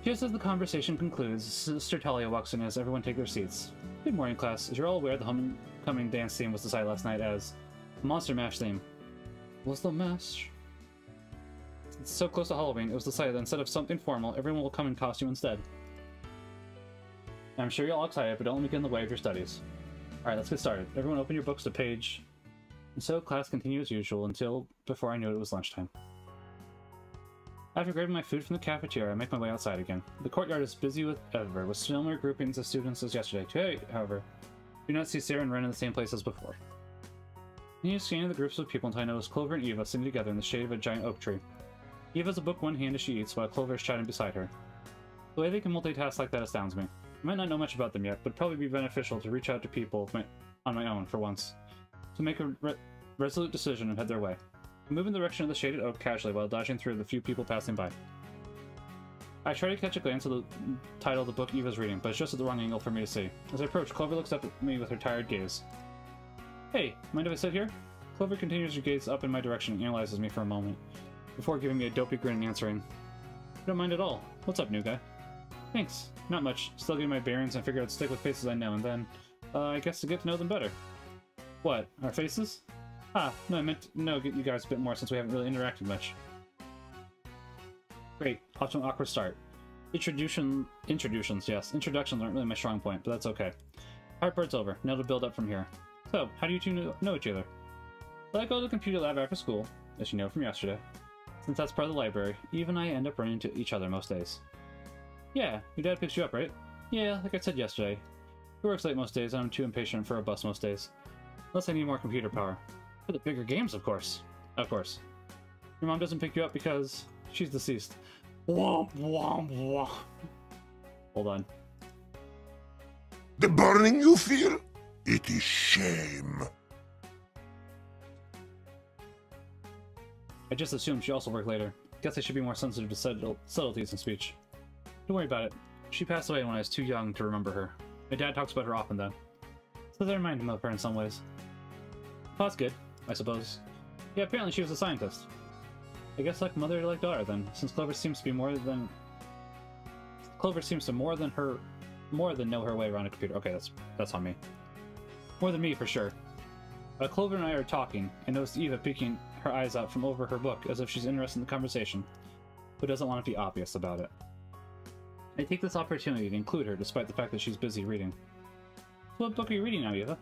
Just as the conversation concludes, Sister Talia walks in as everyone take their seats. Good morning, class. As you're all aware, the homecoming dance theme was decided last night as the Monster Mash theme. What's the mash? It's so close to Halloween, it was decided that instead of something formal, everyone will come in costume instead. I'm sure you're all excited, but don't let me get in the way of your studies. Alright, let's get started. Everyone open your books to page. And so class continued as usual until before I knew it was lunchtime. After grabbing my food from the cafeteria, I make my way outside again. The courtyard is busy with ever, with similar groupings of students as yesterday. Today, however, do not see Sarah and Wren in the same place as before. Continue scanning the groups of people until I notice Clover and Eva sitting together in the shade of a giant oak tree. Eva has a book in one hand as she eats, while Clover is chatting beside her. The way they can multitask like that astounds me. I might not know much about them yet, but it'd probably be beneficial to reach out to people on my own for once, to make a resolute decision and head their way. I move in the direction of the shaded oak casually while dodging through the few people passing by. I try to catch a glance at the title of the book Eva's reading, but it's just at the wrong angle for me to see. As I approach, Clover looks up at me with her tired gaze. Hey, mind if I sit here? Clover continues her gaze up in my direction and analyzes me for a moment, before giving me a dopey grin and answering. I don't mind at all. What's up, new guy? Thanks. Not much. Still getting my bearings and figure I'd stick with faces I know, and then, I guess to get to know them better. What? Our faces? No, I meant to know you guys a bit more since we haven't really interacted much. Great. Off to an awkward start. Introductions aren't really my strong point, but that's okay. Hard part's over. Now to build up from here. So, how do you two know each other? Well, I go to the computer lab after school, as you know from yesterday. Since that's part of the library, Eve and I end up running into each other most days. Yeah, your dad picks you up, right? Yeah, like I said yesterday. He works late most days, and I'm too impatient for a bus most days. Unless I need more computer power. For the bigger games, of course. Of course. Your mom doesn't pick you up because she's deceased. Womp womp womp. Hold on. The burning you feel? It is shame. I just assumed she also worked later. Guess I should be more sensitive to subtleties in speech. Don't worry about it. She passed away when I was too young to remember her. My dad talks about her often, though. So they remind him of her in some ways. Oh, that's good, I suppose. Yeah, apparently she was a scientist. I guess like mother to like daughter, then, since Clover seems to be more than know her way around a computer. Okay, that's on me. More than me, for sure. While Clover and I are talking, I notice Eva peeking her eyes out from over her book as if she's interested in the conversation, but doesn't want to be obvious about it. I take this opportunity to include her despite the fact that she's busy reading. So what book are you reading now, Eva?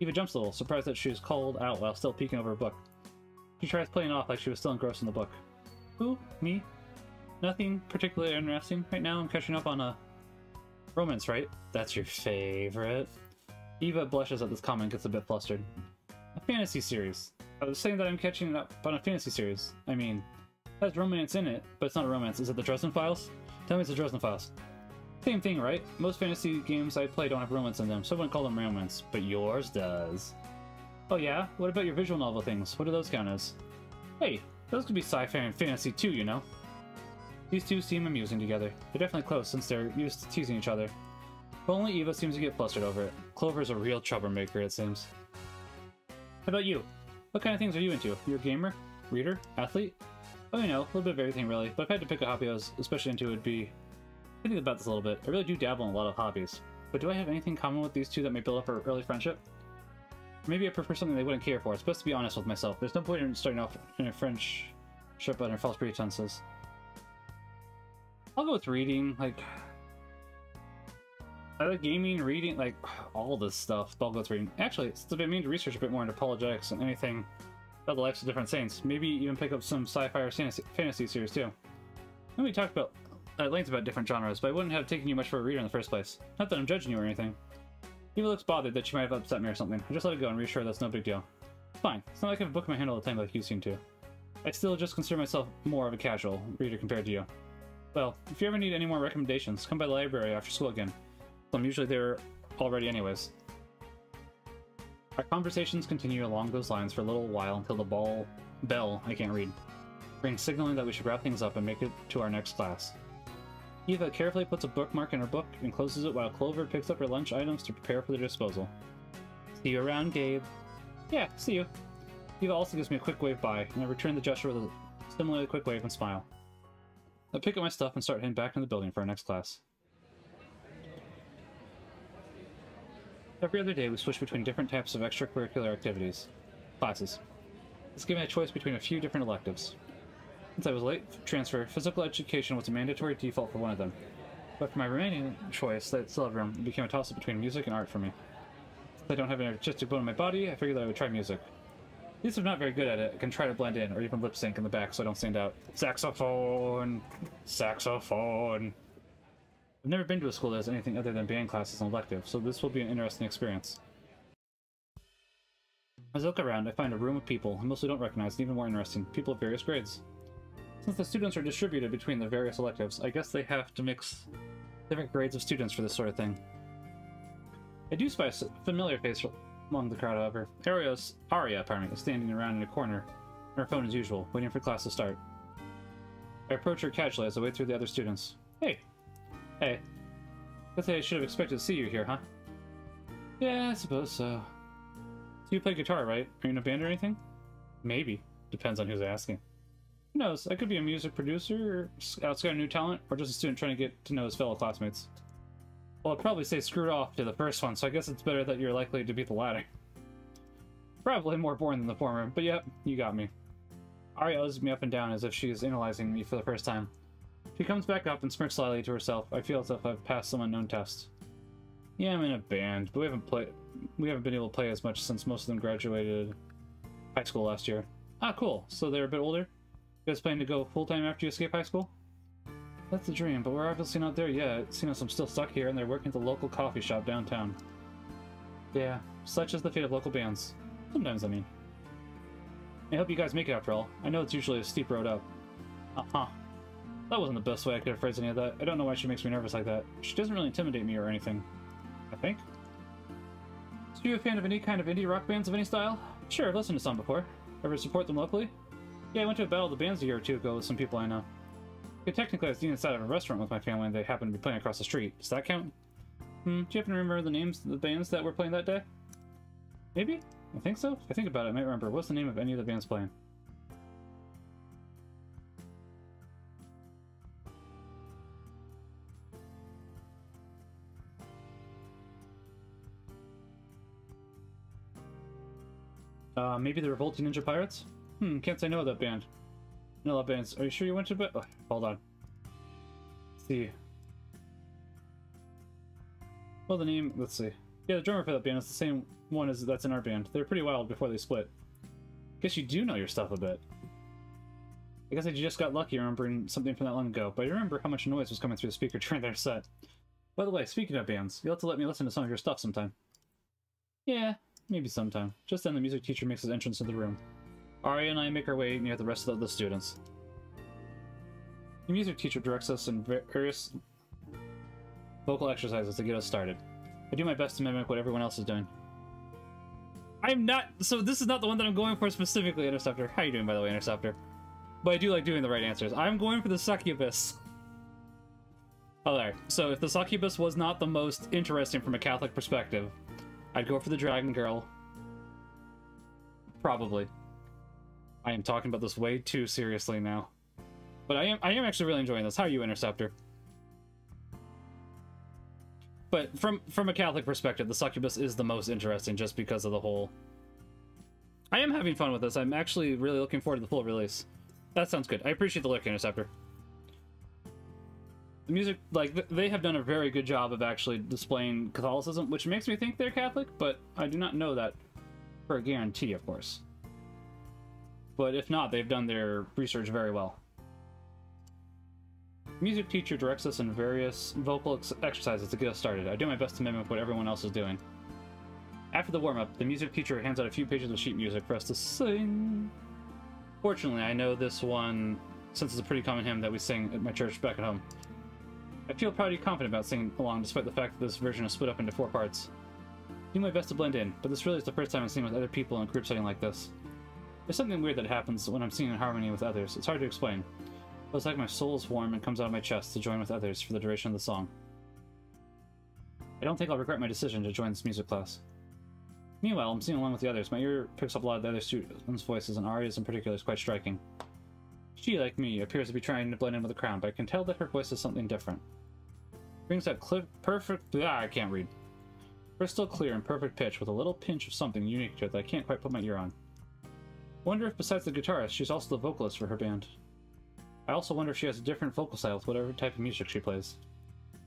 Eva jumps a little, surprised that she is called out while still peeking over her book. She tries playing it off like she was still engrossed in the book. Who? Me? Nothing particularly interesting right now. I'm catching up on a romance, right? That's your favorite. Eva blushes at this comment and gets a bit flustered. A fantasy series. I was saying that I'm catching up on a fantasy series. I mean, it has romance in it, but it's not a romance. Is it the Dresden Files? Tell me it's the Dresden Files. Same thing, right? Most fantasy games I play don't have romance in them, so I wouldn't call them romance, but yours does. Oh yeah? What about your visual novel things? What do those count as? Hey, those could be sci-fi and fantasy too, you know? These two seem amusing together. They're definitely close since they're used to teasing each other. But only Eva seems to get flustered over it. Clover's a real troublemaker, it seems. How about you? What kind of things are you into? You're a gamer? Reader? Athlete? Oh, you know, a little bit of everything really, but if I had to pick a hobby I was especially into, it would be... I think about this a little bit. I really do dabble in a lot of hobbies. But do I have anything in common with these two that may build up our early friendship? Maybe I prefer something they wouldn't care for. It's best to be honest with myself. There's no point in starting off in a friendship under false pretenses. I'll go with reading, like... I like gaming, reading, like, all this stuff. But I'll go with reading. Actually, it's been meaning to research a bit more into apologetics and anything about the lives of different saints. Maybe even pick up some sci-fi or fantasy series, too. Then we talked about... at length about different genres, but I wouldn't have taken you much for a reader in the first place. Not that I'm judging you or anything. Eva looks bothered that she might have upset me or something. I just let it go and reassure her that's no big deal. Fine, it's not like I have a book in my hand all the time like you seem to. I still just consider myself more of a casual reader compared to you. Well, if you ever need any more recommendations, come by the library after school again. I'm usually there already anyways. Our conversations continue along those lines for a little while until the bell I can't read rings, signaling that we should wrap things up and make it to our next class. Eva carefully puts a bookmark in her book and closes it while Clover picks up her lunch items to prepare for their disposal. See you around, Gabe. Yeah, see you. Eva also gives me a quick wave bye, and I return the gesture with a similarly quick wave and smile. I pick up my stuff and start heading back into the building for our next class. Every other day we switch between different types of extracurricular activities. Classes. This gave me a choice between a few different electives. Since I was late transfer, physical education was a mandatory default for one of them, but for my remaining choice, that still had room, it became a toss-up between music and art for me. Since I don't have an artistic bone in my body, I figured that I would try music. At least I'm not very good at it, I can try to blend in, or even lip-sync in the back so I don't stand out. Saxophone! Saxophone! I've never been to a school that has anything other than band classes and electives, so this will be an interesting experience. As I look around, I find a room of people I mostly don't recognize, and even more interesting, people of various grades. Since the students are distributed between the various electives, I guess they have to mix different grades of students for this sort of thing. I do spy a familiar face among the crowd, however. Aria, is standing around in a corner, on her phone as usual, waiting for class to start. I approach her casually as I wade through the other students. Hey! Hey. Guess I should have expected to see you here, huh? Yeah, I suppose so. So you play guitar, right? Are you in a band or anything? Maybe. Depends on who's asking. Who knows, I could be a music producer, or out scouting new talent, or just a student trying to get to know his fellow classmates. Well, I'd probably say screwed off to the first one, so I guess it's better that you're likely to be the latter. Probably more boring than the former, but yep, you got me. Aria eyes me up and down as if she is analyzing me for the first time. She comes back up and smirks slyly to herself. I feel as if I've passed some unknown test. Yeah, I'm in a band, but we haven't been able to play as much since most of them graduated high school last year. Ah, cool. So they're a bit older? You guys planning to go full-time after you escape high school? That's the dream, but we're obviously not there yet. Seeing as I'm still stuck here and they're working at the local coffee shop downtown. Yeah, such is the fate of local bands. Sometimes, I mean. I hope you guys make it after all. I know it's usually a steep road up. Uh-huh. That wasn't the best way I could have phrased any of that. I don't know why she makes me nervous like that. She doesn't really intimidate me or anything. I think. So you a fan of any kind of indie rock bands of any style? Sure, I've listened to some before. Ever support them locally? Yeah, I went to a battle of the bands a year or two ago with some people I know. Yeah, technically, I was eating inside of a restaurant with my family and they happened to be playing across the street. Does that count? Do you happen to remember the names of the bands that were playing that day? Maybe? I think so. If I think about it, I might remember. What's the name of any of the bands playing? Maybe the Revolting Ninja Pirates? Hmm, can't say no to that band. No, that band's. Are you sure you went to bed? Oh, hold on. Let's see. Well, the name. Let's see. Yeah, the drummer for that band is the same one as that's in our band. They were pretty wild before they split. Guess you do know your stuff a bit. I guess I just got lucky remembering something from that long ago, but I remember how much noise was coming through the speaker during their set. By the way, speaking of bands, you'll have to let me listen to some of your stuff sometime. Yeah, maybe sometime. Just then the music teacher makes his entrance into the room. Aria and I make our way near the rest of the students. The music teacher directs us in various vocal exercises to get us started. I do my best to mimic what everyone else is doing. I'm not... So this is not the one that I'm going for specifically, Interceptor. How you doing, by the way, Interceptor? But I do like doing the right answers. I'm going for the succubus. Oh, there. So if the succubus was not the most interesting from a Catholic perspective, I'd go for the dragon girl. Probably. I am talking about this way too seriously now. But I am actually really enjoying this. How are you, Interceptor? But from a Catholic perspective, the succubus is the most interesting just because of the whole... I am having fun with this. I'm actually really looking forward to the full release. That sounds good. I appreciate the lurk, Interceptor. The music, like, they have done a very good job of actually displaying Catholicism, which makes me think they're Catholic, but I do not know that for a guarantee, of course. But if not, they've done their research very well. The music teacher directs us in various vocal exercises to get us started. I do my best to mimic what everyone else is doing. After the warm-up, the music teacher hands out a few pages of sheet music for us to sing. Fortunately, I know this one, since it's a pretty common hymn that we sing at my church back at home. I feel pretty confident about singing along, despite the fact that this version is split up into 4 parts. I do my best to blend in, but this really is the first time I've seen with other people in a group setting like this. There's something weird that happens when I'm singing in harmony with others. It's hard to explain, but it's like my soul is warm and comes out of my chest to join with others for the duration of the song. I don't think I'll regret my decision to join this music class. Meanwhile, I'm singing along with the others. My ear picks up a lot of the other students' voices, and Aria's in particular is quite striking. She, like me, appears to be trying to blend in with the crowd, but I can tell that her voice is something different. Brings that perfect... I can't read. Crystal clear and perfect pitch with a little pinch of something unique to it that I can't quite put my ear on. Wonder if besides the guitarist, she's also the vocalist for her band. I also wonder if she has a different vocal style with whatever type of music she plays.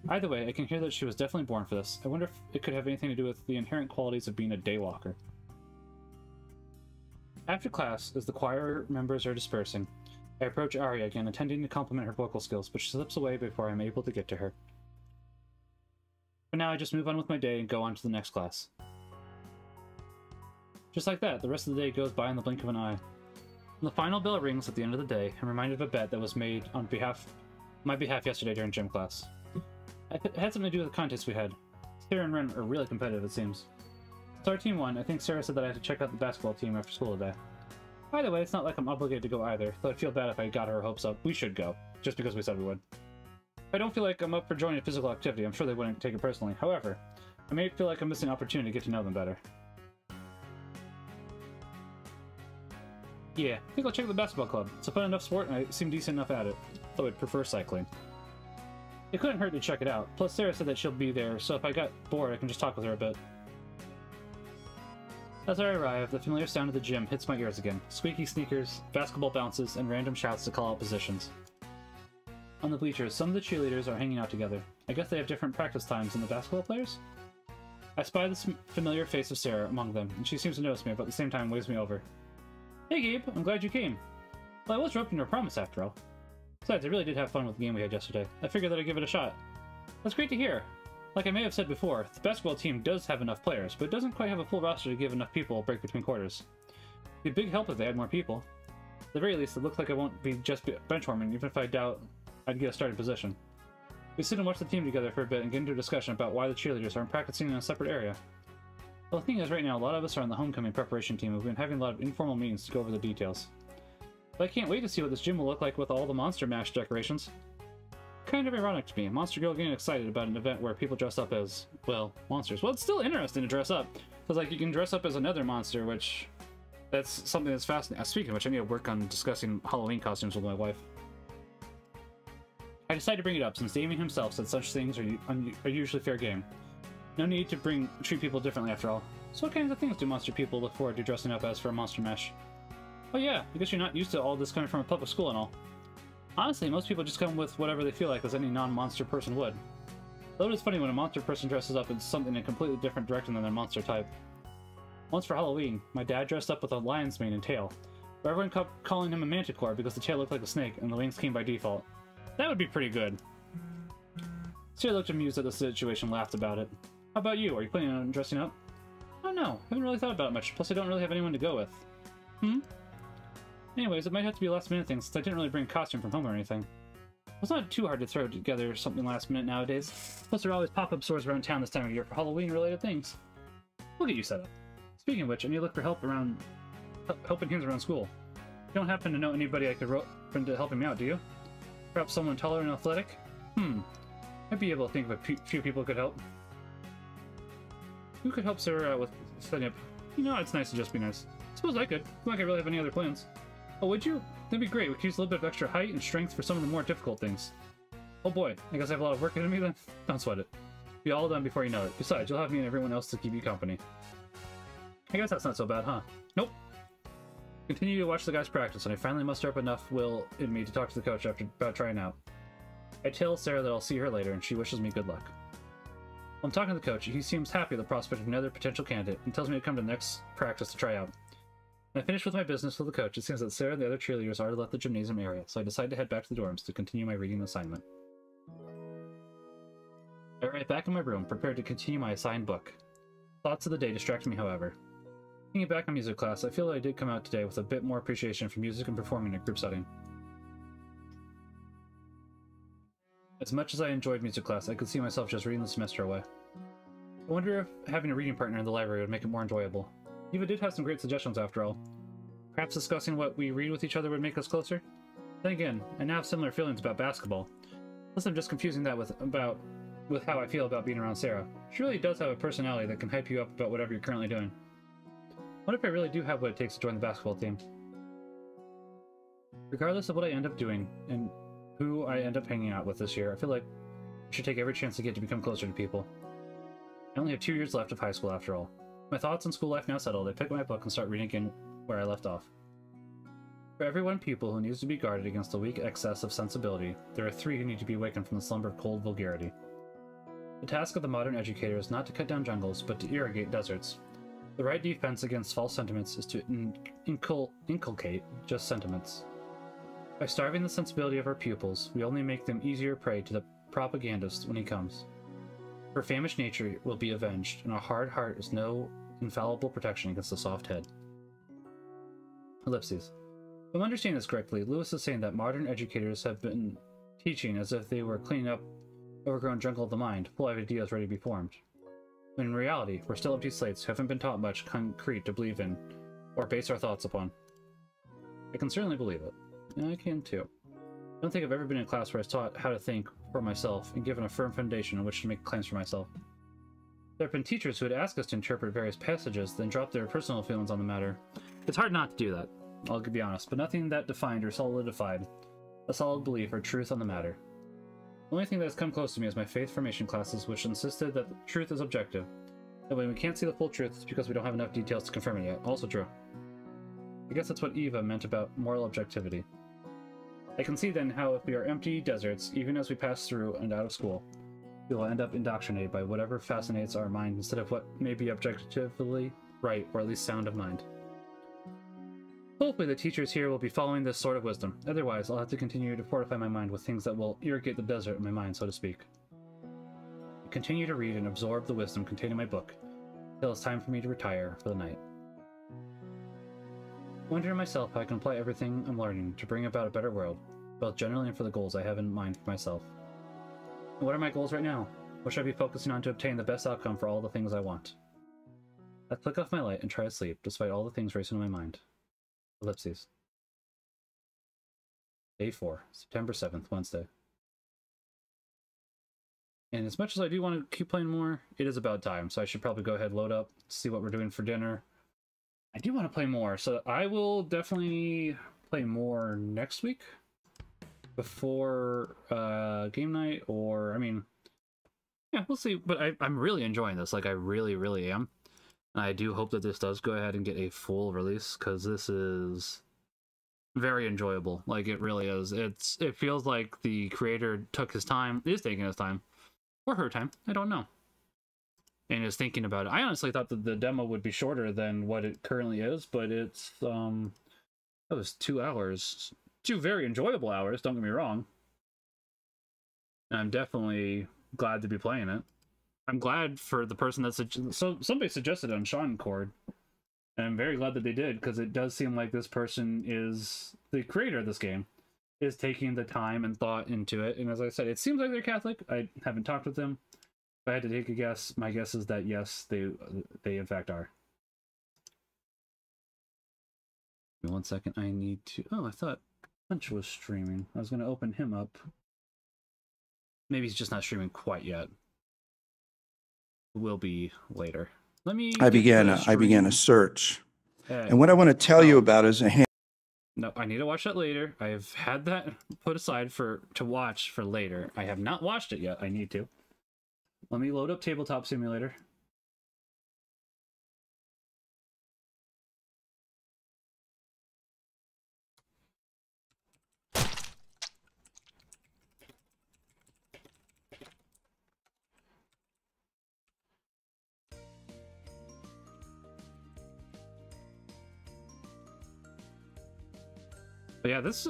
Either way, I can hear that she was definitely born for this. I wonder if it could have anything to do with the inherent qualities of being a daywalker. After class, as the choir members are dispersing, I approach Aria again, intending to compliment her vocal skills, but she slips away before I am able to get to her. For now, I just move on with my day and go on to the next class. Just like that, the rest of the day goes by in the blink of an eye. When the final bell rings at the end of the day, I'm reminded of a bet that was made on my behalf yesterday during gym class. It had something to do with the contest we had. Sarah and Wren are really competitive, it seems. It's our team won. I think Sarah said that I had to check out the basketball team after school today. Either way, it's not like I'm obligated to go either, though I'd feel bad if I got her hopes up. We should go, just because we said we would. If I don't feel like I'm up for joining a physical activity, I'm sure they wouldn't take it personally. However, I may feel like I'm missing an opportunity to get to know them better. Yeah, I think I'll check out the basketball club. It's a fun enough sport, and I seem decent enough at it, though I'd prefer cycling. It couldn't hurt to check it out. Plus, Sarah said that she'll be there, so if I got bored, I can just talk with her a bit. As I arrive, the familiar sound of the gym hits my ears again. Squeaky sneakers, basketball bounces, and random shouts to call out positions. On the bleachers, some of the cheerleaders are hanging out together. I guess they have different practice times than the basketball players? I spy the familiar face of Sarah among them, and she seems to notice me, but at the same time waves me over. Hey, Gabe! I'm glad you came. Well, I was roped into a promise, after all. Besides, I really did have fun with the game we had yesterday. I figured that I'd give it a shot. That's great to hear. Like I may have said before, the basketball team does have enough players, but it doesn't quite have a full roster to give enough people a break between quarters. It'd be a big help if they had more people. At the very least, it looks like I won't be just bench warming, even if I doubt I'd get a starting position. We sit and watch the team together for a bit and get into a discussion about why the cheerleaders aren't practicing in a separate area. Well, the thing is, right now, a lot of us are on the homecoming preparation team, and we've been having a lot of informal meetings to go over the details. But I can't wait to see what this gym will look like with all the Monster Mash decorations. Kind of ironic to me, Monster Girl getting excited about an event where people dress up as, well, monsters. Well, it's still interesting to dress up, because, like, you can dress up as another monster, which... That's something that's fascinating. Speaking of which, I need to work on discussing Halloween costumes with my wife. I decided to bring it up, since Damien himself said such things are usually fair game. No need to treat people differently after all. So what kinds of things do monster people look forward to dressing up as for a monster mash? Oh yeah, I guess you're not used to all this coming from a public school and all. Honestly, most people just come with whatever they feel like, as any non-monster person would. Though it is funny when a monster person dresses up in something in a completely different direction than their monster type. Once for Halloween, my dad dressed up with a lion's mane and tail. But everyone kept calling him a manticore because the tail looked like a snake and the wings came by default. That would be pretty good. Sarah looked amused at the situation and laughed about it. How about you? Are you planning on dressing up? I don't know. I haven't really thought about it much, plus I don't really have anyone to go with. Anyways, it might have to be a last minute thing since I didn't really bring a costume from home or anything. Well, it's not too hard to throw together something last minute nowadays, plus there are always pop-up stores around town this time of year for Halloween-related things. We'll get you set up. Speaking of which, I need to look for helping hands around school. You don't happen to know anybody I could rope into helping me out, do you? Perhaps someone taller and athletic? I'd be able to think of a few people who could help. Who could help Sarah out with setting up? You know, it's nice to just be nice. I suppose I could. I don't really have any other plans. Oh, would you? That'd be great. We could use a little bit of extra height and strength for some of the more difficult things. Oh boy, I guess I have a lot of work ahead of me then? Don't sweat it. It'll be all done before you know it. Besides, you'll have me and everyone else to keep you company. I guess that's not so bad, huh? Nope. Continue to watch the guys practice, and I finally muster up enough will in me to talk to the coach about trying out. I tell Sarah that I'll see her later, and she wishes me good luck. When I'm talking to the coach, he seems happy at the prospect of another potential candidate, and tells me to come to the next practice to try out. When I finished with my business with the coach, it seems that Sarah and the other cheerleaders already left the gymnasium area, so I decide to head back to the dorms to continue my reading assignment. I arrive back in my room, prepared to continue my assigned book. Thoughts of the day distract me, however. Thinking back on music class, I feel that I did come out today with a bit more appreciation for music and performing in a group setting. As much as I enjoyed music class, I could see myself just reading the semester away. I wonder if having a reading partner in the library would make it more enjoyable. Eva did have some great suggestions after all. Perhaps discussing what we read with each other would make us closer? Then again, I now have similar feelings about basketball. Plus I'm just confusing that with how I feel about being around Sarah. She really does have a personality that can hype you up about whatever you're currently doing. I wonder if I really do have what it takes to join the basketball team. Regardless of what I end up doing and who I end up hanging out with this year, I feel like I should take every chance I get to become closer to people. I only have 2 years left of high school after all. My thoughts on school life now settled, I pick my book and start reading again where I left off. For every one people who needs to be guarded against the weak excess of sensibility, there are 3 who need to be awakened from the slumber of cold vulgarity. The task of the modern educator is not to cut down jungles, but to irrigate deserts. The right defense against false sentiments is to inculcate just sentiments. By starving the sensibility of our pupils, we only make them easier prey to the propagandist when he comes. Her famished nature will be avenged, and a hard heart is no infallible protection against the soft head. Ellipses. If I'm understanding this correctly, Lewis is saying that modern educators have been teaching as if they were cleaning up overgrown jungle of the mind, full of ideas ready to be formed. When in reality, we're still empty slates who haven't been taught much concrete to believe in, or base our thoughts upon. I can certainly believe it. And I can too. I don't think I've ever been in a class where I was taught how to think for myself and given a firm foundation on which to make claims for myself. There have been teachers who would ask us to interpret various passages, then drop their personal feelings on the matter. It's hard not to do that, I'll be honest, but nothing that defined or solidified a solid belief or truth on the matter. The only thing that has come close to me is my faith formation classes, which insisted that the truth is objective. That when we can't see the full truth, it's because we don't have enough details to confirm it yet. Also true. I guess that's what Eva meant about moral objectivity. I can see then how if we are empty deserts, even as we pass through and out of school, we will end up indoctrinated by whatever fascinates our mind instead of what may be objectively right, or at least sound of mind. Hopefully the teachers here will be following this sort of wisdom, otherwise I'll have to continue to fortify my mind with things that will irrigate the desert in my mind, so to speak. I continue to read and absorb the wisdom contained in my book, until it's time for me to retire for the night. I wonder to myself how I can apply everything I'm learning to bring about a better world, both generally and for the goals I have in mind for myself. And what are my goals right now? What should I be focusing on to obtain the best outcome for all the things I want? I flick off my light and try to sleep, despite all the things racing in my mind. Ellipses. Day 4, September 7th, Wednesday. And as much as I do want to keep playing more, it is about time, so I should probably go ahead and load up, see what we're doing for dinner. I do want to play more, so I will definitely play more next week before game night, or, I mean, yeah, we'll see. But I'm really enjoying this. Like, I really, really am. And I do hope that this does go ahead and get a full release, because this is very enjoyable. Like, it really is. It feels like the creator took his time, is taking his time, or her time, I don't know, and is thinking about it. I honestly thought that the demo would be shorter than what it currently is, but it's, that was 2 hours. 2 very enjoyable hours, don't get me wrong. And I'm definitely glad to be playing it. I'm glad for the person that somebody suggested it on Sean Cord, and I'm very glad that they did, because it does seem like this person, is the creator of this game, is taking the time and thought into it. And as I said, it seems like they're Catholic. I haven't talked with them. If I had to take a guess, my guess is that yes, they in fact are. Give me one second. I need to. Oh, I thought Punch was streaming. I was going to open him up. Maybe he's just not streaming quite yet. Will be later. Let me. I began a search, and what I want to tell you about is a hand. No, I need to watch that later. I've had that put aside to watch for later. I have not watched it yet. I need to. Let me load up Tabletop Simulator. But yeah, this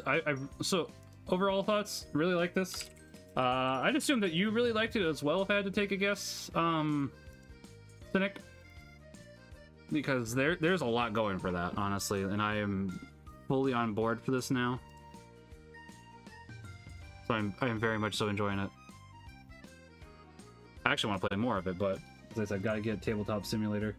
so overall thoughts, really like this. I'd assume that you really liked it as well, if I had to take a guess, Cynic, because there's a lot going for that, honestly, and I am fully on board for this now. So I am very much so enjoying it. I actually want to play more of it, but as I said, gotta get Tabletop Simulator.